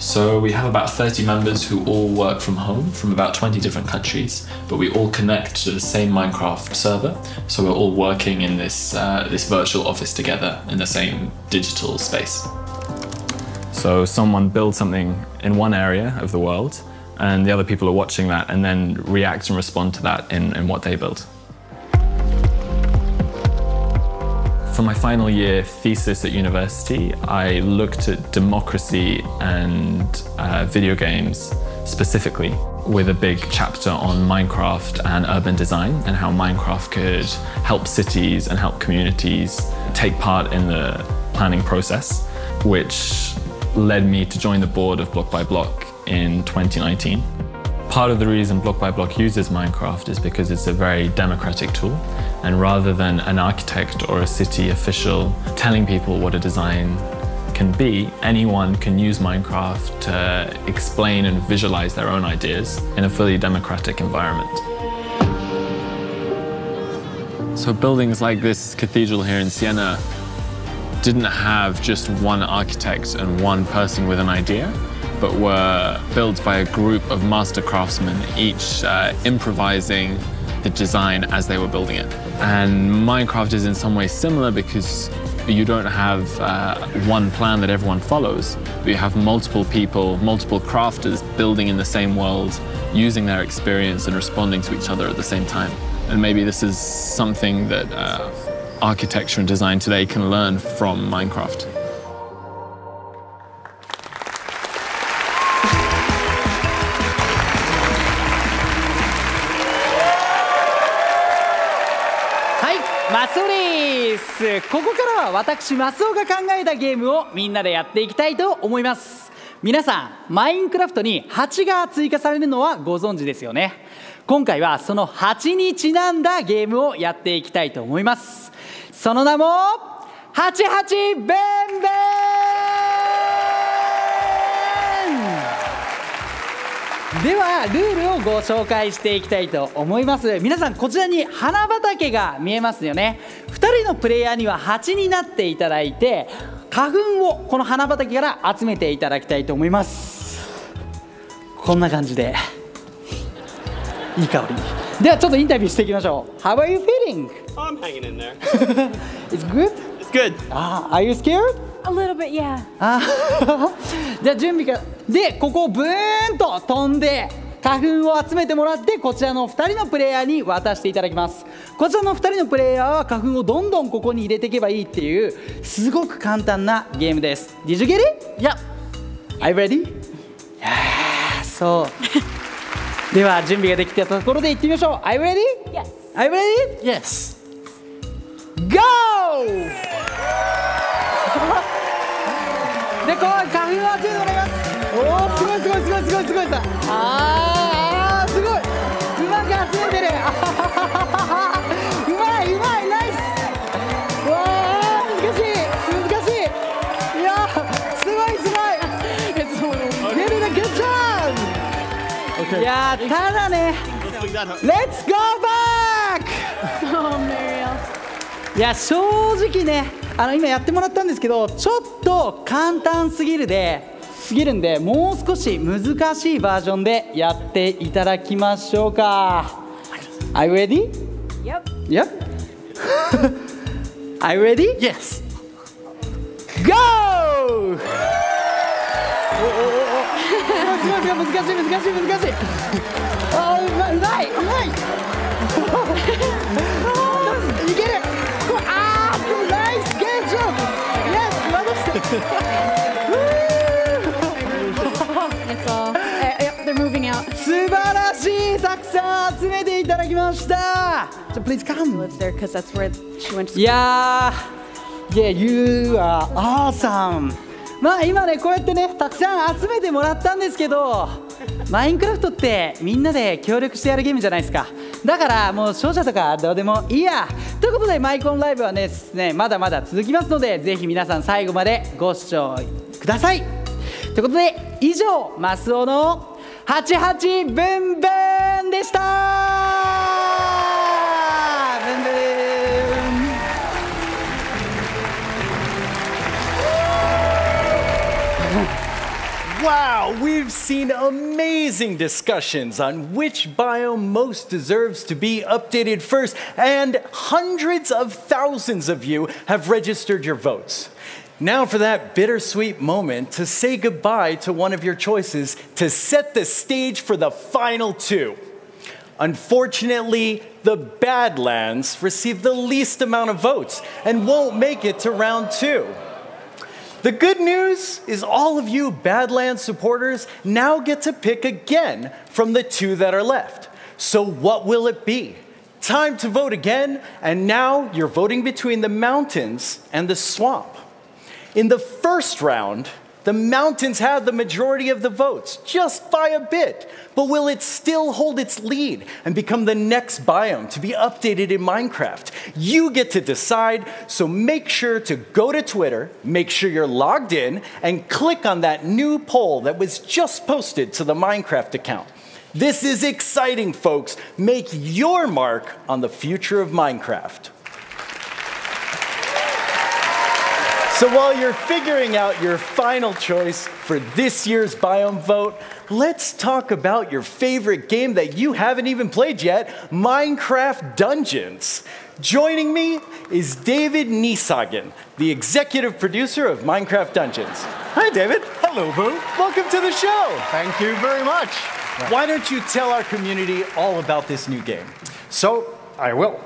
So we have about thirty members who all work from home from about twenty different countries, but we all connect to the same Minecraft server. So we're all working in this, uh, this virtual office together in the same digital space. So someone builds something in one area of the world and the other people are watching that and then react and respond to that in, in what they build. For my final year thesis at university, I looked at democracy and uh, video games specifically, with a big chapter on Minecraft and urban design and how Minecraft could help cities and help communities take part in the planning process, which led me to join the board of Block by Block in twenty nineteen. Part of the reason Block by Block uses Minecraft is because it's a very democratic tool, and rather than an architect or a city official telling people what a design can be, anyone can use Minecraft to explain and visualize their own ideas in a fully democratic environment. So buildings like this cathedral here in Siena didn't have just one architect and one person with an idea, but were built by a group of master craftsmen, each uh, improvising the design as they were building it. And Minecraft is in some ways similar because you don't have uh, one plan that everyone follows, but you have multiple people, multiple crafters building in the same world, using their experience and responding to each other at the same time. And maybe this is something that uh, architecture and design today can learn from Minecraft.ここからは私マスオが考えたゲームをみんなでやっていきたいと思います。皆さん、マインクラフトにはちが追加されるのはご存知ですよね。今回はそのはちにちなんだゲームをやっていきたいと思います。その名もはちはちベンベンではルールをご紹介していきたいと思います。皆さん、こちらに花畑が見えますよね。ふたりのプレイヤーには蜂になっていただいて、花粉をこの花畑から集めていただきたいと思います。こんな感じでいい香りではちょっとインタビューしていきましょう。 How are you feeling? I'm hanging in there. It's good? It's good. Ah, are you scared? A little bit, yeah. じゃあ準備がでここをブーンと飛んで花粉を集めてもらって、こちらのふたりのプレイヤーに渡していただきます。こちらのふたりのプレイヤーは花粉をどんどんここに入れていけばいいっていうすごく簡単なゲームです。 Did you get it? Yep. Are you ready? Yeah. そうでは準備ができたところで行ってみましょう。 Are you ready? Yes. Are you ready? Yes. Go! でこう花粉を集めてもらいます。おお、すごいすごいすごいすごいすごいさ。あーいやー、ただね、Let's go back! いや、正直ね、あの今やってもらったんですけど、ちょっと簡単すぎるで、すぎるんで、もう少し難しいバージョンでやっていただきましょうか。Are you ready? Yep. Yep. Are you ready? Yes. Go! すごいすごい難しい難しい難しい。あうまいうまいうまい。いける。ああ、ナイスゲージョブ。Yes, wonderful. 素晴らしい作戦集めていただきました。So please come. Lives there because that's where she went to school. Yeah, yeah, you are awesome. まあ今ねこうやってねたくさん集めてもらったんですけど、マインクラフトってみんなで協力してやるゲームじゃないですか。だからもう勝者とかどうでもいいや。ということでマイコンライブはねまだまだ続きますので、ぜひ皆さん最後までご視聴ください。ということで以上マスオのはちじゅうはちブンブンでした。ブンブン。Wow, we've seen amazing discussions on which biome most deserves to be updated first, and hundreds of thousands of you have registered your votes. Now for that bittersweet moment to say goodbye to one of your choices to set the stage for the final two. Unfortunately, the Badlands received the least amount of votes and won't make it to round two. The good news is all of you Badlands supporters now get to pick again from the two that are left. So what will it be? Time to vote again, and now you're voting between the mountains and the swamp. In the first round, the mountains had the majority of the votes, just by a bit. But will it still hold its lead and become the next biome to be updated in Minecraft? You get to decide, so make sure to go to Twitter, make sure you're logged in, and click on that new poll that was just posted to the Minecraft account. This is exciting, folks. Make your mark on the future of Minecraft. So while you're figuring out your final choice for this year's biome vote, let's talk about your favorite game that you haven't even played yet, Minecraft Dungeons. Joining me is David Nieshagen, the executive producer of Minecraft Dungeons. Hi, David. Hello, Boo. Welcome to the show. Thank you very much. Why don't you tell our community all about this new game? So, I will.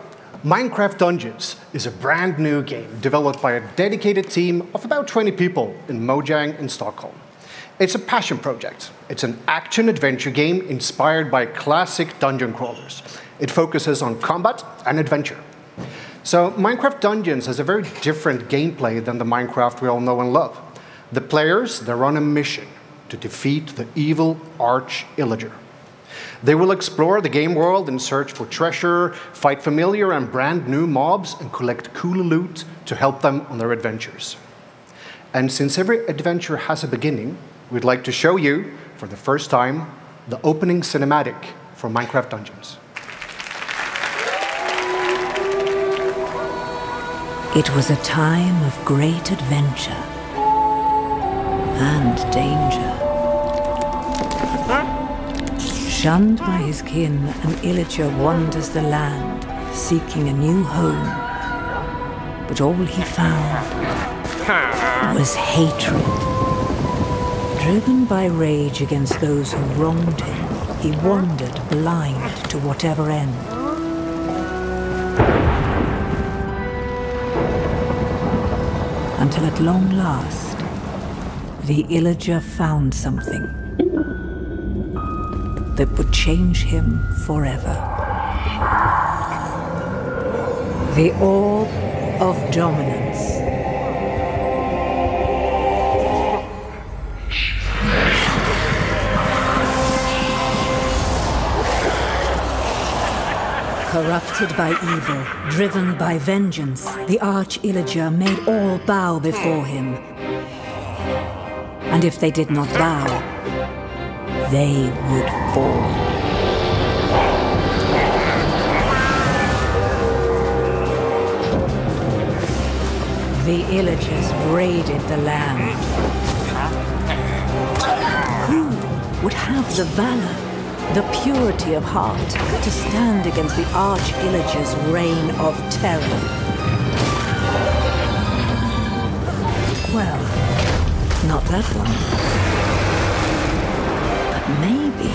Minecraft Dungeons is a brand new game developed by a dedicated team of about twenty people in Mojang in Stockholm. It's a passion project. It's an action-adventure game inspired by classic dungeon crawlers. It focuses on combat and adventure. So Minecraft Dungeons has a very different gameplay than the Minecraft we all know and love. The players, they're on a mission to defeat the evil Arch-Illager. They will explore the game world and search for treasure, fight familiar and brand new mobs, and collect cool loot to help them on their adventures. And since every adventure has a beginning, we'd like to show you, for the first time, the opening cinematic for Minecraft Dungeons. It was a time of great adventure and danger. Shunned by his kin, an Illager wanders the land, seeking a new home. But all he found was hatred. Driven by rage against those who wronged him, he wandered blind to whatever end. Until at long last, the Illager found something that would change him forever. The Orb of Dominance. Corrupted by evil, driven by vengeance, the Arch-Illager made all bow before him. And if they did not bow, they would fall. The Illagers raided the land. would have the valor, the purity of heart to stand against the Arch-Illager's reign of terror. Well, not that one. But maybe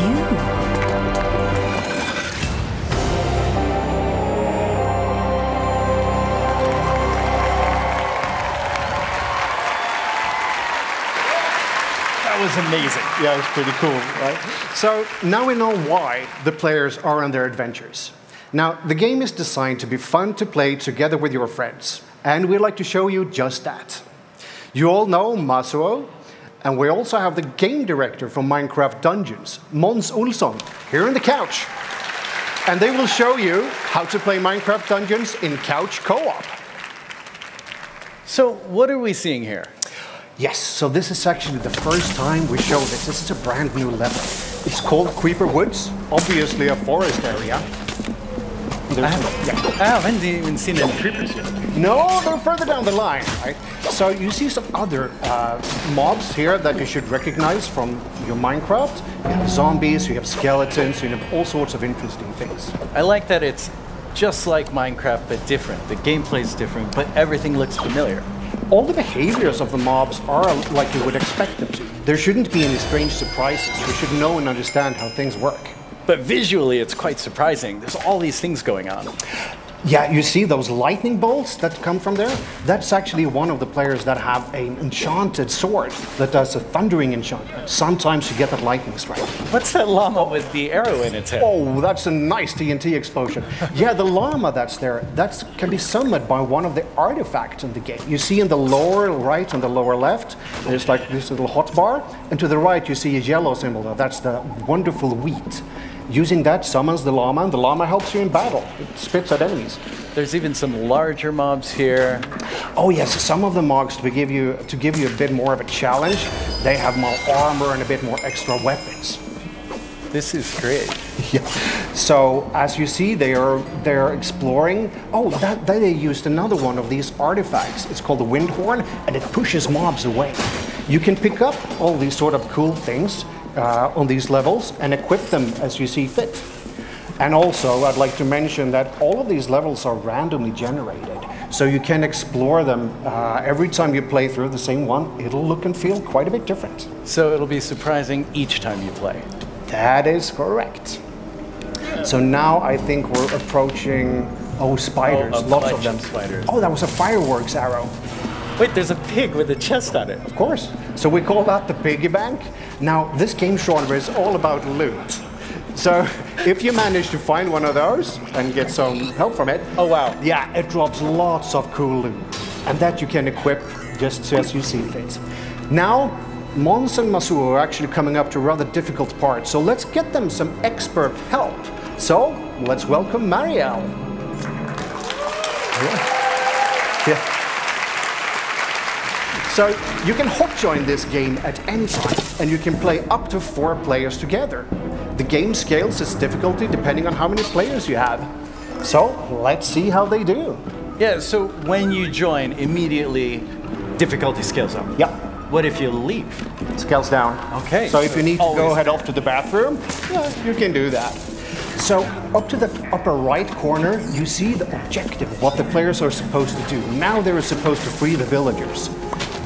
you. That was amazing. Yeah, it was pretty cool, right? So now we know why the players are on their adventures. Now, the game is designed to be fun to play together with your friends, and we'd like to show you just that. You all know Masu, and we also have the game director from Minecraft Dungeons, Mons Olsson, here on the couch. And they will show you how to play Minecraft Dungeons in couch co-op. So what are we seeing here? Yes, so this is actually the first time we show this. This is a brand new level. It's called Creeper Woods, obviously a forest area. I haven't, yeah. I haven't even seen any creepers yet. No, they're further down the line, right? So you see some other uh, mobs here that you should recognize from your Minecraft. You have zombies, you have skeletons, you have all sorts of interesting things. I like that it's just like Minecraft, but different. The gameplay's different, but everything looks familiar. All the behaviors of the mobs are like you would expect them to. There shouldn't be any strange surprises. We should know and understand how things work. But visually, it's quite surprising. There's all these things going on. Yeah, you see those lightning bolts that come from there? That's actually one of the players that have an enchanted sword that does a thundering enchantment. Sometimes you get that lightning strike. What's that llama with the arrow in its head? Oh, that's a nice T N T explosion. Yeah, the llama that's there, that can be summoned by one of the artifacts in the game. You see in the lower right and the lower left, there's like this little hot bar, and to the right you see a yellow symbol. That's the wonderful wheat. Using that summons the llama, and the llama helps you in battle. It spits at enemies. There's even some larger mobs here. Oh yes, some of the mobs to give you to give you a bit more of a challenge. They have more armor and a bit more extra weapons. This is great. Yeah. So as you see, they are they are exploring. Oh, that they used another one of these artifacts. It's called the Windhorn, and it pushes mobs away. You can pick up all these sort of cool things Uh, on these levels and equip them as you see fit. And also, I'd like to mention that all of these levels are randomly generated, so you can explore them uh, every time you play through the same one. It'll look and feel quite a bit different. So it'll be surprising each time you play. That is correct. So now I think we're approaching, oh, spiders, oh, lots of them. Spiders. Oh, that was a fireworks arrow. Wait, there's a pig with a chest on it. Of course. So we call that the piggy bank. Now, this game genre is all about loot. So if you manage to find one of those and get some help from it, oh wow. Yeah, it drops lots of cool loot. And that you can equip just as you see fit. Now, Mons and Masu are actually coming up to rather difficult parts. So let's get them some expert help. So let's welcome Mariel. Yeah. Yeah. So you can hot join this game at any time, and you can play up to four players together. The game scales its difficulty depending on how many players you have. So let's see how they do. Yeah, so when you join, immediately difficulty scales up. Yeah. What if you leave? It scales down. Okay. So, so if you need to go head off to the bathroom, yeah, you can do that. So up to the upper right corner, you see the objective, what the players are supposed to do. Now they're supposed to free the villagers.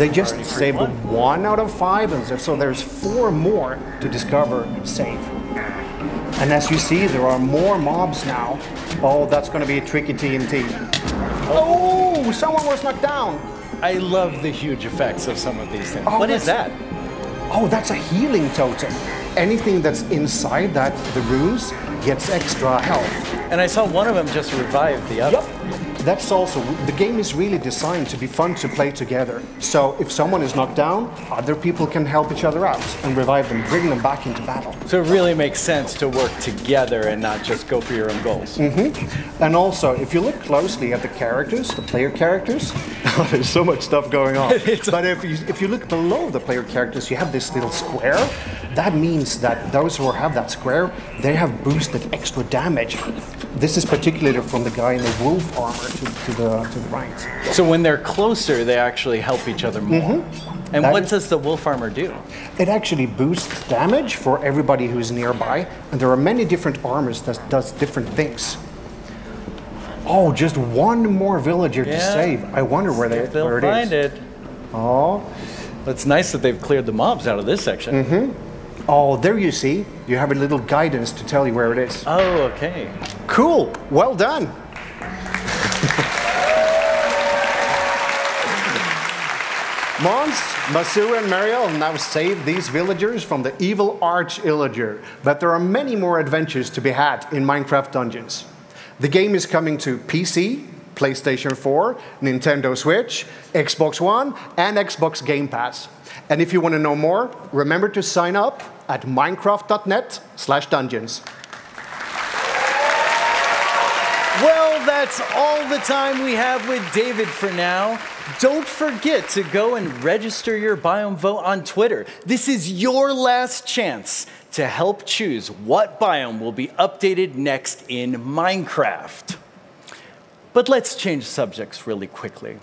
They just disabled one. one out of five, and so there's four more to discover and save. And as you see, there are more mobs now. Oh, that's going to be a tricky T N T. Oh. oh, someone was knocked down. I love the huge effects of some of these things. Oh, what is that? Oh, that's a healing totem. Anything that's inside that the rooms gets extra health. And I saw one of them just revive the other. Yep. That's also, the game is really designed to be fun to play together. So if someone is knocked down, other people can help each other out and revive them, bring them back into battle. So it really makes sense to work together and not just go for your own goals. Mm-hmm. And also, if you look closely at the characters, the player characters, there's so much stuff going on. But if you, if you look below the player characters, you have this little square. That means that those who have that square, they have boosted extra damage This is particularly from the guy in the wolf armor to, to, the, to the right. So when they're closer, they actually help each other more. Mm-hmm. And that what does the wolf armor do? It actually boosts damage for everybody who's nearby. And there are many different armors that does different things. Oh, just one more villager yeah. to save. I wonder where, they, where it find is. It. Oh. It's nice that they've cleared the mobs out of this section. Mm-hmm. Oh, there you see. You have a little guidance to tell you where it is. Oh, okay. Cool. Well done. Mons, Masu, and Mariel now save these villagers from the evil Arch-Illager. But there are many more adventures to be had in Minecraft Dungeons. The game is coming to P C, PlayStation four, Nintendo Switch, Xbox One, and Xbox Game Pass. And if you want to know more, remember to sign up at minecraft dot net slash dungeons. Well, that's all the time we have with David for now. Don't forget to go and register your biome vote on Twitter. This is your last chance to help choose what biome will be updated next in Minecraft. But let's change subjects really quickly.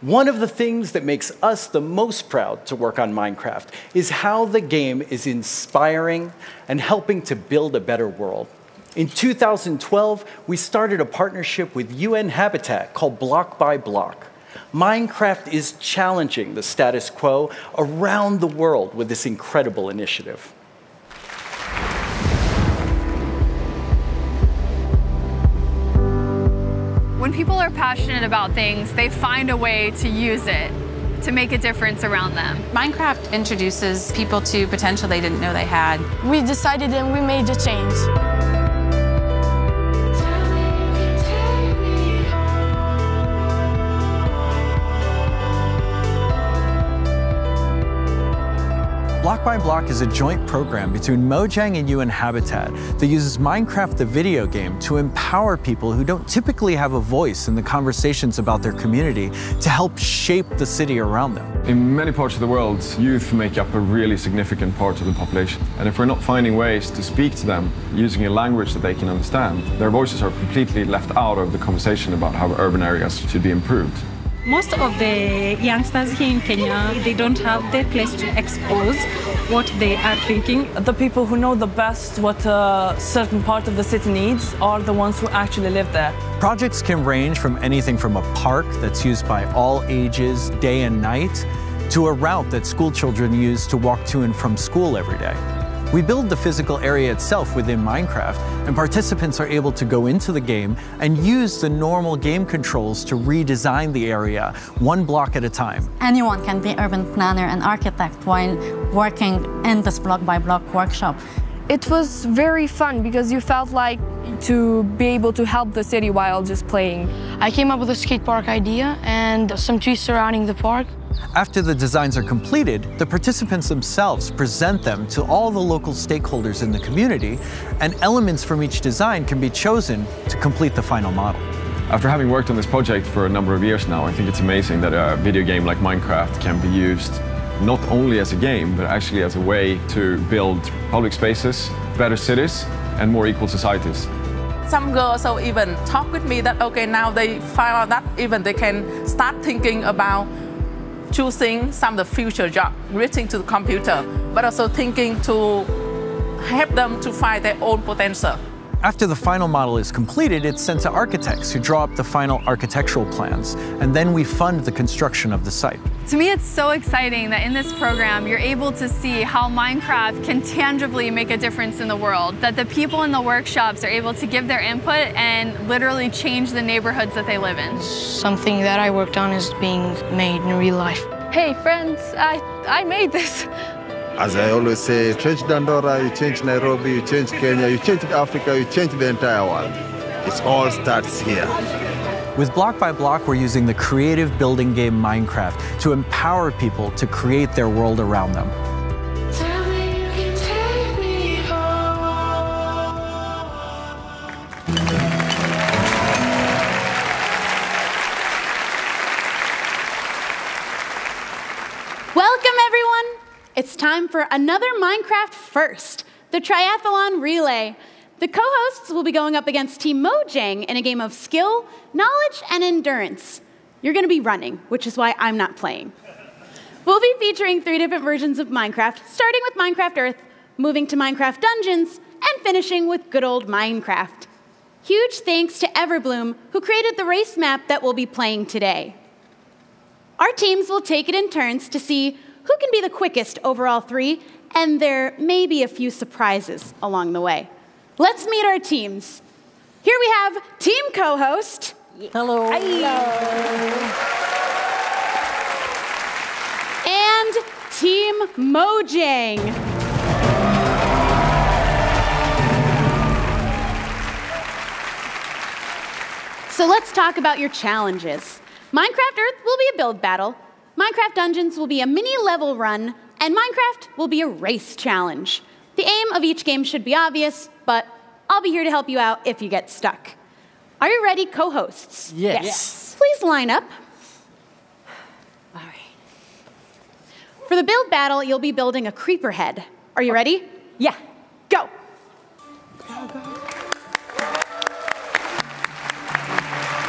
One of the things that makes us the most proud to work on Minecraft is how the game is inspiring and helping to build a better world. In two thousand twelve, we started a partnership with U N Habitat called Block by Block. Minecraft is challenging the status quo around the world with this incredible initiative. When people are passionate about things, they find a way to use it to make a difference around them. Minecraft introduces people to potential they didn't know they had. We decided and we made a change. Block by Block is a joint program between Mojang and U N Habitat that uses Minecraft the video game to empower people who don't typically have a voice in the conversations about their community to help shape the city around them. In many parts of the world, youth make up a really significant part of the population. And if we're not finding ways to speak to them using a language that they can understand, their voices are completely left out of the conversation about how urban areas should be improved. Most of the youngsters here in Kenya, they don't have the place to expose what they are thinking. The people who know the best what a certain part of the city needs are the ones who actually live there. Projects can range from anything from a park that's used by all ages, day and night, to a route that school children use to walk to and from school every day. We build the physical area itself within Minecraft, and participants are able to go into the game and use the normal game controls to redesign the area, one block at a time. Anyone can be urban planner and architect while working in this block-by-block workshop. It was very fun because you felt like to be able to help the city while just playing. I came up with a skate park idea and some trees surrounding the park. After the designs are completed, the participants themselves present them to all the local stakeholders in the community, and elements from each design can be chosen to complete the final model. After having worked on this project for a number of years now, I think it's amazing that a video game like Minecraft can be used not only as a game, but actually as a way to build public spaces, better cities, and more equal societies. Some girls so even talk with me that, okay, now they find out that even they can start thinking about choosing some of the future job, reaching to the computer, but also thinking to help them to find their own potential. After the final model is completed, it's sent to architects who draw up the final architectural plans, and then we fund the construction of the site. To me, it's so exciting that in this program, you're able to see how Minecraft can tangibly make a difference in the world, that the people in the workshops are able to give their input and literally change the neighborhoods that they live in. Something that I worked on is being made in real life. Hey, friends, I, I made this. As I always say, change Dandora, you change Nairobi, you change Kenya, you change Africa, you change the entire world. It all starts here. With Block by Block, we're using the creative building game Minecraft to empower people to create their world around them. Tell me you can take me home. Welcome, everyone. It's time for another Minecraft first, the triathlon relay. The co-hosts will be going up against Team Mojang in a game of skill, knowledge, and endurance. You're going to be running, which is why I'm not playing. We'll be featuring three different versions of Minecraft, starting with Minecraft Earth, moving to Minecraft Dungeons, and finishing with good old Minecraft. Huge thanks to Everbloom, who created the race map that we'll be playing today. Our teams will take it in turns to see who can be the quickest over all three, and there may be a few surprises along the way. Let's meet our teams. Here we have team co-host. Hello. Hi. Hello. And team Mojang. So let's talk about your challenges. Minecraft Earth will be a build battle. Minecraft Dungeons will be a mini-level run, and Minecraft will be a race challenge. The aim of each game should be obvious, but I'll be here to help you out if you get stuck. Are you ready, co-hosts? Yes. yes. Please line up. All right. For the build battle, you'll be building a creeper head. Are you ready? Yeah. Go. Go, go.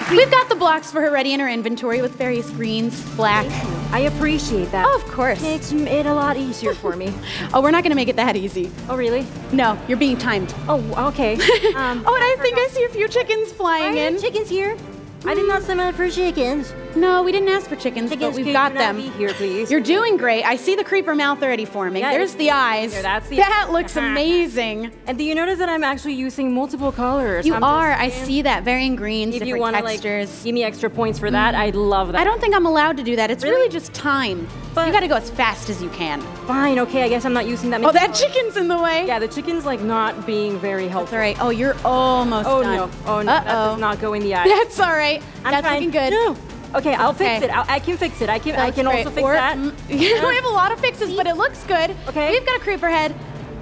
We've got the blocks for her ready in her inventory with various greens, black. I appreciate that. Oh, of course. Makes it a lot easier for me. Oh, we're not going to make it that easy. Oh, really? No, you're being timed. Oh, okay. Um, oh, and I, I think I see a few chickens flying in. Are there chickens here? Mm. I did not summon for chickens. No, we didn't ask for chickens, chickens but we've got them. Be here, please. You're doing great. I see the creeper mouth already forming. Yeah, There's the eyes. There, that's the that eyes. looks amazing. And do you notice that I'm actually using multiple colors? You I'm are. I see that. Varying greens, if different you wanna, textures. Like, give me extra points for that. Mm. I love that. I don't think I'm allowed to do that. It's really, really just time. But you got to go as fast as you can. Fine. Okay. I guess I'm not using that many. Oh, that colors. chicken's in the way. Yeah, the chicken's like not being very helpful. That's all right. Oh, you're almost oh, done. Oh no. Oh no. Uh-oh. That does not go in the eye. That's all right. I'm that's fine. looking good. No. Okay, I'll okay. fix it. I'll, I can fix it. I can. That's I can great. also fix or, that. Mm, yeah. We have a lot of fixes, but it looks good. Okay. We've got a creeper head.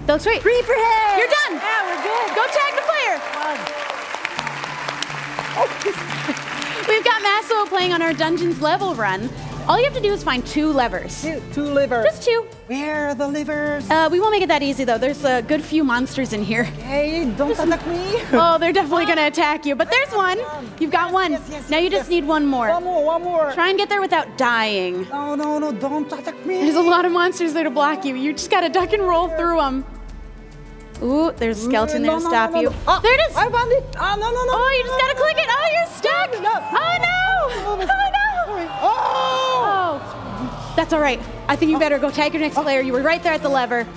That looks great. Creeper head. You're done. Yeah, we're good. Go tag the player. Oh. We've got Masu playing on our Dungeons level run. All you have to do is find two levers. Two, two levers. Just two. Where are the levers? Uh, we won't make it that easy though. There's a good few monsters in here. Hey, don't just, attack me. Oh, they're definitely ah. gonna attack you. But there's one. You've got yes, one. Yes, yes, now yes, you just yes. need one more. One more, one more. Try and get there without dying. No, no, no, don't attack me. There's a lot of monsters there to block you. You just gotta duck and roll through them. Ooh, there's a skeleton no, there to no, stop no, no, you. No. Oh, there it is. I found it. Oh, no, no, no. Oh, you just gotta no, click no, it. Oh, you're stuck. No, no. Oh, no. Oh, no. Oh! oh! That's all right. I think you better go tag your next oh. player. You were right there at the lever.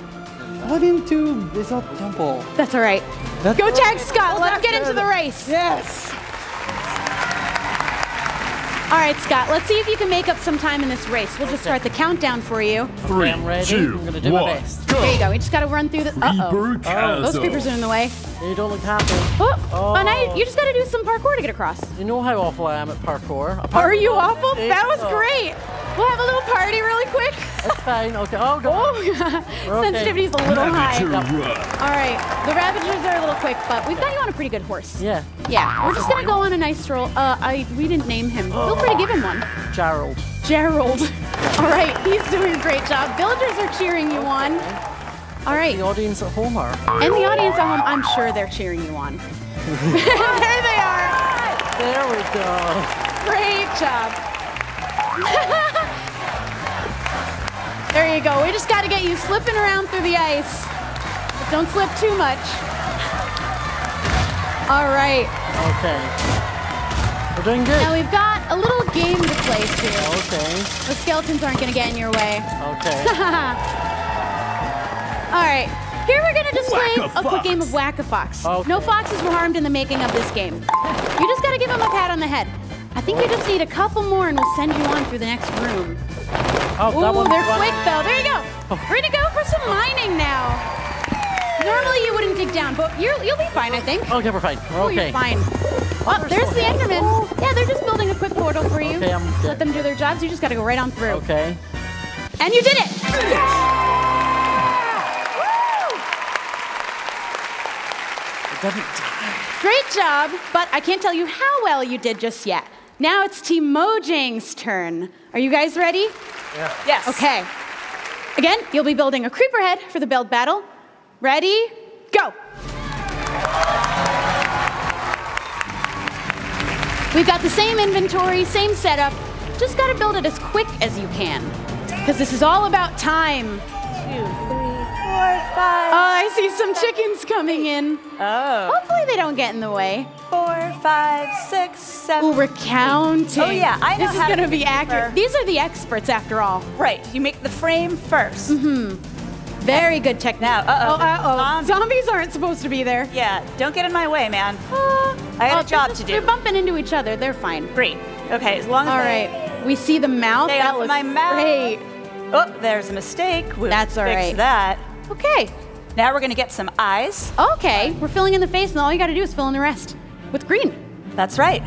Let him to this up temple. That's all right. That's go tag right. Scott. Oh, let's get into the race. Yes. All right, Scott. Let's see if you can make up some time in this race. We'll just start the countdown for you. Three, okay, two, I'm gonna do one, my best. Go. There you go. We just gotta run through the. Uh-oh. Oh, those creepers are in the way. You don't look happy. Oh, oh. And I, you just got to do some parkour to get across. You know how awful I am at parkour. parkour Are you awful? That was oh. great. We'll have a little party really quick. It's fine. Okay. Oh, God. Oh, sensitivity's okay. a little high. Yep. All right. The Ravagers are a little quick, but we've got you on a pretty good horse. Yeah. Yeah. We're just going to go on a nice stroll. Uh, I we didn't name him. Oh. Feel free to give him one. Gerald. Gerald. All right. He's doing a great job. Villagers are cheering you on. All right. The audience at home are. And the audience at home, I'm sure they're cheering you on. There they are. There we go. Great job. There you go. We just got to get you slipping around through the ice. But don't slip too much. All right. Okay. We're doing good. Now we've got a little game to play too. Okay. The skeletons aren't going to get in your way. Okay. All right, here we're gonna just play a quick game of Whack-a-Fox. Okay. No foxes were harmed in the making of this game. You just gotta give him a pat on the head. I think you just need a couple more and we'll send you on through the next room. Oh, Ooh, that one they're quick though, there you go. Oh. We're gonna go for some mining now. Normally you wouldn't dig down, but you're, you'll be fine, I think. Okay, we're fine, we're Ooh, okay. You're fine. Oh, there's the Enderman. Yeah, they're just building a quick portal for you. Okay, I'm just let them do their jobs, you just gotta go right on through. Okay. And you did it! Yes. Great job, but I can't tell you how well you did just yet. Now it's Team Mojang's turn. Are you guys ready? Yeah. Yes. Okay. Again, you'll be building a creeper head for the build battle. Ready? Go. We've got the same inventory, same setup. Just gotta build it as quick as you can. Because this is all about time. Two, three, four, five. Oh, I see some seven, chickens coming eight. in. Oh. Hopefully they don't get in the way. Four, five, six, seven. Ooh, we're counting. Oh yeah, I know this how is gonna to be accurate. Paper. These are the experts after all. Right, you make the frame first. Mm-hmm. Very yeah. good technique. Now, uh-oh. Oh, uh-oh. Zombies. Zombies aren't supposed to be there. Yeah, don't get in my way, man. Uh, I got oh, a job just, to do. They're bumping into each other. They're fine. Great. Okay, as long as All right. They, we see the mouth. They that looks my mouth. Great. Oh, there's a mistake. We'll That's all fix right. that. Okay. Now we're going to get some eyes. Okay. We're filling in the face, and all you got to do is fill in the rest with green. That's right.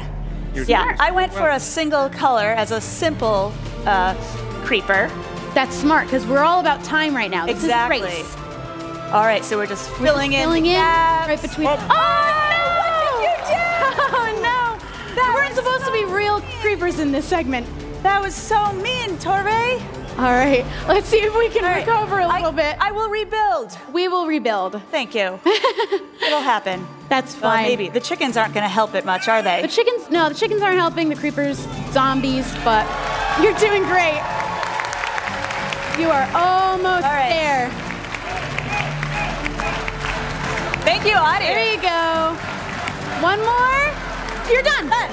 You're yeah, smart. I went for a single color as a simple uh, creeper. That's smart, because we're all about time right now. This exactly. is race. All right, so we're just we're filling just in. Filling in right between. Oh, oh no! What did you do? Oh no! That weren't supposed so to be real mean. creepers in this segment. That was so mean, Torbe. All right, let's see if we can right. recover a little I, bit. I will rebuild. We will rebuild. Thank you. It'll happen. That's fine. Well, maybe the chickens aren't going to help it much, are they? The chickens? No, the chickens aren't helping. The creepers, zombies, but you're doing great. You are almost right. there. Thank you, audience. There you go. One more. You're done. done.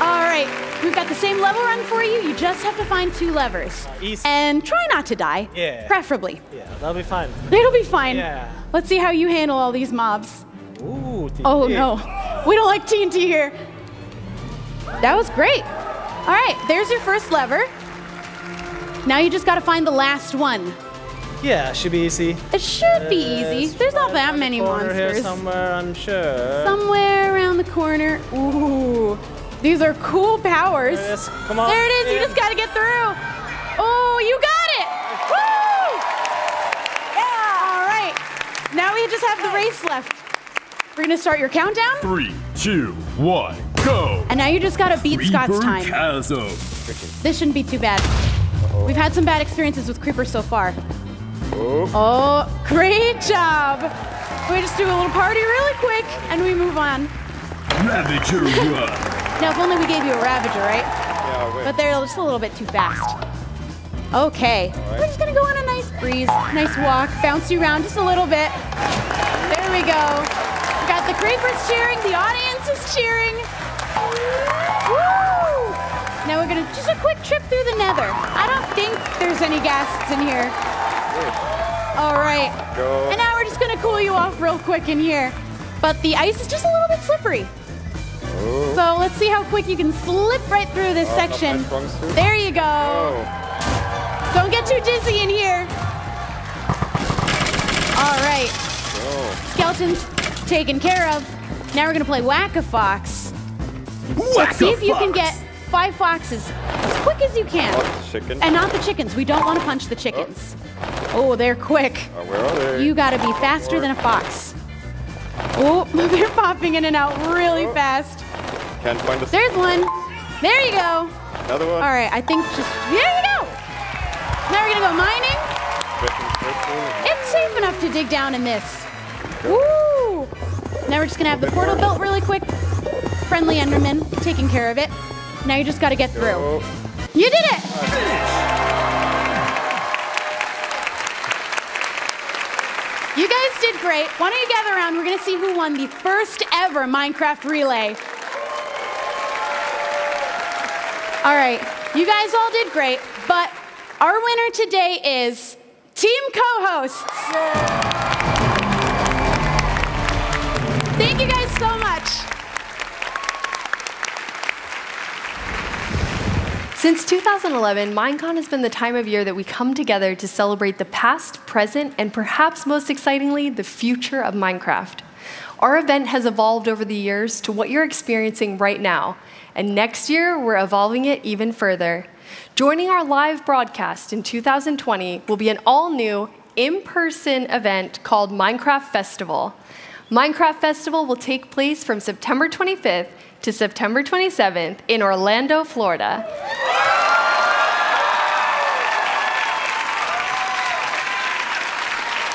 All right. We've got the same level run for you. You just have to find two levers. Easy. And try not to die. Yeah. Preferably. Yeah, that'll be fine. It'll be fine. Yeah. Let's see how you handle all these mobs. Ooh, T N T. Oh, no. We don't like T N T here. That was great. All right, there's your first lever. Now you just gotta find the last one. Yeah, it should be easy. It should uh, be easy. There's not that many monsters. Here somewhere, I'm sure. Somewhere around the corner. Ooh, these are cool powers. There it is. Come on. There it is. You just gotta get through. Oh, you got it. Woo! Yeah. All right. Now we just have the race left. We're gonna start your countdown. Three, two, one. Go. And now you just gotta beat Creeper Scott's time. Chasm. This shouldn't be too bad. Uh-oh. We've had some bad experiences with creepers so far. Oh. oh, great job! We just do a little party really quick, and we move on. Ravager run. Now, if only we gave you a Ravager, right? Yeah, wait. But they're just a little bit too fast. Okay, right. We're just gonna go on a nice breeze, nice walk, bounce you around just a little bit. There we go. We've got the creepers cheering, the audience is cheering. Woo! Now we're gonna just a quick trip through the Nether. I don't think there's any ghasts in here. All right. Go. And now we're just gonna cool you off real quick in here. But the ice is just a little bit slippery. Oh. So let's see how quick you can slip right through this oh, section. There you go. Oh. Don't get too dizzy in here. All right. Oh. Skeletons taken care of. Now we're gonna play Whack-a-Fox. Let's see if you can get five foxes as quick as you can. Chicken. And not the chickens. We don't want to punch the chickens. Oh, oh they're quick. Uh, where are they? You got to be faster Lord. than a fox. Oh, they're popping in and out really oh. fast. Can't find the There's one. There you go. Another one. All right, I think just... There you go. Now we're going to go mining. It's safe enough to dig down in this. Woo. Now we're just going to have the portal built really quick. Friendly Enderman taking care of it. Now you just got to get through. Go. You did it! You guys did great. Why don't you gather around? We're going to see who won the first ever Minecraft relay. All right. You guys all did great, but our winner today is Team Co-Hosts. Yeah. Thank you guys so much. Since two thousand eleven, MINECON has been the time of year that we come together to celebrate the past, present, and perhaps most excitingly, the future of Minecraft. Our event has evolved over the years to what you're experiencing right now, and next year, we're evolving it even further. Joining our live broadcast in two thousand twenty will be an all-new, in-person event called Minecraft Festival. Minecraft Festival will take place from September twenty-fifth to September twenty-seventh in Orlando, Florida.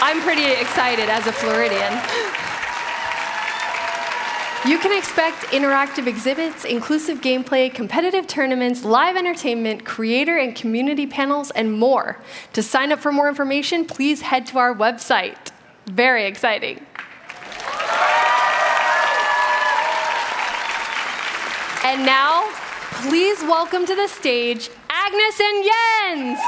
I'm pretty excited as a Floridian. You can expect interactive exhibits, inclusive gameplay, competitive tournaments, live entertainment, creator and community panels, and more. To sign up for more information, please head to our website. Very exciting. And now, please welcome to the stage, Agnes and Jens.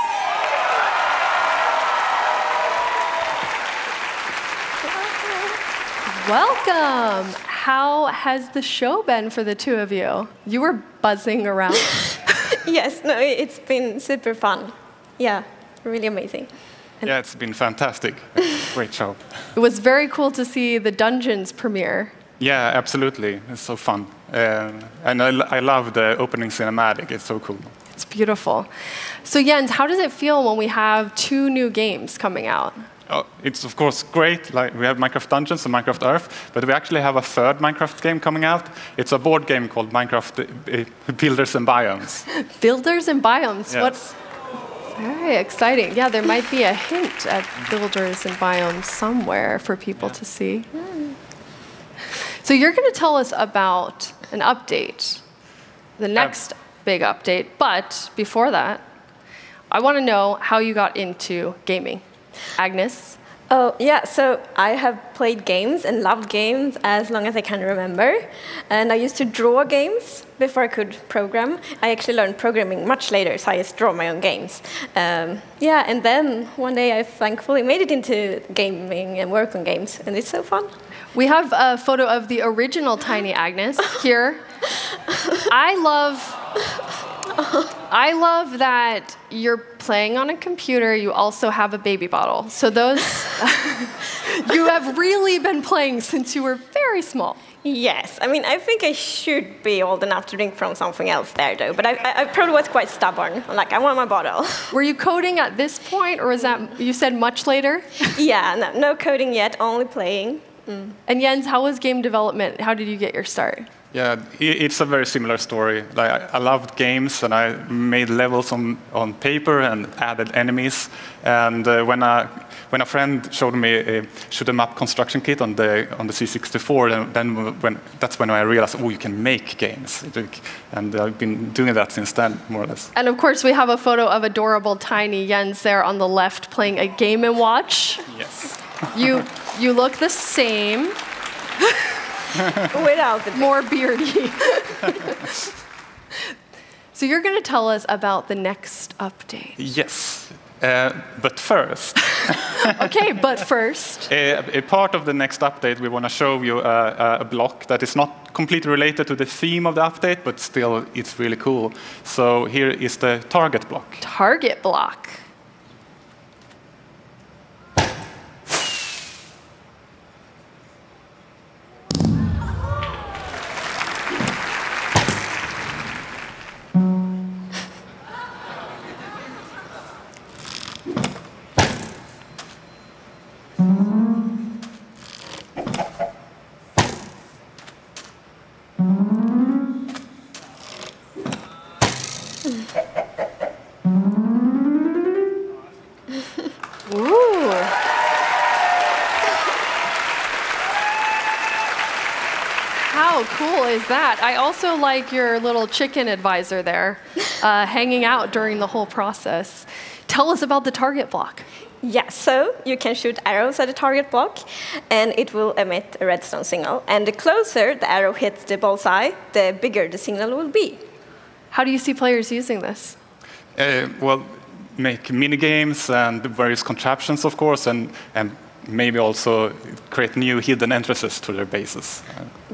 Welcome. How has the show been for the two of you? You were buzzing around. Yes, no, it's been super fun. Yeah, really amazing. And yeah, it's been fantastic. Great show. It was very cool to see the Dungeons premiere. Yeah, absolutely. It's so fun. Uh, and I, I love the opening cinematic. It's so cool. It's beautiful. So Jens, how does it feel when we have two new games coming out? Oh, it's of course great. Like, we have Minecraft Dungeons and Minecraft Earth, but we actually have a third Minecraft game coming out. It's a board game called Minecraft uh, Builders and Biomes. Builders and Biomes. Yes. What? Very exciting. Yeah, there might be a hint at Builders and Biomes somewhere for people yeah. to see. Mm. So you're going to tell us about an update, the next um, big update. But before that, I want to know how you got into gaming. Agnes? Oh, yeah, so I have played games and loved games as long as I can remember. And I used to draw games before I could program. I actually learned programming much later, so I just draw my own games. Um, yeah, and then one day I thankfully made it into gaming and work on games, and it's so fun. We have a photo of the original Tiny Agnes here. I love... I love that you're playing on a computer. You also have a baby bottle. So those, you have really been playing since you were very small. Yes. I mean, I think I should be old enough to drink from something else there, though. But I, I, I probably was quite stubborn. I'm like, I want my bottle. Were you coding at this point, or was that, you said much later? Yeah, no, no coding yet, only playing. Mm. And Jens, how was game development? How did you get your start? Yeah, it's a very similar story. Like, I loved games, and I made levels on, on paper and added enemies. And uh, when, I, when a friend showed me a shoot-em-up construction kit on the, on the C sixty-four, and then when, that's when I realized, oh, you can make games. And I've been doing that since then, more or less. And of course, we have a photo of adorable tiny Jens there on the left playing a Game and Watch. Yes. you, you look the same. Without the beard. More beardy. So you're going to tell us about the next update. Yes, uh, but first. Okay, but first. A, a part of the next update, we want to show you a, a block that is not completely related to the theme of the update, but still it's really cool. So here is the target block. Target block. That. I also like your little chicken advisor there, uh, hanging out during the whole process. Tell us about the target block. Yeah, so you can shoot arrows at a target block, and it will emit a redstone signal. And the closer the arrow hits the bullseye, the bigger the signal will be. How do you see players using this? Uh, well, make mini-games and various contraptions, of course, and, and maybe also create new hidden entrances to their bases.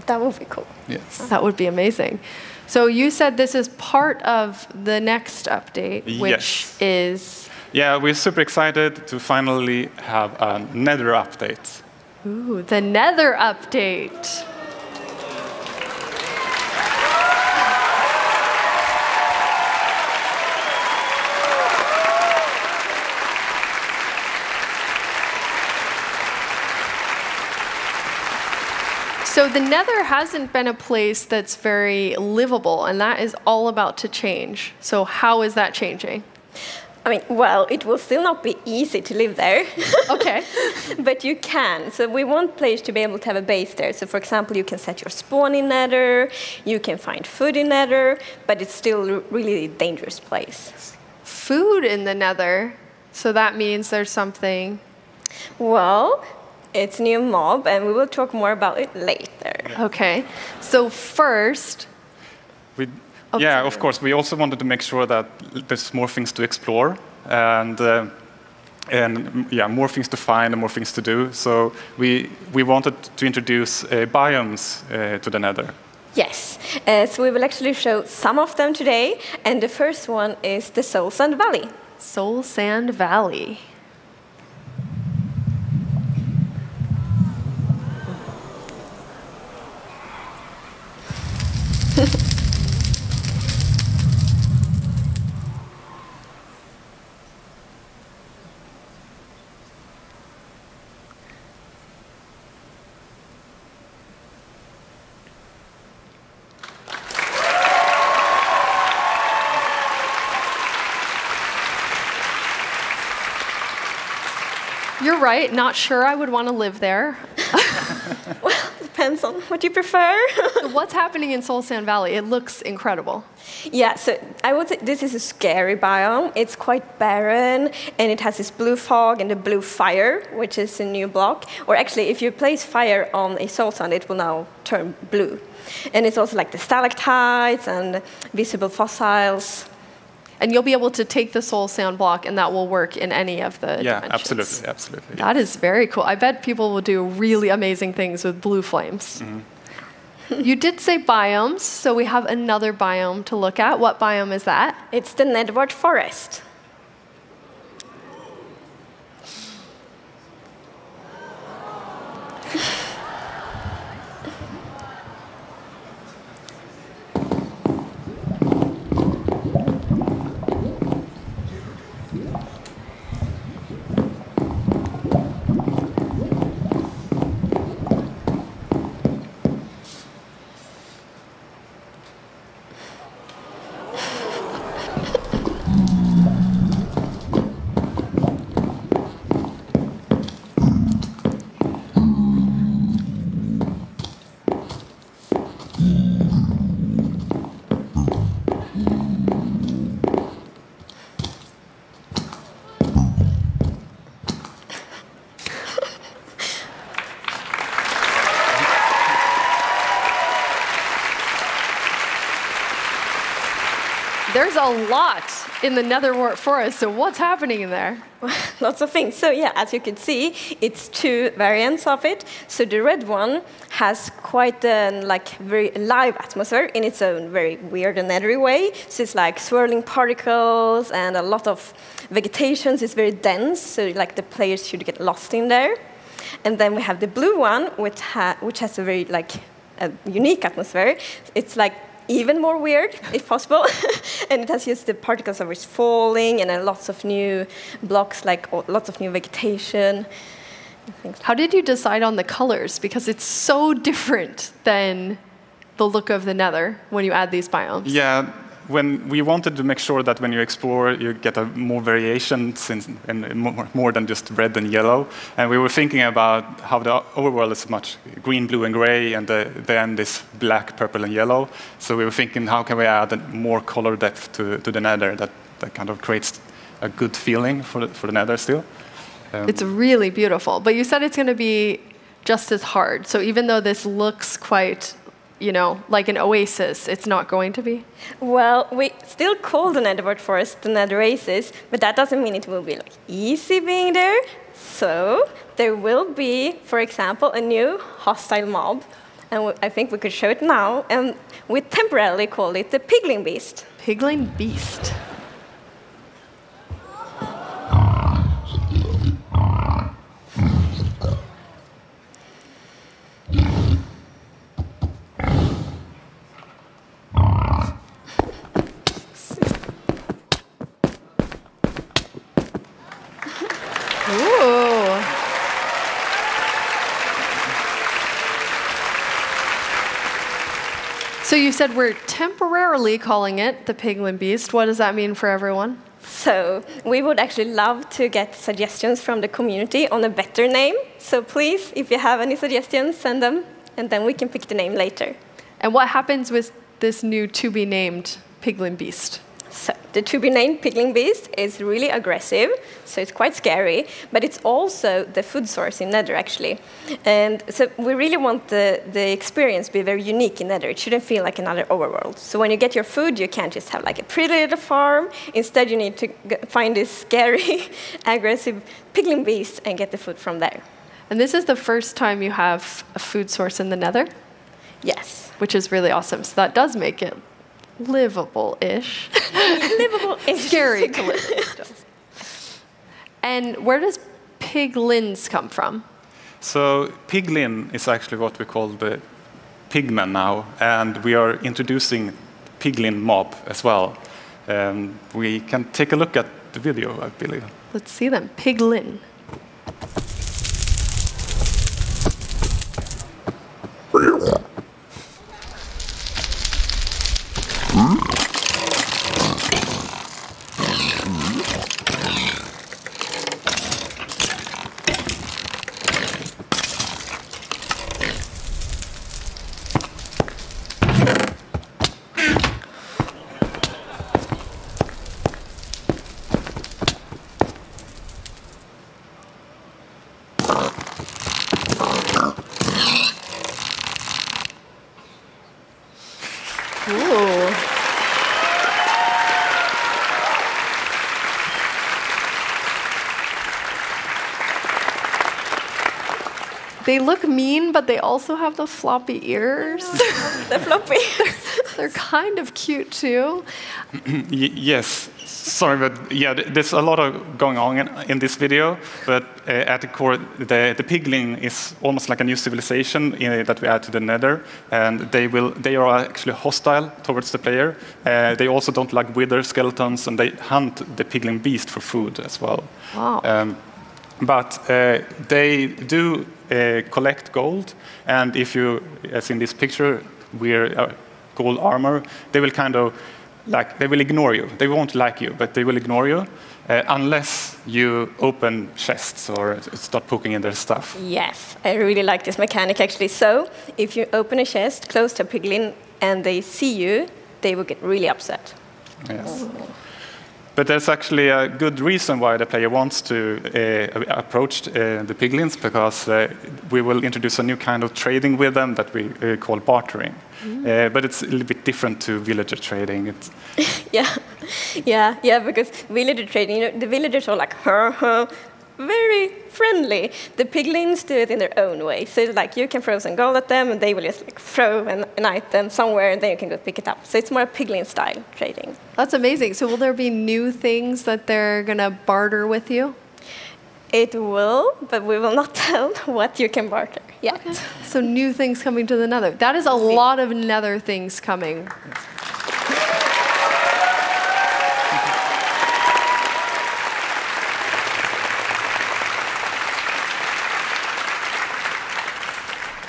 That would be cool. Yes. That would be amazing. So you said this is part of the next update, which yes. is... Yeah, we're super excited to finally have a Nether update. Ooh, the Nether update. So the Nether hasn't been a place that's very livable, and that is all about to change. So how is that changing? I mean, well, it will still not be easy to live there. Okay. But you can. So we want players to be able to have a base there. So, for example, you can set your spawn in Nether, you can find food in Nether, but it's still really a dangerous place. Food in the Nether? So that means there's something... Well, it's a new mob, and we will talk more about it later. Yeah. Okay. So first... We Okay. Yeah, of course. We also wanted to make sure that there's more things to explore and uh, and yeah, more things to find and more things to do. So we we wanted to introduce uh, biomes uh, to the Nether. Yes, uh, so we will actually show some of them today. And the first one is the Soul Sand Valley. Soul Sand Valley. Right, not sure I would want to live there. Well, depends on what you prefer. So what's happening in Soul Sand Valley? It looks incredible. Yeah, so I would say this is a scary biome. It's quite barren, and it has this blue fog and the blue fire, which is a new block. Or actually, if you place fire on a soul sand, it will now turn blue. And it's also like the stalactites and visible fossils. And you'll be able to take the soul sand block, and that will work in any of the yeah, dimensions. Yeah, absolutely, absolutely. That yeah. is very cool. I bet people will do really amazing things with blue flames. Mm-hmm. You did say biomes, so we have another biome to look at. What biome is that? It's the Nedward Forest. There's a lot in the Netherwart Forest, so what's happening in there? Lots of things. So yeah, as you can see, it's two variants of it. So the red one has quite a like, very live atmosphere in its own very weird and nethery way. So it's like swirling particles and a lot of vegetation. It's very dense, so like the players should get lost in there. And then we have the blue one, which, ha which has a very like a unique atmosphere. It's like even more weird, if possible. And it has just the particles that were falling, and then lots of new blocks, like lots of new vegetation. How did you decide on the colors? Because it's so different than the look of the Nether when you add these biomes. Yeah, when we wanted to make sure that when you explore, you get a more variation, since, and more, more than just red and yellow. And we were thinking about how the overworld is much green, blue, and gray, and the, then this black, purple, and yellow. So we were thinking, how can we add more color depth to, to the Nether that, that kind of creates a good feeling for the, for the Nether still? Um, it's really beautiful. But you said it's going to be just as hard. So even though this looks quite... you know, like an oasis, it's not going to be? Well, we still call the Netherwart Forest the Nether Oasis, but that doesn't mean it will be like easy being there. So there will be, for example, a new hostile mob, and I think we could show it now, and we temporarily call it the Piglin Beast. Piglin Beast. So you said we're temporarily calling it the Piglin Beast. What does that mean for everyone? So we would actually love to get suggestions from the community on a better name. So please, if you have any suggestions, send them, and then we can pick the name later. And what happens with this new to-be-named Piglin beast? So the to-be-named Piglin beast is really aggressive, so it's quite scary, but it's also the food source in Nether, actually. And so we really want the, the experience to be very unique in Nether. It shouldn't feel like another overworld. So when you get your food, you can't just have like a pretty little farm. Instead, you need to find this scary, aggressive Piglin beast and get the food from there. And this is the first time you have a food source in the Nether? Yes. Which is really awesome, so that does make it livable-ish. Livable-ish. Scary to live with stuff. And where does piglins come from? So piglin is actually what we call the pigmen now, and we are introducing piglin mob as well. Um, we can take a look at the video, I believe. Let's see them. Piglin. They look mean, but they also have the floppy ears. They're floppy. They're kind of cute, too. Yes. Sorry, but yeah, there's a lot of going on in, in this video. But uh, at the core, the, the piglin is almost like a new civilization in, that we add to the Nether. And they, will, they are actually hostile towards the player. Uh, they also don't like wither skeletons, and they hunt the piglin beast for food as well. Wow. Um, But uh, they do uh, collect gold, and if you, as in this picture, wear uh, gold armor, they will kind of like they will ignore you. They won't like you, but they will ignore you uh, unless you open chests or start poking in their stuff. Yes, I really like this mechanic actually. So if you open a chest close to a piglin and they see you, they will get really upset. Yes. Oh. But there's actually a good reason why the player wants to uh, approach uh, the piglins, because uh, we will introduce a new kind of trading with them that we uh, call bartering. Mm. Uh, but it's a little bit different to villager trading. It's yeah, yeah, yeah, because villager trading, you know, the villagers are like, huh, huh, very friendly. The piglins do it in their own way. So it's like you can throw some gold at them, and they will just like throw an, an item somewhere, and then you can go pick it up. So it's more piglin style trading. That's amazing. So will there be new things that they're going to barter with you? It will, but we will not tell what you can barter yet. Okay. So new things coming to the Nether. That is a lot of Nether things coming.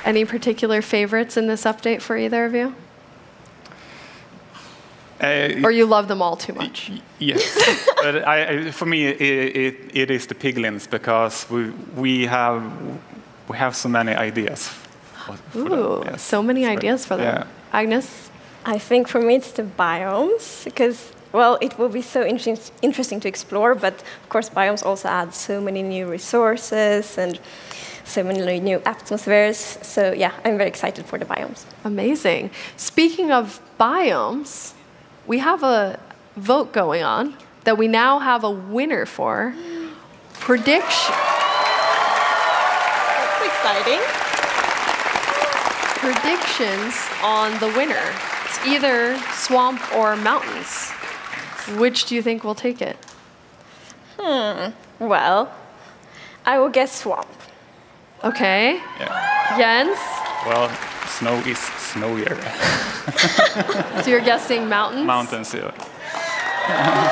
Any particular favorites in this update for either of you? Uh, or you love them all too much? Yes. But I, I, for me, it, it, it is the piglins, because we, we, have, we have so many ideas. For, for Ooh, yes. so many Sorry. ideas for them. Yeah. Agnes? I think for me it's the biomes, because, well, it will be so inter interesting to explore, but of course biomes also add so many new resources and so many new atmospheres. So yeah, I'm very excited for the biomes. Amazing. Speaking of biomes, we have a vote going on that we now have a winner for. Prediction. That's exciting. Predictions on the winner. It's either swamp or mountains. Which do you think will take it? Hmm. Well, I will guess swamp. Okay. Yeah. Jens? Well, snow is snowier. So you're guessing mountains? Mountains, yeah. hmm.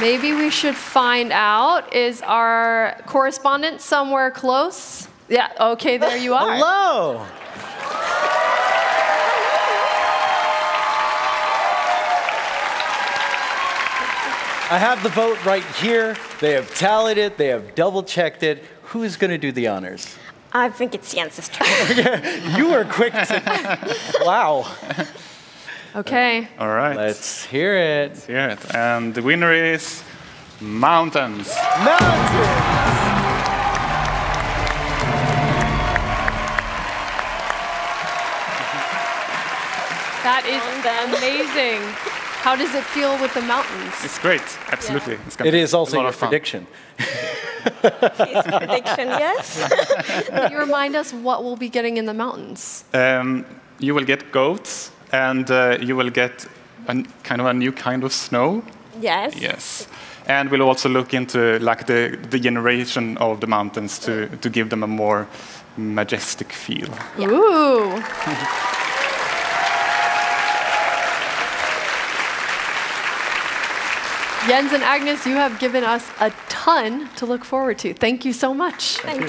Maybe we should find out. Is our correspondent somewhere close? Yeah, okay, there you are. Hello! I have the vote right here. They have tallied it. They have double-checked it. Who is going to do the honors? I think it's Jens's turn. You were quick to... Wow. Okay. All right. Let's hear it. Let's hear it. And the winner is... Mountains. Mountains! That is amazing. How does it feel with the mountains? It's great, absolutely. Yeah. It's it is also your prediction. His prediction, yes. Can you remind us what we'll be getting in the mountains? Um, you will get goats, and uh, you will get a, kind of a new kind of snow. Yes. Yes. And we'll also look into like the, the generation of the mountains to, to give them a more majestic feel. Yeah. Ooh. Jens and Agnes, you have given us a ton to look forward to. Thank you so much. Thank you.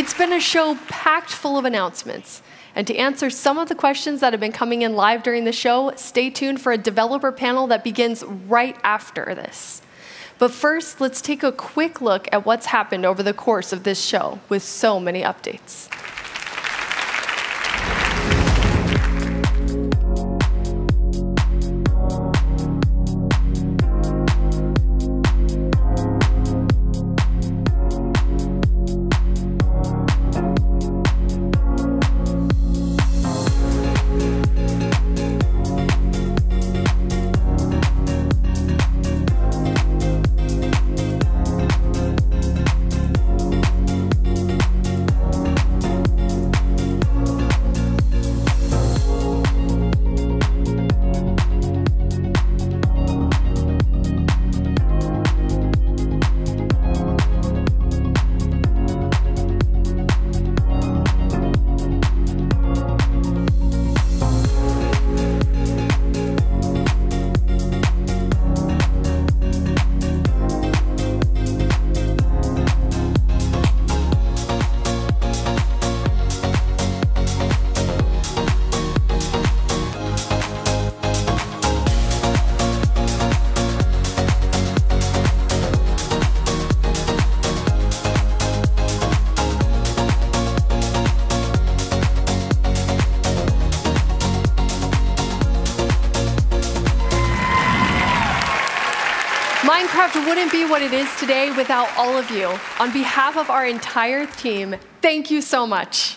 It's been a show packed full of announcements. And to answer some of the questions that have been coming in live during the show, stay tuned for a developer panel that begins right after this. But first, let's take a quick look at what's happened over the course of this show with so many updates. Minecraft wouldn't be what it is today without all of you. On behalf of our entire team, thank you so much.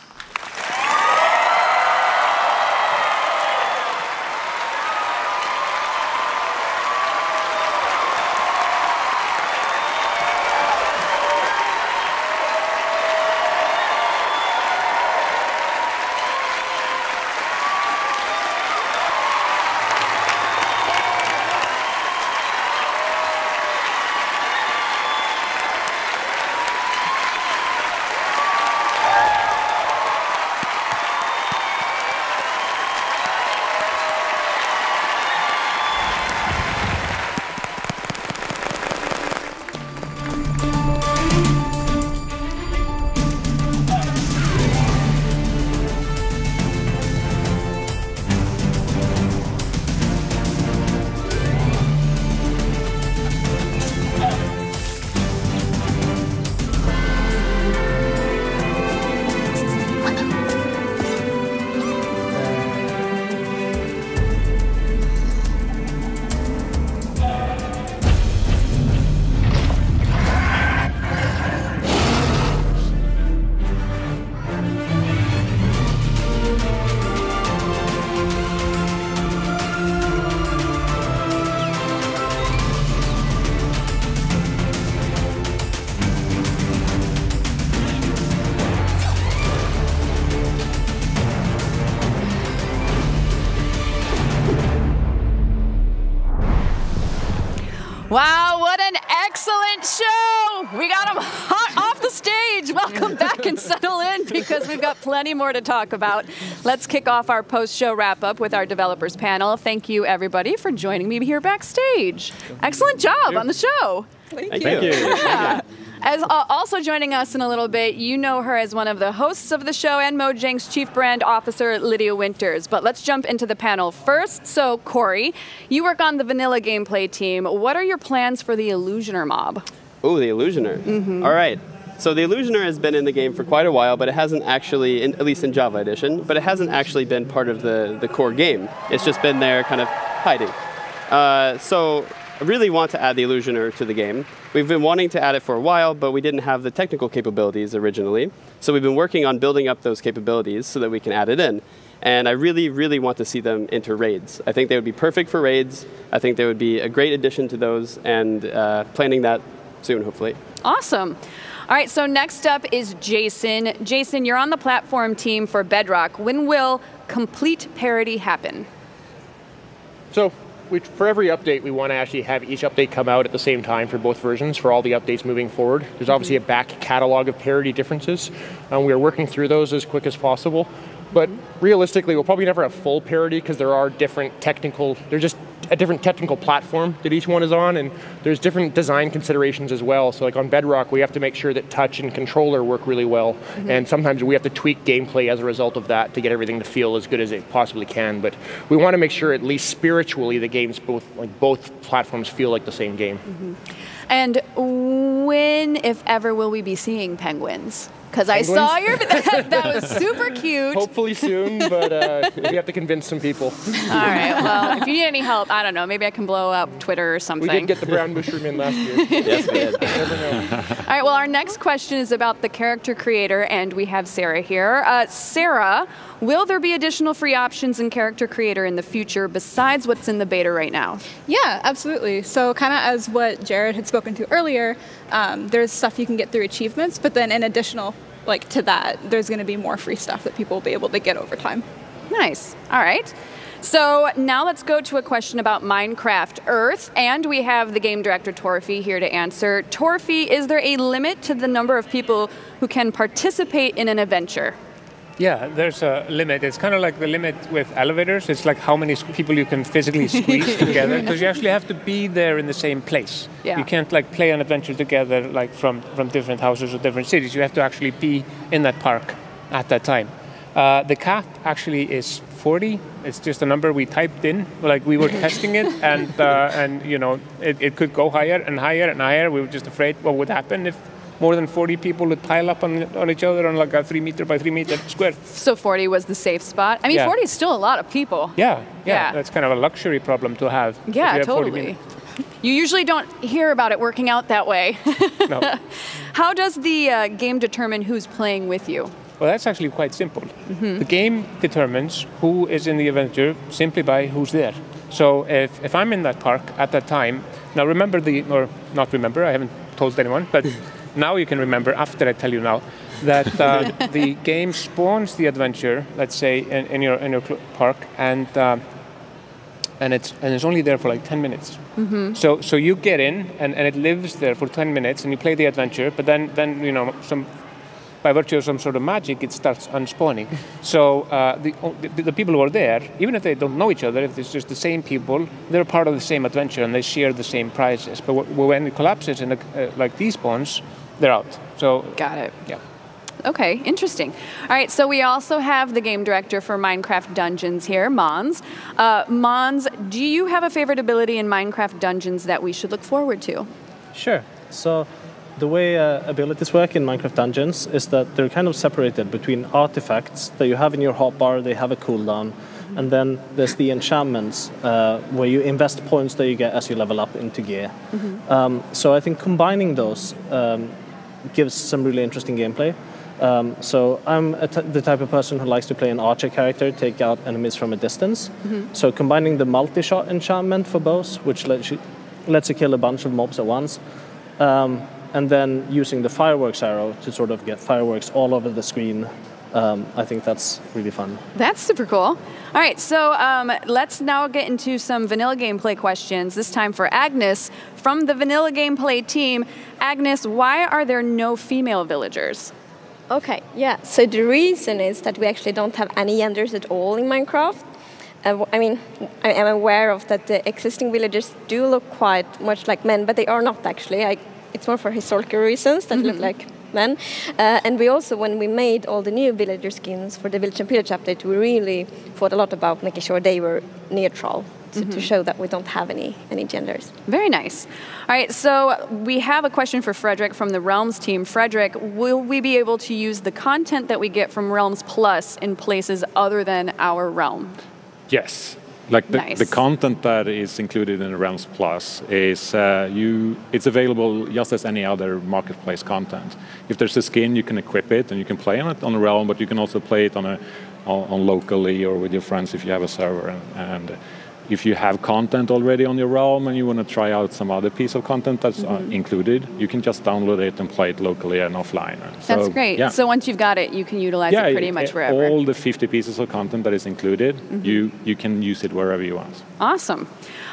Wow, what an excellent show! We got them hot off the stage. Welcome back and settle in because we've got plenty more to talk about. Let's kick off our post-show wrap-up with our developers panel. Thank you, everybody, for joining me here backstage. Excellent job on the show. Thank you. Thank you. Yeah. Thank you. As uh, also joining us in a little bit, you know her as one of the hosts of the show and Mojang's Chief Brand Officer, Lydia Winters. But let's jump into the panel first. So, Corey, you work on the vanilla gameplay team. What are your plans for the Illusioner mob? Oh, the Illusioner. Mm-hmm. All right. So the Illusioner has been in the game for quite a while, but it hasn't actually, in, at least in Java Edition, but it hasn't actually been part of the, the core game. It's just been there kind of hiding. Uh, so I really want to add the Illusioner to the game. We've been wanting to add it for a while, but we didn't have the technical capabilities originally. So we've been working on building up those capabilities so that we can add it in. And I really, really want to see them into raids. I think they would be perfect for raids. I think they would be a great addition to those, and uh, planning that soon, hopefully. Awesome. All right, so next up is Jason. Jason, you're on the platform team for Bedrock. When will complete parity happen? So we, for every update, we want to actually have each update come out at the same time for both versions, for all the updates moving forward. There's obviously a back catalog of parity differences, and we are working through those as quick as possible. But realistically, we'll probably never have full parity because there are different technical, they're just a different technical platform that each one is on, and there's different design considerations as well. So like on Bedrock, we have to make sure that touch and controller work really well, mm-hmm. and sometimes we have to tweak gameplay as a result of that to get everything to feel as good as it possibly can. But we want to make sure, at least spiritually, the games, both like both platforms feel like the same game. Mm-hmm. And when, if ever, will we be seeing penguins? Because I saw your, that, that was super cute. Hopefully soon, but uh, we have to convince some people. All right, well, if you need any help, I don't know, maybe I can blow up Twitter or something. We did get the brown mushroom in last year. Yes, we did. I never know. All right, well, our next question is about the character creator, and we have Sarah here. Uh, Sarah, will there be additional free options in character creator in the future besides what's in the beta right now? Yeah, absolutely. So kind of as what Jared had spoken to earlier, um, there's stuff you can get through achievements, but then in additional like to that, there's going to be more free stuff that people will be able to get over time. Nice. All right. So now let's go to a question about Minecraft Earth, and we have the game director Torfi here to answer. Torfi, is there a limit to the number of people who can participate in an adventure? Yeah, there's a limit. It's kind of like the limit with elevators. It's like how many people you can physically squeeze together, because you actually have to be there in the same place. Yeah. You can't like play an adventure together like from, from different houses or different cities. You have to actually be in that park at that time. Uh, the cap actually is forty. It's just a number we typed in. Like we were testing it, and, uh, and you know, it, it could go higher and higher and higher. We were just afraid what would happen if more than forty people would pile up on, on each other on like a three meter by three meter square. So forty was the safe spot. I mean, yeah. forty is still a lot of people. Yeah, yeah, yeah. That's kind of a luxury problem to have. Yeah, have totally. You usually don't hear about it working out that way. No. How does the uh, game determine who's playing with you? Well, that's actually quite simple. Mm-hmm. The game determines who is in the adventure simply by who's there. So if, if I'm in that park at that time, now remember the, or not remember, I haven't told anyone, but now you can remember, after I tell you now, that uh, the game spawns the adventure, let's say, in, in your, in your park, and, uh, and, it's, and it's only there for like ten minutes. Mm-hmm. So, so you get in, and, and it lives there for ten minutes, and you play the adventure, but then, then you know, some, by virtue of some sort of magic, it starts unspawning. So uh, the, the people who are there, even if they don't know each other, if it's just the same people, they're part of the same adventure, and they share the same prizes. But when it collapses and uh, like despawns, they're out. So got it. Yeah. Okay, interesting. All right, so we also have the game director for Minecraft Dungeons here, Mons. Uh, Mons, do you have a favorite ability in Minecraft Dungeons that we should look forward to? Sure. So the way uh, abilities work in Minecraft Dungeons is that they're kind of separated between artifacts that you have in your hotbar, they have a cooldown, and then there's the enchantments, uh, where you invest points that you get as you level up into gear. Mm-hmm. um, so I think combining those um, gives some really interesting gameplay. Um, so I'm a t the type of person who likes to play an archer character, take out enemies from a distance. Mm-hmm. So combining the multi-shot enchantment for bows, which lets you, lets you kill a bunch of mobs at once, um, and then using the fireworks arrow to sort of get fireworks all over the screen. Um, I think that's really fun. That's super cool. All right, so um, let's now get into some vanilla gameplay questions, this time for Agnes. From the vanilla gameplay team, Agnes, why are there no female villagers? Okay, yeah, so the reason is that we actually don't have any genders at all in Minecraft. Uh, I mean, I am aware of that the existing villagers do look quite much like men, but they are not actually. I it's more for historical reasons that mm-hmm. look like men. Uh, and we also, when we made all the new villager skins for the Village and Village update, we really thought a lot about making sure they were neutral. To, mm-hmm. to show that we don't have any any genders. Very nice. All right, so we have a question for Frederick from the Realms team. Frederick, will we be able to use the content that we get from Realms Plus in places other than our realm? Yes. Like the, nice. the content that is included in Realms Plus is uh, you. It's available just as any other marketplace content. If there's a skin, you can equip it and you can play on it on the realm, but you can also play it on a on, on locally or with your friends if you have a server and. and If you have content already on your realm and you want to try out some other piece of content that's mm-hmm. included, you can just download it and play it locally and offline. So, that's great. Yeah. So once you've got it, you can utilize yeah, it pretty it, much wherever. All the fifty pieces of content that is included, mm-hmm. you, you can use it wherever you want. Awesome.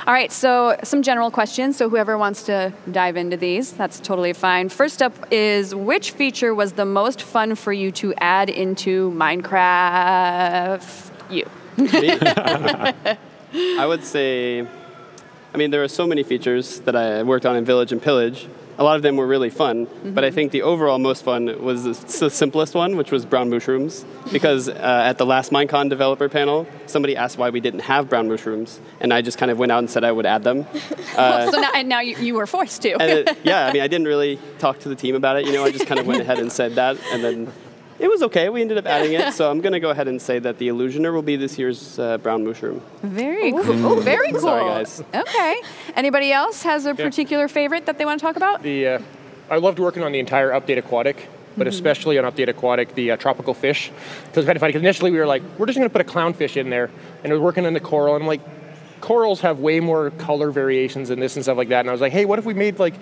All right, so some general questions. So whoever wants to dive into these, that's totally fine. First up is, which feature was the most fun for you to add into Minecraft you? Me? I would say, I mean, there are so many features that I worked on in Village and Pillage. A lot of them were really fun, mm-hmm. but I think the overall most fun was the simplest one, which was brown mushrooms, because uh, at the last MINECON developer panel, somebody asked why we didn't have brown mushrooms, and I just kind of went out and said I would add them. Uh, well, so now, and now you, you were forced to. And it, yeah, I mean, I didn't really talk to the team about it. You know, I just kind of went ahead and said that, and then... It was okay. We ended up adding it, so I'm going to go ahead and say that the Illusioner will be this year's uh, brown mushroom. Very Ooh. cool. Ooh, very cool. Sorry, guys. Okay. Anybody else has a yeah. particular favorite that they want to talk about? The uh, I loved working on the entire Update Aquatic, but mm-hmm. especially on Update Aquatic, the uh, tropical fish. It was kind of funny, because initially we were like, we're just going to put a clownfish in there, and we were working on the coral, and I'm like, corals have way more color variations than this and stuff like that, and I was like, hey, what if we made like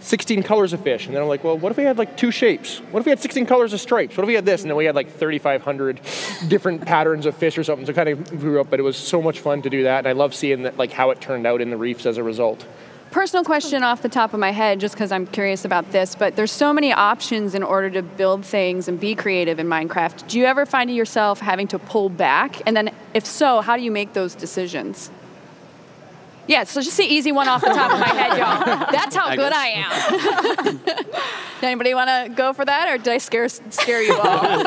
sixteen colors of fish? And then I'm like, well, what if we had like two shapes? What if we had sixteen colors of stripes? What if we had this? And then we had like thirty-five hundred different patterns of fish or something. So it kind of grew up, but it was so much fun to do that. And I love seeing that, like how it turned out in the reefs as a result. Personal question off the top of my head, just because I'm curious about this, but there's so many options in order to build things and be creative in Minecraft. Do you ever find yourself having to pull back? And then if so, how do you make those decisions? Yeah, so just the easy one off the top of my head, y'all. That's how I good guess. I am. Anybody want to go for that, or did I scare, scare you all?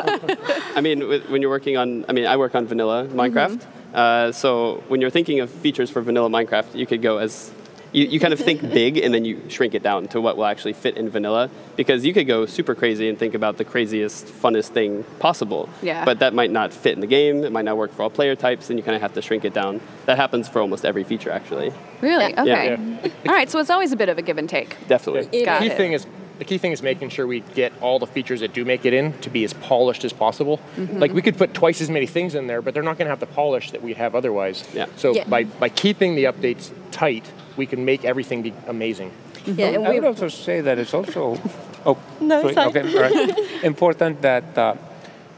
I mean, when you're working on, I mean, I work on vanilla Minecraft. Mm-hmm. uh, so when you're thinking of features for vanilla Minecraft, you could go as, you, you kind of think big and then you shrink it down to what will actually fit in vanilla, because you could go super crazy and think about the craziest, funnest thing possible. Yeah. But that might not fit in the game, it might not work for all player types, and you kind of have to shrink it down. That happens for almost every feature, actually. Really? Yeah. Okay. Yeah. Yeah. All right, so it's always a bit of a give and take. Definitely. Yeah. The, key thing is, the key thing is making sure we get all the features that do make it in to be as polished as possible. Mm-hmm. Like, we could put twice as many things in there, but they're not going to have the polish that we'd have otherwise. Yeah. So yeah. By, by keeping the updates tight, we can make everything be amazing. Yeah, and I would also say that it's also oh, no, sorry, sorry. Okay, all right. important that... Uh,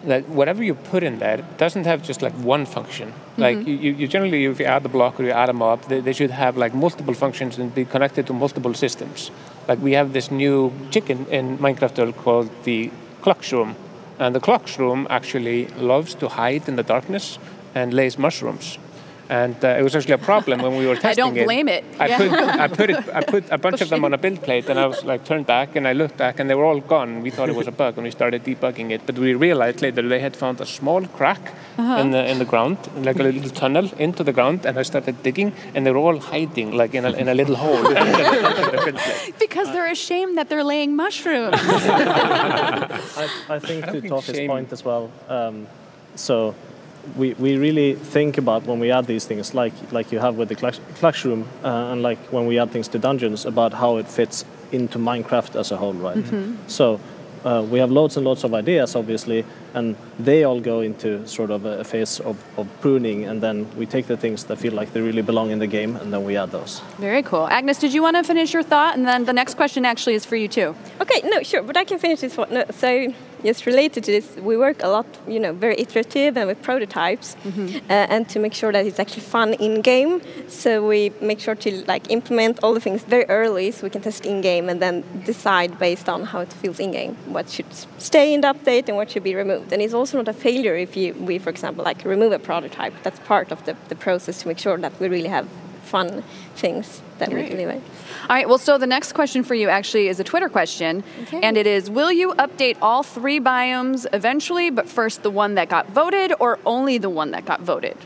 That whatever you put in there doesn't have just like one function. Mm-hmm. Like you, you generally, if you add a block or you add a mob, they, they should have like multiple functions and be connected to multiple systems. Like we have this new chicken in Minecraft Earth called the Clocksroom, and the Clocksroom actually loves to hide in the darkness and lays mushrooms. And uh, it was actually a problem when we were testing it. I don't blame it. it. I, yeah. put, I, put it I put a bunch of them on a build plate, and I was like turned back, and I looked back, and they were all gone. We thought it was a bug, and we started debugging it. But we realized later they had found a small crack uh-huh. in, the, in the ground, like a little tunnel into the ground, and I started digging, and they were all hiding like in a, in a little hole. Because they're ashamed that they're laying mushrooms. I, I think I to Torfi's point as well, um, so... We, we really think about when we add these things, like like you have with the Clashroom, uh, and like when we add things to Dungeons, about how it fits into Minecraft as a whole, right? Mm-hmm. So uh, we have loads and loads of ideas, obviously, and they all go into sort of a phase of, of pruning, and then we take the things that feel like they really belong in the game, and then we add those. Very cool. Agnes, did you want to finish your thought? And then the next question actually is for you, too. Okay, no, sure, but I can finish this one. No, so... Yes, related to this, we work a lot, you know, very iterative and with prototypes, mm-hmm. uh, and to make sure that it's actually fun in-game. So we make sure to like implement all the things very early so we can test in-game and then decide based on how it feels in-game, what should stay in the update and what should be removed. And it's also not a failure if you, we, for example, like remove a prototype. That's part of the, the process to make sure that we really have fun things that Great. we can leave it. All right, well, so the next question for you actually is a Twitter question, okay. and it is, will you update all three biomes eventually, but first the one that got voted or only the one that got voted?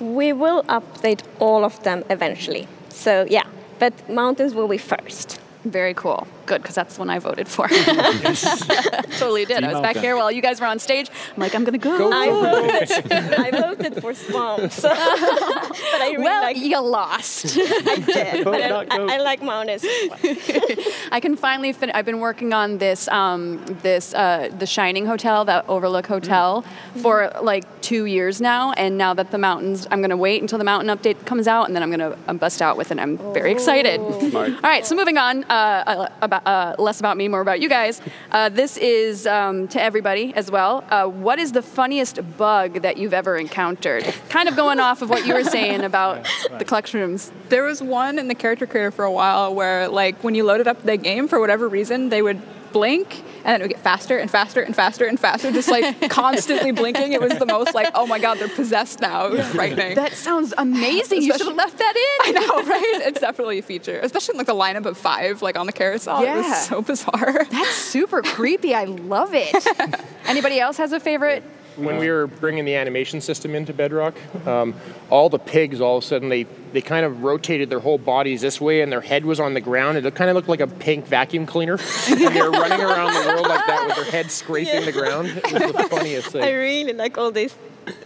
We will update all of them eventually. So, yeah, but mountains will be first. Very cool. Good, because that's the one I voted for. Totally did. I was back here while you guys were on stage. I'm like, I'm going to go. go I, voted. I voted for swamps. But I really well, like you lost. I did. Go, I, not, I, I like mountains. I can finally finish. I've been working on this, um, this uh, the Shining Hotel, that Overlook Hotel, mm-hmm. for like two years now. And now that the mountains, I'm going to wait until the mountain update comes out, and then I'm going to um, bust out with it. I'm oh. very excited. Smart. All right, so moving on. Uh, about Uh, less about me, more about you guys. Uh, this is um, to everybody as well. Uh, what is the funniest bug that you've ever encountered? Kind of going off of what you were saying about right, right. the collectrooms. There was one in the Character Creator for a while where, like, when you loaded up the game, for whatever reason, they would blink, and then it would get faster and faster and faster and faster, just like constantly blinking. It was the most like, oh my god, they're possessed now. It was frightening. That sounds amazing. Especially, you should have left that in. I know, right? It's definitely a feature, especially in, like, the lineup of five, like on the carousel. Yeah. It was so bizarre. That's super creepy. I love it. Anybody else has a favorite? When we were bringing the animation system into Bedrock, um, all the pigs, all of a sudden, they, they kind of rotated their whole bodies this way, and their head was on the ground. It kind of looked like a pink vacuum cleaner. And they were running around the world like that with their head scraping yeah. the ground. It was the funniest thing. I really like all this.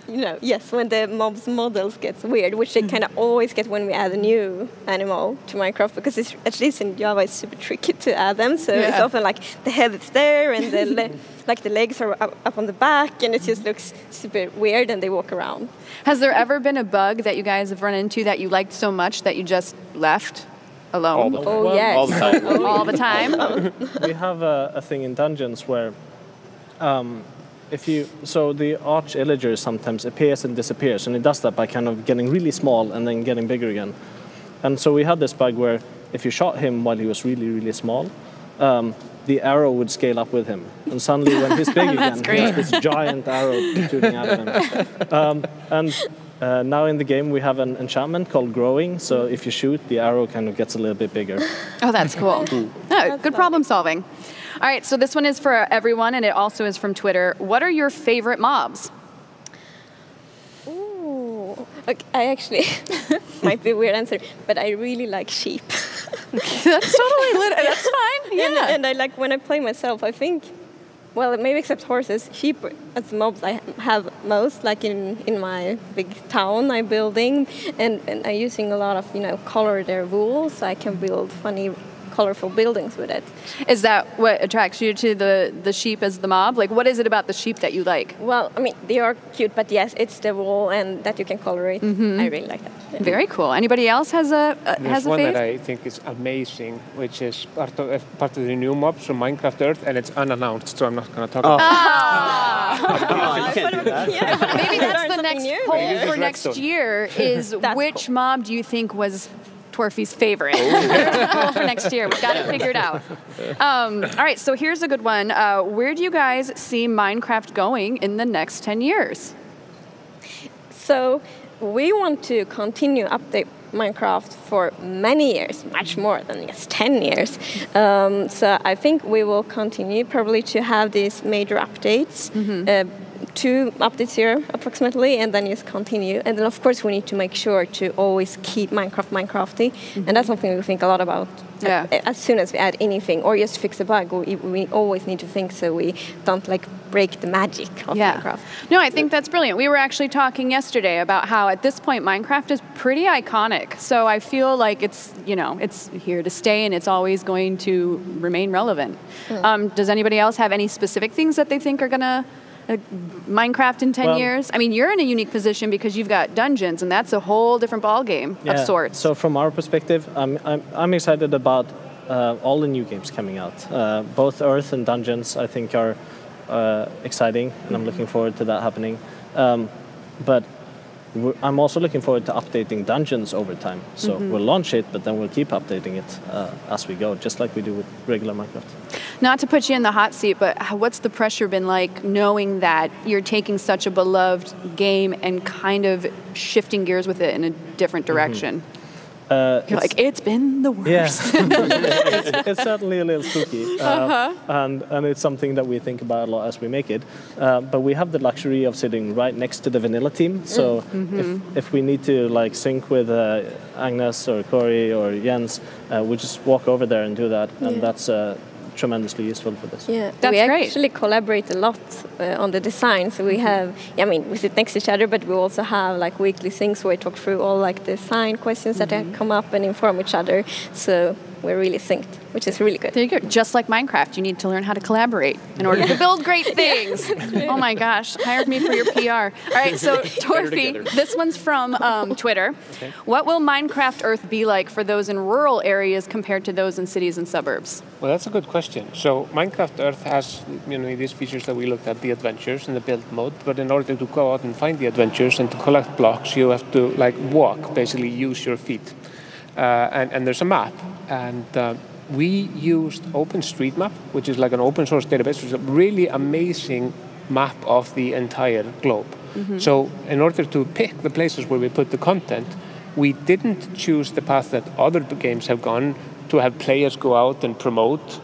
You know, yes, when the mob's models gets weird, which they kind of always get when we add a new animal to Minecraft, because it's, at least in Java it's super tricky to add them. So yeah. it's often like the head is there and the le like the legs are up, up on the back, and it just looks super weird, and they walk around. Has there ever been a bug that you guys have run into that you liked so much that you just left alone? All the oh, yes. All the time. All the time. All the time. We have a, a thing in Dungeons where... Um, If you, so the Arch-Illager sometimes appears and disappears, and it does that by kind of getting really small and then getting bigger again. And so we had this bug where if you shot him while he was really, really small, um, the arrow would scale up with him. And suddenly when he's big again, he has this giant arrow shooting out of him. Um, and uh, now in the game we have an enchantment called growing, so if you shoot, the arrow kind of gets a little bit bigger. Oh, that's cool. Mm. Oh, good problem solving. All right, so this one is for everyone, and it also is from Twitter. What are your favorite mobs? Ooh, okay, I actually, might be a weird answer, but I really like sheep. That's totally lit, that's fine, yeah. And, and I like, when I play myself, I think, well, maybe except horses, sheep as mobs I have most, like in, in my big town I'm building, and, and I'm using a lot of, you know, color their wool, so I can build funny colorful buildings with it. Is that what attracts you to the, the sheep as the mob? Like, what is it about the sheep that you like? Well, I mean, they are cute, but yes, it's the wool and that you can color it. Mm-hmm. I really like that. Yeah. Very cool. Anybody else has a uh, has a one faith? That I think is amazing, which is part of, uh, part of the new mob from Minecraft Earth, and it's unannounced, so I'm not going to talk oh. about it. Oh. You can't do that. Yeah, but maybe that's the next new. poll for next redstone. year, is which cool. mob do you think was Torfi's favorite. There's the poll for next year. We've got it figured out. Um, all right, so here's a good one. Uh, where do you guys see Minecraft going in the next ten years? So we want to continue update Minecraft for many years, much more than just ten years. Um, so I think we will continue probably to have these major updates. Mm-hmm. uh, two updates here approximately, and then just continue. And then of course we need to make sure to always keep Minecraft Minecrafty, mm-hmm. and that's something we think a lot about. Yeah. As soon as we add anything or just fix a bug, we, we always need to think so we don't like break the magic of yeah. Minecraft. No, I think that's brilliant. We were actually talking yesterday about how at this point Minecraft is pretty iconic. So I feel like it's, you know, it's here to stay and it's always going to remain relevant. Mm. Um, does anybody else have any specific things that they think are gonna Minecraft in ten well, years? I mean, you're in a unique position because you've got Dungeons, and that's a whole different ballgame yeah, of sorts. So from our perspective, I'm, I'm, I'm excited about uh, all the new games coming out. Uh, both Earth and Dungeons, I think, are uh, exciting, and I'm looking forward to that happening. Um, but I'm also looking forward to updating Dungeons over time. So mm-hmm. we'll launch it, but then we'll keep updating it uh, as we go, just like we do with regular Minecraft. Not to put you in the hot seat, but what's the pressure been like knowing that you're taking such a beloved game and kind of shifting gears with it in a different direction? Mm-hmm. Uh, You're it's, like, it's been the worst. Yeah. it's, it's certainly a little spooky. Uh, uh-huh. and, and it's something that we think about a lot as we make it. Uh, but we have the luxury of sitting right next to the vanilla team. So mm-hmm. if, if we need to like sync with uh, Agnes or Corey or Jens, uh, we just walk over there and do that. And yeah. that's uh, tremendously useful for this. Yeah, that's we great. actually collaborate a lot uh, on the design. So we have, I mean, we sit next to each other, but we also have like weekly things where we talk through all like design questions mm-hmm. that come up and inform each other. So we're really synced, which is really good. There you go. Just like Minecraft, you need to learn how to collaborate in order yeah. to build great things. Yeah. Oh my gosh, hire me for your P R. All right, so Torfi, this one's from um, Twitter. Okay. What will Minecraft Earth be like for those in rural areas compared to those in cities and suburbs? Well, that's a good question. So Minecraft Earth has, you know, these features that we looked at, the adventures and the build mode, but in order to go out and find the adventures and to collect blocks, you have to like walk, basically use your feet. Uh, and, and there's a map. And uh, we used OpenStreetMap, which is like an open source database, which is a really amazing map of the entire globe. Mm-hmm. So in order to pick the places where we put the content, we didn't choose the path that other games have gone to have players go out and promote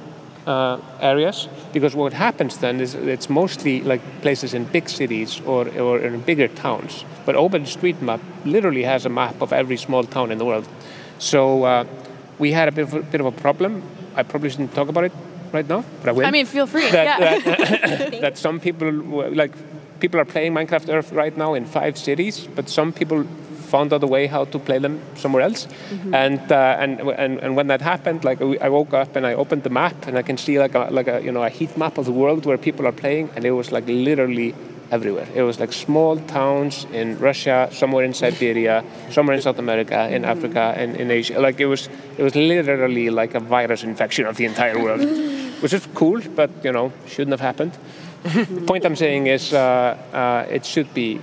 uh, areas, because what happens then is it's mostly like places in big cities or, or in bigger towns. But OpenStreetMap literally has a map of every small town in the world. So. Uh, We had a bit of a, bit of a problem. I probably shouldn't talk about it right now, but I will. I mean, feel free. That, yeah. that, that some people, like, people are playing Minecraft Earth right now in five cities, but some people found out a way how to play them somewhere else. Mm-hmm. And, uh, and and and when that happened, like, I woke up and I opened the map and I can see like a, like a you know a heat map of the world where people are playing, and it was like literally everywhere. It was like small towns in Russia, somewhere in Siberia, somewhere in South America, in Africa, and in Asia. Like it was, it was literally like a virus infection of the entire world, which is cool, but you know, shouldn't have happened. The point I'm saying is, uh, uh, it should be,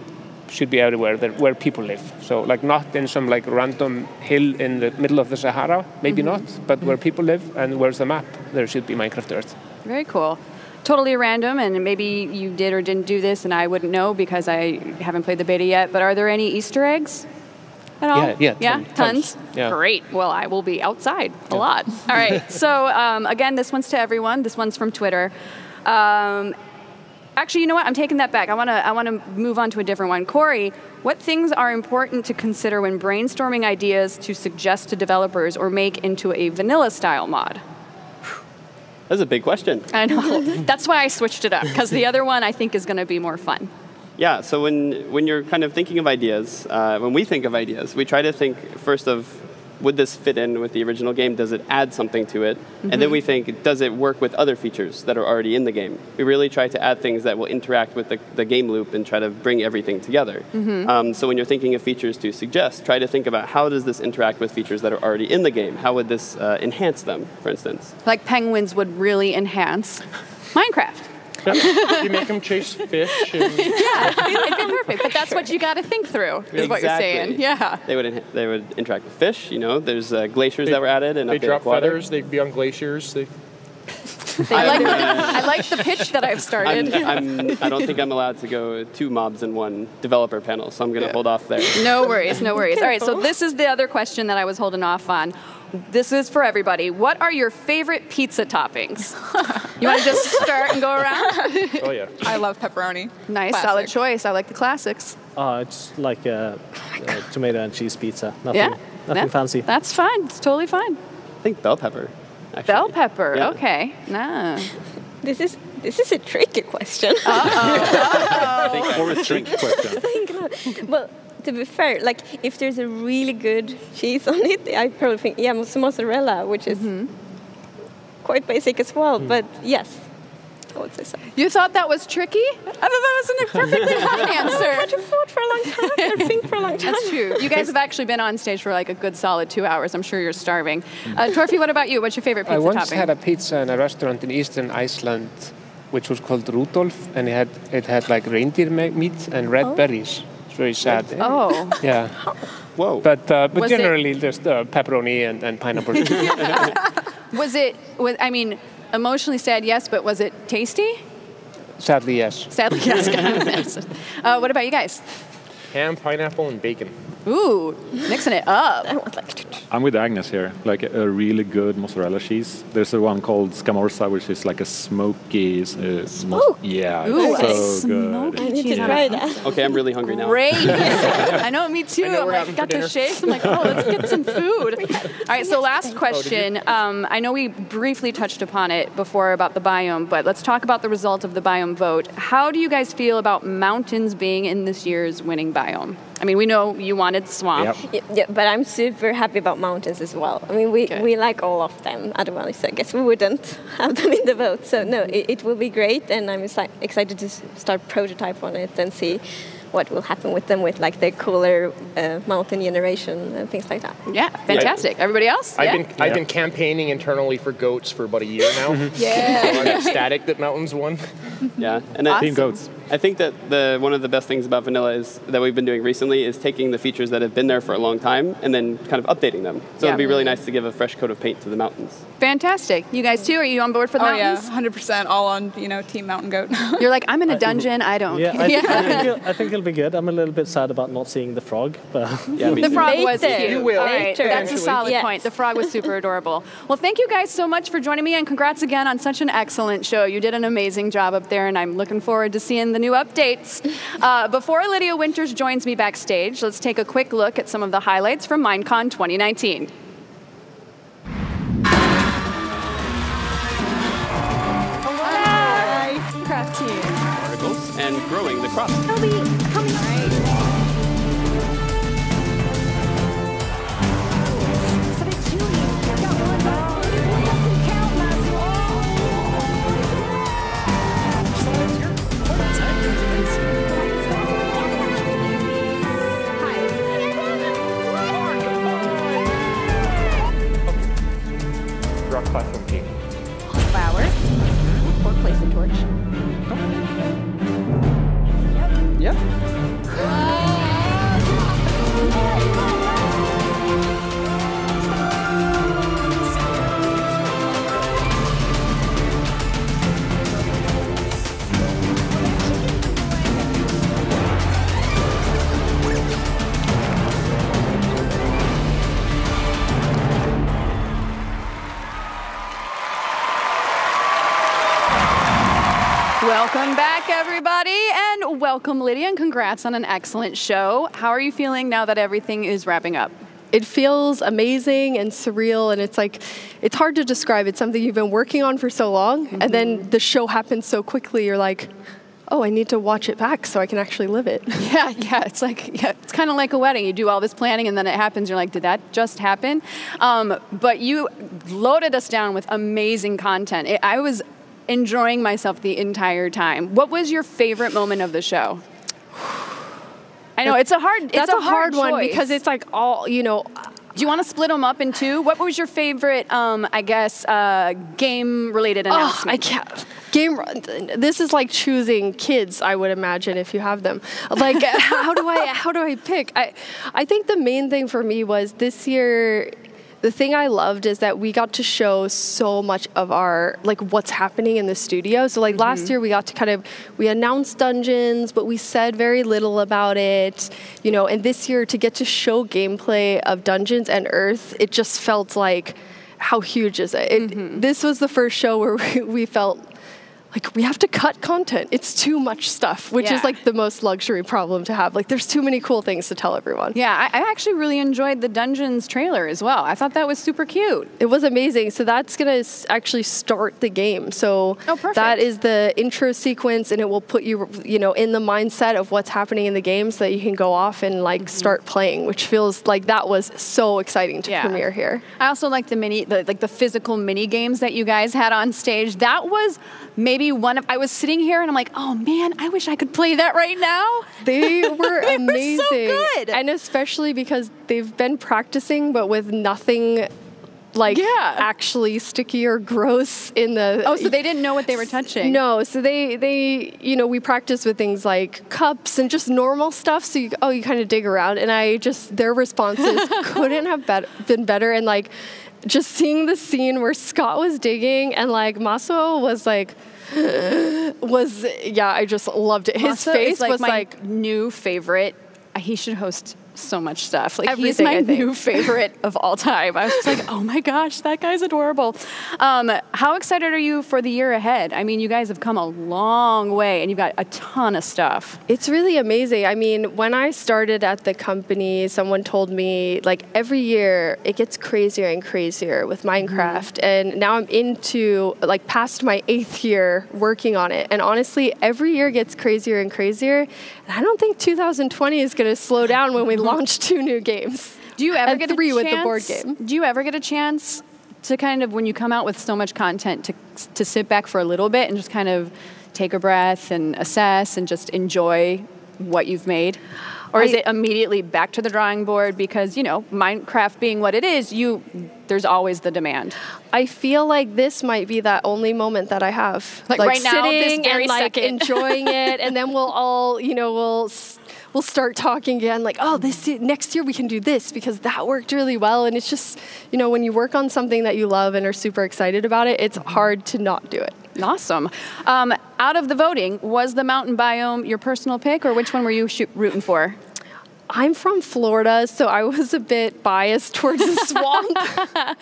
should be everywhere that where people live. So like not in some like random hill in the middle of the Sahara, maybe mm-hmm. not, but where people live and where's the map, there should be Minecraft Earth. Very cool. Totally random, and maybe you did or didn't do this, and I wouldn't know because I haven't played the beta yet, but are there any Easter eggs at all? Yeah, yeah, yeah? Tons. tons? Yeah. Great. Well, I will be outside a yeah. lot. All right, so um, again, this one's to everyone. This one's from Twitter. Um, actually, you know what? I'm taking that back. I want to I want to move on to a different one. Corey, what things are important to consider when brainstorming ideas to suggest to developers or make into a vanilla-style mod? That's a big question. I know. That's why I switched it up, because the other one I think is going to be more fun. Yeah, so when, when you're kind of thinking of ideas, uh, when we think of ideas, we try to think first of, would this fit in with the original game? Does it add something to it? Mm-hmm. And then we think, does it work with other features that are already in the game? We really try to add things that will interact with the, the game loop and try to bring everything together. Mm-hmm. um, so when you're thinking of features to suggest, try to think about how does this interact with features that are already in the game? How would this uh, enhance them, for instance? Like penguins would really enhance Minecraft. You make them chase fish. And yeah, it'd be perfect. But that's what you got to think through, is exactly. what you're saying. Yeah, they would they would interact with fish. You know, there's uh, glaciers they, that were added, and they drop water. feathers. They'd be on glaciers. They. They I, like the, I like the pitch that I've started. I'm, I'm, I don't think I'm allowed to go two mobs in one developer panel, so I'm going to yeah. hold off there. No worries, no worries. All right, so this is the other question that I was holding off on. This is for everybody. What are your favorite pizza toppings? You want to just start and go around? Oh, yeah. I love pepperoni. Nice, classic. Solid choice. I like the classics. Oh, it's like a, a tomato and cheese pizza. Nothing, yeah? nothing yeah. fancy. That's fine. It's totally fine. I think bell pepper. Actually. Bell pepper, yeah. okay. Nah. This is this is a tricky question. Uh-oh. Uh-oh. Or a tricky question. Well, to be fair, like if there's a really good cheese on it, I probably think yeah, mozzarella, which is mm-hmm. quite basic as well. Mm. But yes, I would say so. You thought that was tricky? I thought that was a perfectly fine answer. I had to thought for a long time. I think for a long time. That's true. You guys have actually been on stage for like a good solid two hours. I'm sure you're starving. Uh, Torfi, what about you? What's your favorite pizza topping? I once topping? had a pizza in a restaurant in eastern Iceland, which was called Rudolf, and it had it had like reindeer meat and red oh. berries. It's very sad. Red. Oh. Yeah. Whoa. But uh, but was generally it... there's uh, pepperoni and, and pineapple. was it? Was I mean. Emotionally sad, yes, but was it tasty? Sadly, yes. Sadly, yes. uh, what about you guys? Ham, pineapple, and bacon. Ooh, mixing it up. I'm with Agnes here, like a really good mozzarella cheese. There's a one called Scamorza, which is like a smoky... Uh, Smoke? Yeah, ooh, it's so good. I need to yeah. try that. Okay, I'm really hungry now. Great. I know, me too. I like, got the shakes. I'm like, oh, let's get some food. All right, so last question. Um, I know we briefly touched upon it before about the biome, but let's talk about the result of the biome vote. How do you guys feel about mountains being in this year's winning biome? I mean, we know you wanted swamp. Yep. Yeah, yeah, but I'm super happy about mountains as well. I mean, we, we like all of them. Otherwise, I guess we wouldn't have them in the vote. So, no, it, it will be great. And I'm excited to start prototype on it and see what will happen with them with, like, the cooler uh, mountain generation and things like that. Yeah, fantastic. Yeah. Everybody else? I've, yeah. Been, I've yeah. been campaigning internally for goats for about a year now. Yeah. So I'm ecstatic that mountains won. Yeah. And awesome. Team goats. I think that the one of the best things about vanilla is that we've been doing recently is taking the features that have been there for a long time and then kind of updating them. So yeah. it'd be really nice to give a fresh coat of paint to the mountains. Fantastic. You guys too? Are you on board for the oh, mountains? Oh yeah, one hundred percent all on, you know, Team Mountain Goat. You're like, I'm in a dungeon, I don't yeah, I, yeah. Think, I, think it'll, I think it'll be good. I'm a little bit sad about not seeing the frog. But yeah, the frog was cute. You will. All right, that's a solid yes. point. The frog was super adorable. Well, thank you guys so much for joining me and congrats again on such an excellent show. You did an amazing job up there and I'm looking forward to seeing the new updates. Uh, before Lydia Winters joins me backstage, let's take a quick look at some of the highlights from MineCon twenty nineteen. Hi! Craft team. Articles and growing the crops. Shelby, come on. Flower, or place a torch. Oh. Yep. Yep. Welcome back, everybody, and welcome, Lydia, and congrats on an excellent show. How are you feeling now that everything is wrapping up? It feels amazing and surreal, and it's like, it's hard to describe. It's something you've been working on for so long, mm-hmm. and then the show happens so quickly, you're like, oh, I need to watch it back so I can actually live it. Yeah, yeah, it's like, yeah, it's kind of like a wedding. You do all this planning and then it happens. You're like, did that just happen? Um, but you loaded us down with amazing content. It, I was enjoying myself the entire time. What was your favorite moment of the show? I know it's a hard. It's that's a hard, hard one because it's like all you know. Do you want to split them up in two? What was your favorite? Um, I guess uh, game-related announcement. Oh, I can't. Game. This is like choosing kids. I would imagine if you have them. Like, how do I? How do I pick? I, I think the main thing for me was this year. The thing I loved is that we got to show so much of our, like, what's happening in the studio. So, like, mm-hmm. last year we got to kind of, we announced Dungeons, but we said very little about it, you know, and this year to get to show gameplay of Dungeons and Earth, it just felt like, how huge is it? it mm-hmm. This was the first show where we, we felt like, we have to cut content. It's too much stuff, which yeah. is like the most luxury problem to have. Like, there's too many cool things to tell everyone. Yeah, I, I actually really enjoyed the Dungeons trailer as well. I thought that was super cute. It was amazing. So that's going to actually start the game. So oh, that is the intro sequence, and it will put you, you know, in the mindset of what's happening in the game so that you can go off and, like, mm-hmm. start playing, which feels like that was so exciting to yeah. premiere here. I also like the mini, the, like the physical mini games that you guys had on stage. That was maybe one of, I was sitting here and I'm like, oh man, I wish I could play that right now. They were they amazing. Were so good. And especially because they've been practicing, but with nothing like yeah. actually sticky or gross in the... Oh, so they didn't know what they were touching. No, so they, they you know, we practiced with things like cups and just normal stuff. So, you, oh, you kind of dig around. And I just, their responses couldn't have be- been better. And like, just seeing the scene where Scott was digging and like Masu was like, was yeah I just loved it. His Masu face like was my like new favorite. He should host so much stuff. Like, he's my new favorite of all time. I was just like, oh my gosh, that guy's adorable. Um, how excited are you for the year ahead? I mean, you guys have come a long way and you've got a ton of stuff. It's really amazing. I mean, when I started at the company, someone told me, like, every year it gets crazier and crazier with Minecraft. Mm-hmm. And now I'm into, like, past my eighth year working on it. And honestly, every year gets crazier and crazier. And I don't think two thousand twenty is going to slow down when we launch two new games. Do you ever and get three a chance, with the board game? Do you ever get a chance to kind of, when you come out with so much content, to to sit back for a little bit and just kind of take a breath and assess and just enjoy what you've made? Or is it immediately back to the drawing board? Because, you know, Minecraft being what it is, you there's always the demand. I feel like this might be that only moment that I have. Like, like right now, this very and, like, second. enjoying it. And then we'll all, you know, we'll... we'll start talking again, like, oh, this next year we can do this because that worked really well. And it's just, you know, when you work on something that you love and are super excited about it, it's hard to not do it. Awesome. Um, out of the voting, was the mountain biome your personal pick, or which one were you shoot, rooting for? I'm from Florida, so I was a bit biased towards the swamp.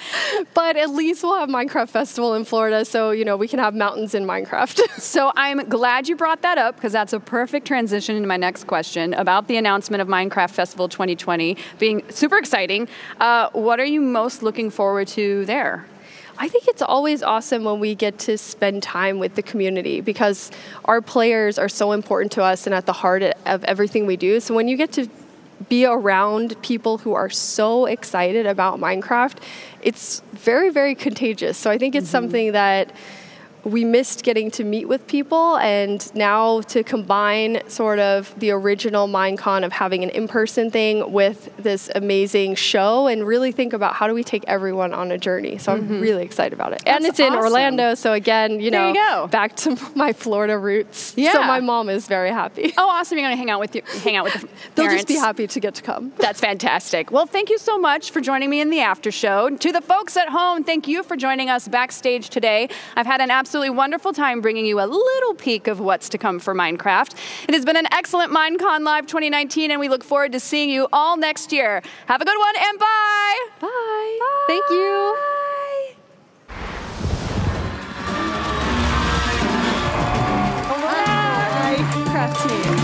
But at least we'll have Minecraft Festival in Florida, so, you know, we can have mountains in Minecraft. So I'm glad you brought that up, because that's a perfect transition into my next question about the announcement of Minecraft Festival twenty twenty being super exciting. Uh, what are you most looking forward to there? I think it's always awesome when we get to spend time with the community, because our players are so important to us and at the heart of everything we do. So when you get to be around people who are so excited about Minecraft, it's very, very contagious. So I think it's mm-hmm. something that we missed, getting to meet with people, and now to combine sort of the original MineCon of having an in-person thing with this amazing show, and really think about how do we take everyone on a journey. So mm-hmm. I'm really excited about it. That's and it's awesome. In Orlando, so again, you know, there you go. Back to my Florida roots. Yeah. So my mom is very happy. Oh, awesome. You're going to hang out with you, hang out with the They'll parents. Just be happy to get to come. That's fantastic. Well, thank you so much for joining me in the after show. To the folks at home, thank you for joining us backstage today. I've had an absolute Absolutely wonderful time bringing you a little peek of what's to come for Minecraft. It has been an excellent MineCon Live twenty nineteen, and we look forward to seeing you all next year. Have a good one, and bye. Bye. Bye. Thank you. Bye. Hello, Minecraft team.